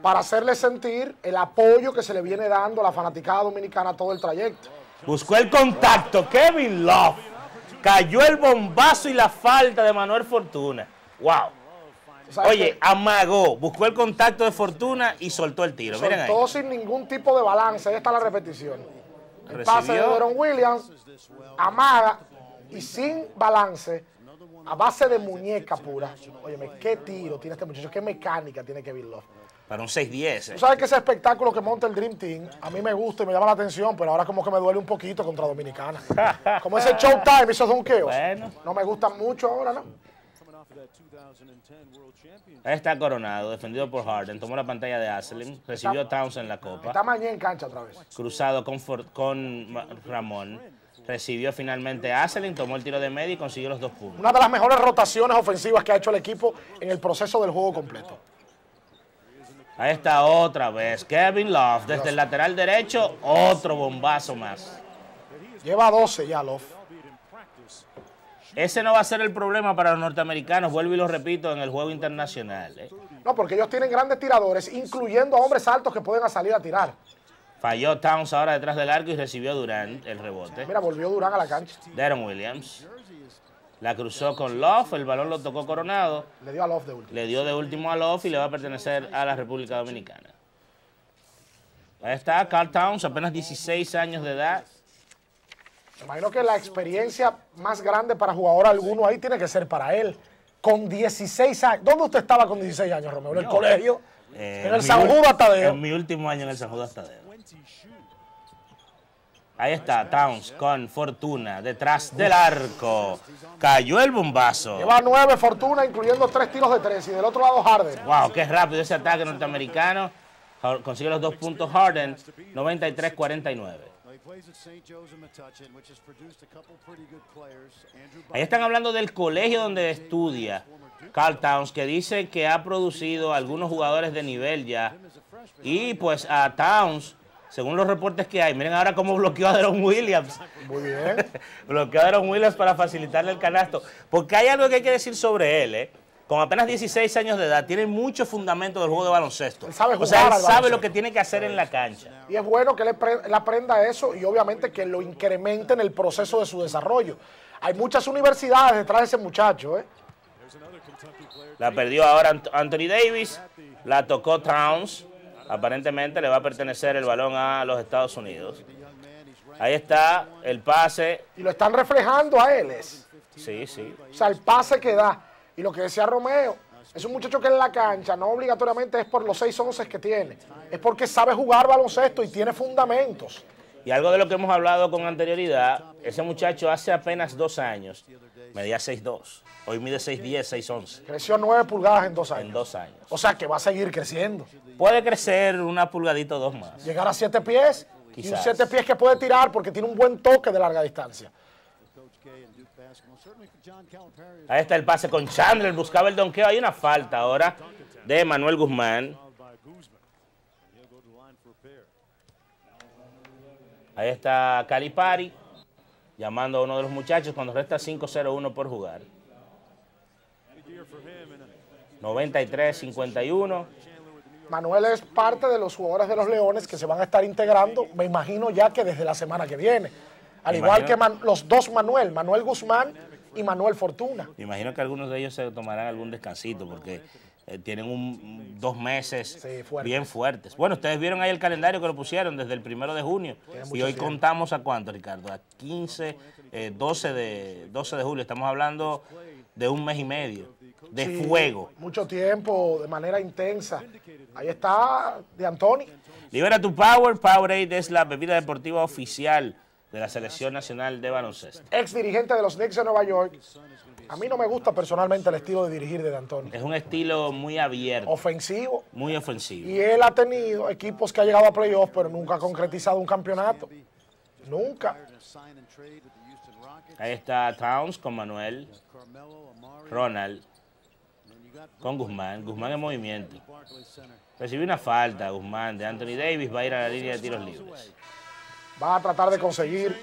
para hacerle sentir el apoyo que se le viene dando a la fanaticada dominicana todo el trayecto. Buscó el contacto, Kevin Love. Cayó el bombazo y la falta de Manuel Fortuna. ¡Wow! Oye, amagó, buscó el contacto de Fortuna y soltó el tiro. Miren ahí. Soltó sin ningún tipo de balance. Ahí está la repetición. El pase de Deron Williams, amaga y sin balance, a base de muñeca pura. Óyeme, qué tiro tiene este muchacho, qué mecánica tiene Kevin Love. Para un seis diez. Eh. Tú sabes que ese espectáculo que monta el Dream Team, a mí me gusta y me llama la atención, pero ahora como que me duele un poquito contra Dominicana. Como ese Showtime, esos donkeos. Bueno. No me gustan mucho ahora, ¿no? Ahí está Coronado, defendido por Harden. Tomó la pantalla de Asselin, recibió a Towns en la copa. Está mañana en cancha otra vez. Cruzado con, Fort, con Ramón. Recibió finalmente a Asselin, tomó el tiro de media y consiguió los dos puntos. Una de las mejores rotaciones ofensivas que ha hecho el equipo en el proceso del juego completo. Ahí está otra vez Kevin Love, desde el lateral derecho, otro bombazo más. Lleva doce ya Love. Ese no va a ser el problema para los norteamericanos, vuelvo y lo repito, en el juego internacional. ¿eh? No, porque ellos tienen grandes tiradores, incluyendo a hombres altos que pueden salir a tirar. Falló Towns ahora detrás del arco y recibió Durant el rebote. Mira, volvió Durant a la cancha. Deron Williams. La cruzó con Love, el balón lo tocó Coronado. Le dio a Love de último. Le dio de último a Love y le va a pertenecer a la República Dominicana. Ahí está Karl Towns, apenas dieciséis años de edad. Me imagino que la experiencia más grande para jugador alguno ahí tiene que ser para él. Con dieciséis años. ¿Dónde usted estaba con dieciséis años, Romeo? ¿En el no, colegio? Eh, ¿En el San Judas Tadeo? En mi último año en el San Judas Tadeo. Ahí está Towns con Fortuna detrás del arco. Cayó el bombazo. Lleva nueve Fortuna, incluyendo tres tiros de tres. Y del otro lado Harden. Wow, qué rápido ese ataque norteamericano. Consigue los dos puntos Harden. noventa y tres a cuarenta y nueve. Ahí están hablando del colegio donde estudia Karl Towns, que dice que ha producido algunos jugadores de nivel ya. Y pues a Towns, según los reportes que hay, miren ahora cómo bloqueó a Deron Williams. Muy bien. Bloqueó a Deron Williams para facilitarle el canasto. Porque hay algo que hay que decir sobre él, ¿eh? Con apenas dieciséis años de edad, tiene mucho fundamento del juego de baloncesto. Él sabe jugar, o sea, él sabe lo que tiene que hacer en la cancha. Y es bueno que él aprenda eso y obviamente que lo incremente en el proceso de su desarrollo. Hay muchas universidades detrás de ese muchacho, ¿eh? La perdió ahora Anthony Davis, la tocó Towns. Aparentemente le va a pertenecer el balón a los Estados Unidos. Ahí está el pase. Y lo están reflejando a él. Es. Sí, sí. O sea, el pase que da. Y lo que decía Romeo, es un muchacho que en la cancha no obligatoriamente es por los seis once que tiene. Es porque sabe jugar baloncesto y tiene fundamentos. Y algo de lo que hemos hablado con anterioridad, ese muchacho hace apenas dos años medía seis dos. Hoy mide seis diez, seis once. Creció nueve pulgadas en dos años. En dos años. O sea que va a seguir creciendo. Puede crecer una pulgadita o dos más. Llegar a siete pies. Quizás. Y un siete pies que puede tirar porque tiene un buen toque de larga distancia. Ahí está el pase con Chandler, buscaba el donqueo. Hay una falta ahora de Manuel Guzmán. Ahí está Calipari llamando a uno de los muchachos cuando resta cinco cero uno por jugar. noventa y tres a cincuenta y uno. Manuel es parte de los jugadores de los Leones que se van a estar integrando, me imagino ya que desde la semana que viene. Al igual que man, los dos Manuel, Manuel Guzmán y Manuel Fortuna. Me imagino que algunos de ellos se tomarán algún descansito porque eh, tienen un, dos meses sí, fuerte. bien fuertes. Bueno, ustedes vieron ahí el calendario que lo pusieron desde el primero de junio. Y hoy contamos a cuánto, Ricardo, a quince, doce de julio. Estamos hablando de un mes y medio de sí, fuego. Mucho tiempo, de manera intensa. Ahí está de Anthony. Libera tu Power. Powerade es la bebida deportiva oficial de la Selección Nacional de Baloncesto. Ex dirigente de los Knicks de Nueva York. A mí no me gusta personalmente el estilo de dirigir de D'Antoni. Es un estilo muy abierto. Ofensivo. Muy ofensivo. Y él ha tenido equipos que ha llegado a playoffs, pero nunca ha concretizado un campeonato. Nunca. Ahí está Towns con Manuel. Ronald con Guzmán. Guzmán en movimiento. Recibió una falta, Guzmán, de Anthony Davis. Va a ir a la línea de tiros libres. Va a tratar de conseguir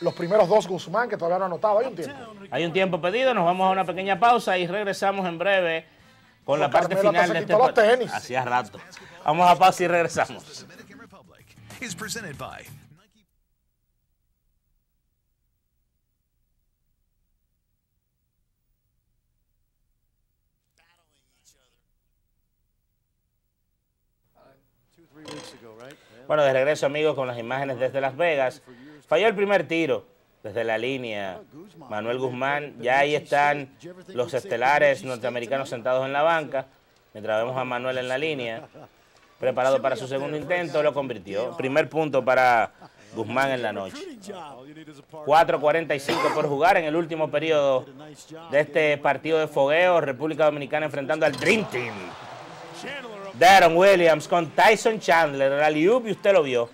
los primeros dos Guzmán, que todavía no ha anotado. Hay un tiempo. Hay un tiempo pedido. Nos vamos a una pequeña pausa y regresamos en breve con la parte final de este partido. Hacía rato. Vamos a pausa y regresamos. Bueno, de regreso, amigos, con las imágenes desde Las Vegas. Falló el primer tiro desde la línea Manuel Guzmán. Ya ahí están los estelares norteamericanos sentados en la banca. Mientras vemos a Manuel en la línea, preparado para su segundo intento, lo convirtió. Primer punto para Guzmán en la noche. cuatro cuarenta y cinco por jugar en el último periodo de este partido de fogueo. República Dominicana enfrentando al Dream Team. Deron Williams con Tyson Chandler, el alley-oop, y usted lo vio.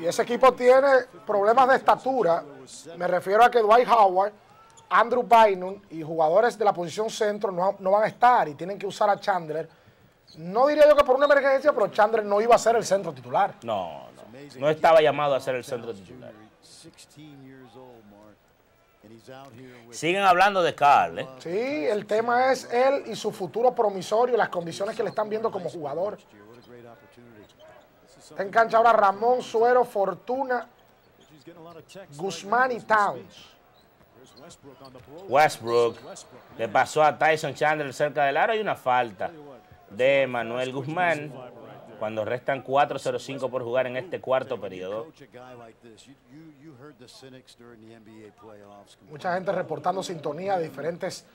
Y ese equipo tiene problemas de estatura. Me refiero a que Dwight Howard, Andrew Bynum y jugadores de la posición centro no, no van a estar y tienen que usar a Chandler. No diría yo que por una emergencia, pero Chandler no iba a ser el centro titular. No, no, no estaba llamado a ser el centro titular. Siguen hablando de Karl, ¿eh? Sí, el tema es él y su futuro promisorio, las condiciones que le están viendo como jugador. Está en cancha ahora Ramón, Suero, Fortuna, Guzmán y Towns. Westbrook le pasó a Tyson Chandler cerca del aro y una falta de Manuel Guzmán cuando restan cuatro cero cinco por jugar en este cuarto periodo. Mucha gente reportando sintonía de diferentes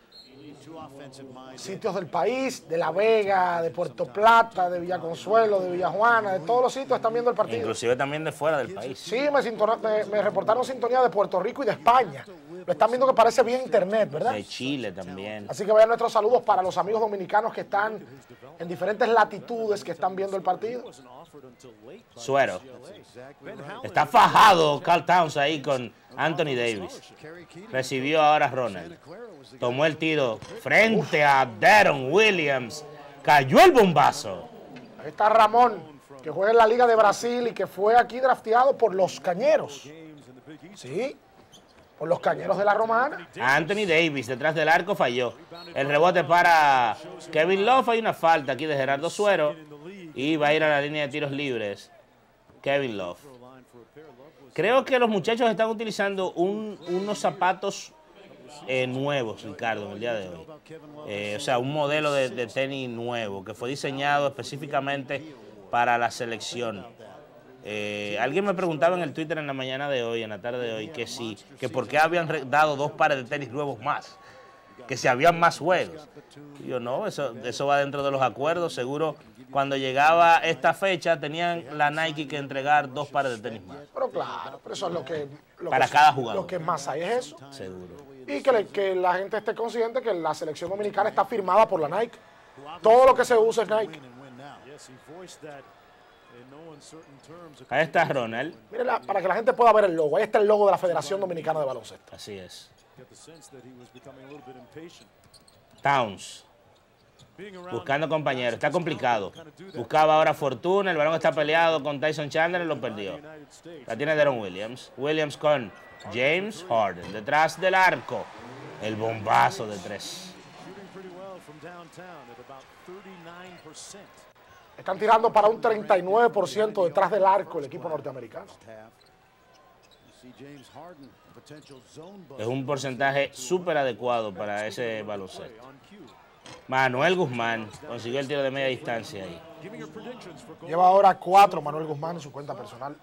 sitios del país, de La Vega, de Puerto Plata, de Villaconsuelo, de Villajuana, de todos los sitios están viendo el partido. Inclusive también de fuera del país. Sí, me, me, me reportaron sintonía de Puerto Rico y de España. Lo están viendo que parece bien internet, ¿verdad? De Chile también. Así que vayan nuestros saludos para los amigos dominicanos que están en diferentes latitudes que están viendo el partido. Suero. Está fajado Karl Towns ahí con Anthony Davis. Recibió ahora Ronald. Tomó el tiro frente a Deron Williams. Cayó el bombazo. Ahí está Ramón, que juega en la Liga de Brasil y que fue aquí drafteado por los Cañeros. Sí. Por los Cañeros de la Romana. Anthony Davis detrás del arco falló. El rebote para Kevin Love. Hay una falta aquí de Gerardo Suero. Y va a ir a la línea de tiros libres Kevin Love. Creo que los muchachos están utilizando un, unos zapatos eh, nuevos, Ricardo, en el día de hoy. Eh, o sea, un modelo de, de tenis nuevo que fue diseñado específicamente para la selección. Eh, alguien me preguntaba en el Twitter en la mañana de hoy, en la tarde de hoy, que sí, que por qué habían dado dos pares de tenis nuevos más, que si habían más juegos. Y yo, no, eso, eso va dentro de los acuerdos. Seguro cuando llegaba esta fecha tenían la Nike que entregar dos pares de tenis más. Pero claro, pero eso es lo que... Lo Para que, cada jugador. Lo que más hay es eso. Seguro. Y que, le, que la gente esté consciente que la selección dominicana está firmada por la Nike. Todo lo que se usa es Nike. Ahí está Ronald. Mírala, para que la gente pueda ver el logo. Ahí está el logo de la Federación Dominicana de Baloncesto. Así es. Towns. Buscando compañeros. Está complicado. Buscaba ahora Fortuna. El balón está peleado con Tyson Chandler. Lo perdió. La tiene Deron Williams. Williams con James Harden. Detrás del arco. El bombazo de tres. Están tirando para un treinta y nueve por ciento detrás del arco el equipo norteamericano. Es un porcentaje súper adecuado para ese baloncesto. Manuel Guzmán consiguió el tiro de media distancia ahí. Lleva ahora cuatro Manuel Guzmán en su cuenta personal.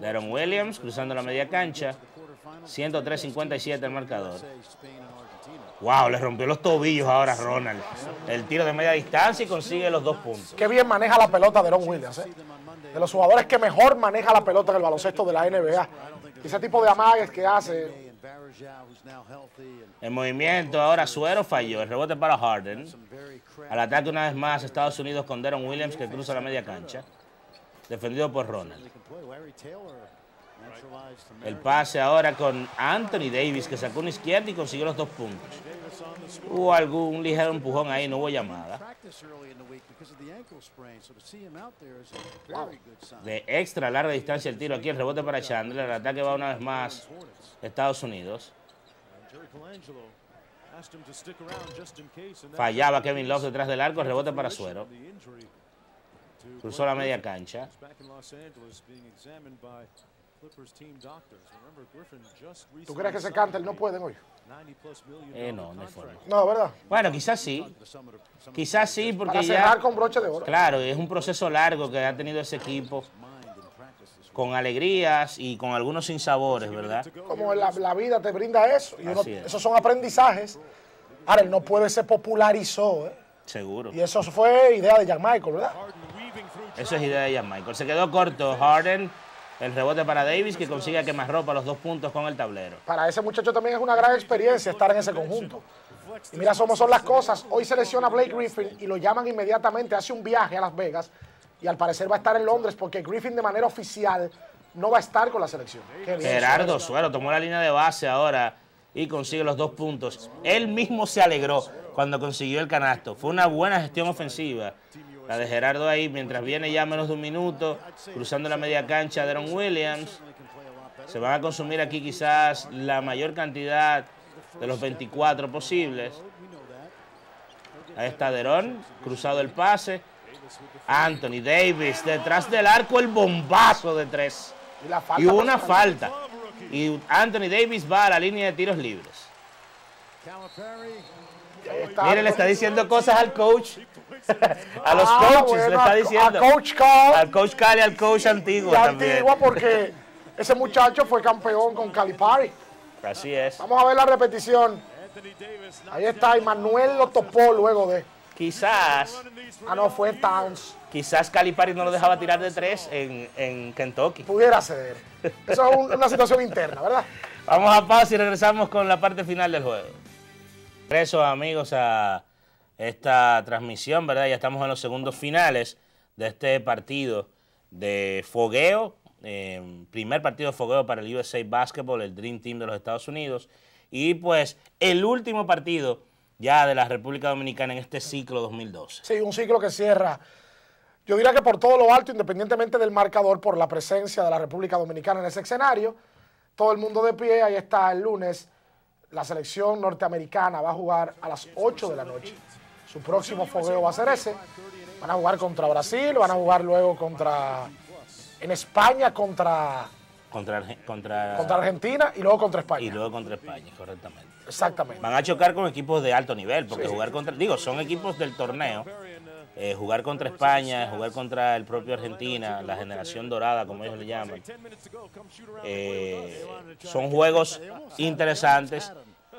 Deron Williams cruzando la media cancha. ciento tres cincuenta y siete el marcador. Wow, le rompió los tobillos ahora Ronald. El tiro de media distancia y consigue los dos puntos. Qué bien maneja la pelota Deron Williams, ¿eh? De los jugadores que mejor maneja la pelota en el baloncesto de la N B A. Ese tipo de amagues que hace. El movimiento ahora Suero falló. El rebote para Harden. Al ataque una vez más Estados Unidos con Deron Williams que cruza la media cancha. Defendido por Ronald. El pase ahora con Anthony Davis, que sacó una izquierda y consiguió los dos puntos. Hubo algún ligero empujón ahí, no hubo llamada. De extra larga distancia el tiro aquí, el rebote para Chandler. El ataque va una vez más a Estados Unidos. Fallaba Kevin Love detrás del arco, el rebote para Suero. Cruzó la media cancha. ¿Tú crees que ese Cantel no pueden hoy? Eh, no, no hay forma. No, ¿verdad? Bueno, quizás sí. Quizás sí, porque Para cerrar ya, con broche de oro. Claro, es un proceso largo que ha tenido ese equipo. Con alegrías y con algunos sinsabores, ¿verdad? Como la, la vida te brinda eso. Y uno, es. Esos son aprendizajes. Ahora, él no puede ser popularizó, ¿eh? Seguro. Y eso fue idea de Jack Michael, ¿verdad? Eso es idea de Jack Michael. Se quedó corto Harden. El rebote para Davis, que consigue a quemarropa los dos puntos con el tablero. Para ese muchacho también es una gran experiencia estar en ese conjunto. Y mira cómo son las cosas. Hoy selecciona a Blake Griffin y lo llaman inmediatamente. Hace un viaje a Las Vegas y al parecer va a estar en Londres porque Griffin de manera oficial no va a estar con la selección. Gerardo Suero tomó la línea de base ahora y consigue los dos puntos. Él mismo se alegró cuando consiguió el canasto. Fue una buena gestión ofensiva. La de Gerardo ahí, mientras viene ya menos de un minuto, cruzando la media cancha Deron Williams. Se van a consumir aquí quizás la mayor cantidad de los veinticuatro posibles. Ahí está Deron, cruzado el pase. Anthony Davis, detrás del arco el bombazo de tres. Y hubo una falta. Y Anthony Davis va a la línea de tiros libres. Miren, le está diciendo cosas al coach. A los ah, coaches bueno, le está diciendo. A coach Cal, al coach Cal y al coach Antigua. Antigua porque ese muchacho fue campeón con Calipari. Así es. Vamos a ver la repetición. Ahí está, y Manuel lo topó luego de. Quizás. Ah, no, fue Towns. Quizás Calipari no lo dejaba tirar de tres en, en Kentucky. Pudiera ceder. Eso es un, una situación interna, ¿verdad? Vamos a pausa y regresamos con la parte final del juego. Regreso, amigos, a esta transmisión, ¿verdad? Ya estamos en los segundos finales de este partido de fogueo. Eh, primer partido de fogueo para el U S A Basketball, el Dream Team de los Estados Unidos. Y pues el último partido ya de la República Dominicana en este ciclo dos mil doce. Sí, un ciclo que cierra, yo diría que por todo lo alto, independientemente del marcador, por la presencia de la República Dominicana en ese escenario. Todo el mundo de pie, ahí está el lunes. La selección norteamericana va a jugar a las ocho de la noche. Su próximo fogueo va a ser ese. Van a jugar contra Brasil, van a jugar luego contra... En España contra... Contra, contra, contra Argentina y luego contra España. Y luego contra España, correctamente. Exactamente. Van a chocar con equipos de alto nivel, porque sí, jugar contra... Digo, son equipos del torneo. Eh, jugar contra España, jugar contra el propio Argentina, la generación dorada, como ellos le llaman. Eh, son juegos interesantes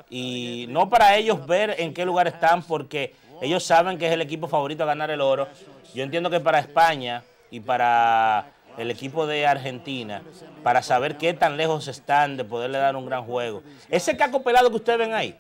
y no para ellos ver en qué lugar están, porque ellos saben que es el equipo favorito a ganar el oro. Yo entiendo que para España y para... el equipo de Argentina, para saber qué tan lejos están de poderle dar un gran juego. Ese caco pelado que ustedes ven ahí,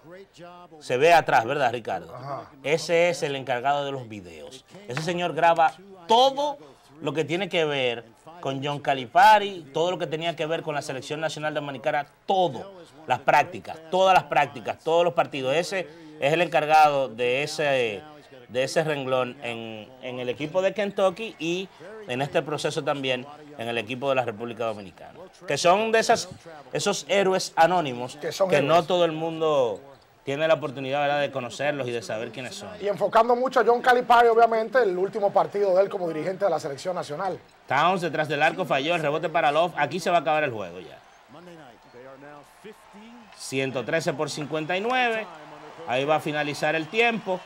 se ve atrás, ¿verdad, Ricardo? Ajá. Ese es el encargado de los videos. Ese señor graba todo lo que tiene que ver con John Calipari, todo lo que tenía que ver con la Selección Nacional Dominicana, todo, las prácticas, todas las prácticas, todos los partidos. Ese es el encargado de ese... de ese renglón en, en el equipo de Kentucky y en este proceso también en el equipo de la República Dominicana. Que son de esas, esos héroes anónimos que, son que héroes. No todo el mundo tiene la oportunidad, ¿verdad?, de conocerlos y de saber quiénes son. Y enfocando mucho a John Calipari, obviamente, el último partido de él como dirigente de la selección nacional. Towns detrás del arco falló, el rebote para Love. Aquí se va a acabar el juego ya. ciento trece por cincuenta y nueve. Ahí va a finalizar el tiempo.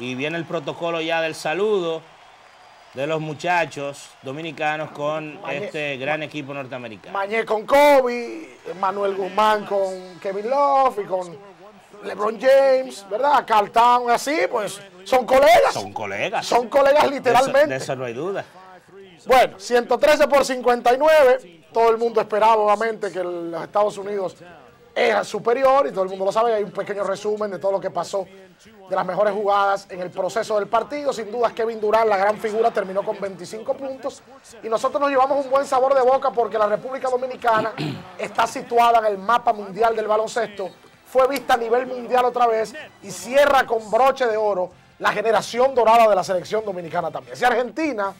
Y viene el protocolo ya del saludo de los muchachos dominicanos con Mañé, este gran equipo norteamericano. Mañé con Kobe, Manuel Guzmán con Kevin Love y con LeBron James, ¿verdad? Karl Towns, así, pues, son colegas. Son colegas. Son colegas literalmente. De eso, de eso no hay duda. Bueno, ciento trece por cincuenta y nueve. Todo el mundo esperaba, obviamente, que los Estados Unidos... era superior y todo el mundo lo sabe. Hay un pequeño resumen de todo lo que pasó, de las mejores jugadas en el proceso del partido. Sin dudas, Kevin Durant, la gran figura, terminó con veinticinco puntos. Y nosotros nos llevamos un buen sabor de boca porque la República Dominicana está situada en el mapa mundial del baloncesto. Fue vista a nivel mundial otra vez y cierra con broche de oro la generación dorada de la selección dominicana también. Si Argentina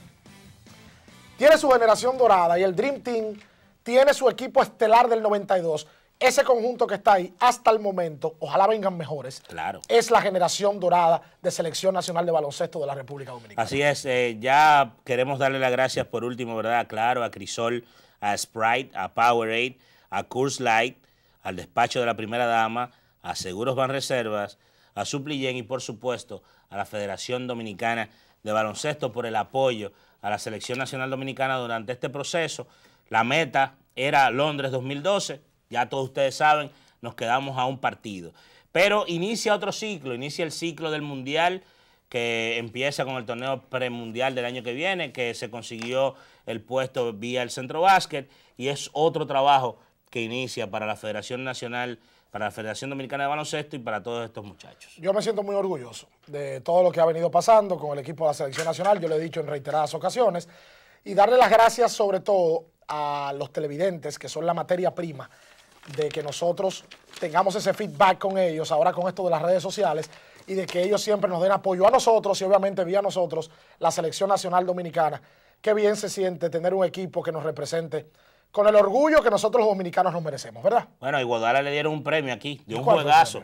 tiene su generación dorada y el Dream Team tiene su equipo estelar del noventa y dos, ese conjunto que está ahí hasta el momento, ojalá vengan mejores, claro, es la generación dorada de Selección Nacional de Baloncesto de la República Dominicana. Así es, eh, ya queremos darle las gracias por último, ¿verdad? Claro, a Crisol, a Sprite, a Powerade, a Coors Light, al despacho de la primera dama, a Seguros Banreservas, a Suplyen y por supuesto a la Federación Dominicana de Baloncesto por el apoyo a la Selección Nacional Dominicana durante este proceso. La meta era Londres dos mil doce, ya todos ustedes saben, nos quedamos a un partido. Pero inicia otro ciclo, inicia el ciclo del Mundial, que empieza con el torneo premundial del año que viene, que se consiguió el puesto vía el Centro Básquet, y es otro trabajo que inicia para la Federación Nacional, para la Federación Dominicana de Baloncesto y para todos estos muchachos. Yo me siento muy orgulloso de todo lo que ha venido pasando con el equipo de la Selección Nacional, yo lo he dicho en reiteradas ocasiones, y darle las gracias sobre todo a los televidentes, que son la materia prima, de que nosotros tengamos ese feedback con ellos ahora con esto de las redes sociales y de que ellos siempre nos den apoyo a nosotros y obviamente vía nosotros la Selección Nacional Dominicana. Qué bien se siente tener un equipo que nos represente con el orgullo que nosotros los dominicanos nos merecemos, ¿verdad? Bueno, a Iguodala le dieron un premio aquí, de un juegazo.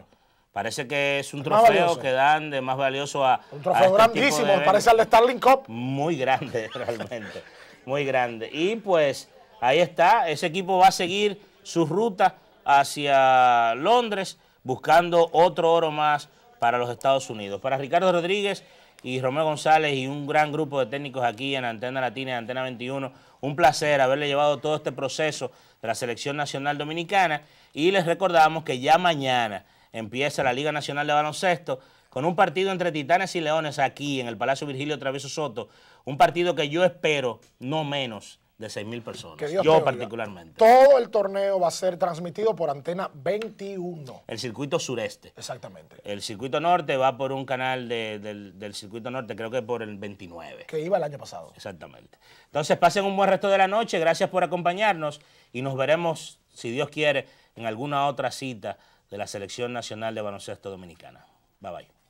Parece que es un trofeo que dan de más valioso a... Un trofeo grandísimo, parece al de Starling Cup. Muy grande, realmente. Muy grande. Y pues ahí está, ese equipo va a seguir su ruta hacia Londres, buscando otro oro más para los Estados Unidos. Para Ricardo Rodríguez y Romeo González y un gran grupo de técnicos aquí en Antena Latina y Antena veintiuno, un placer haberle llevado todo este proceso de la Selección Nacional Dominicana, y les recordamos que ya mañana empieza la Liga Nacional de Baloncesto con un partido entre Titanes y Leones aquí en el Palacio Virgilio Travieso Soto, un partido que yo espero no menos de seis mil personas, que yo particularmente. Todo el torneo va a ser transmitido por Antena veintiuno. El circuito sureste. Exactamente. El circuito norte va por un canal de, del, del circuito norte, creo que por el veintinueve. Que iba el año pasado. Exactamente. Entonces pasen un buen resto de la noche, gracias por acompañarnos y nos veremos, si Dios quiere, en alguna otra cita de la Selección Nacional de Baloncesto Dominicana. Bye, bye.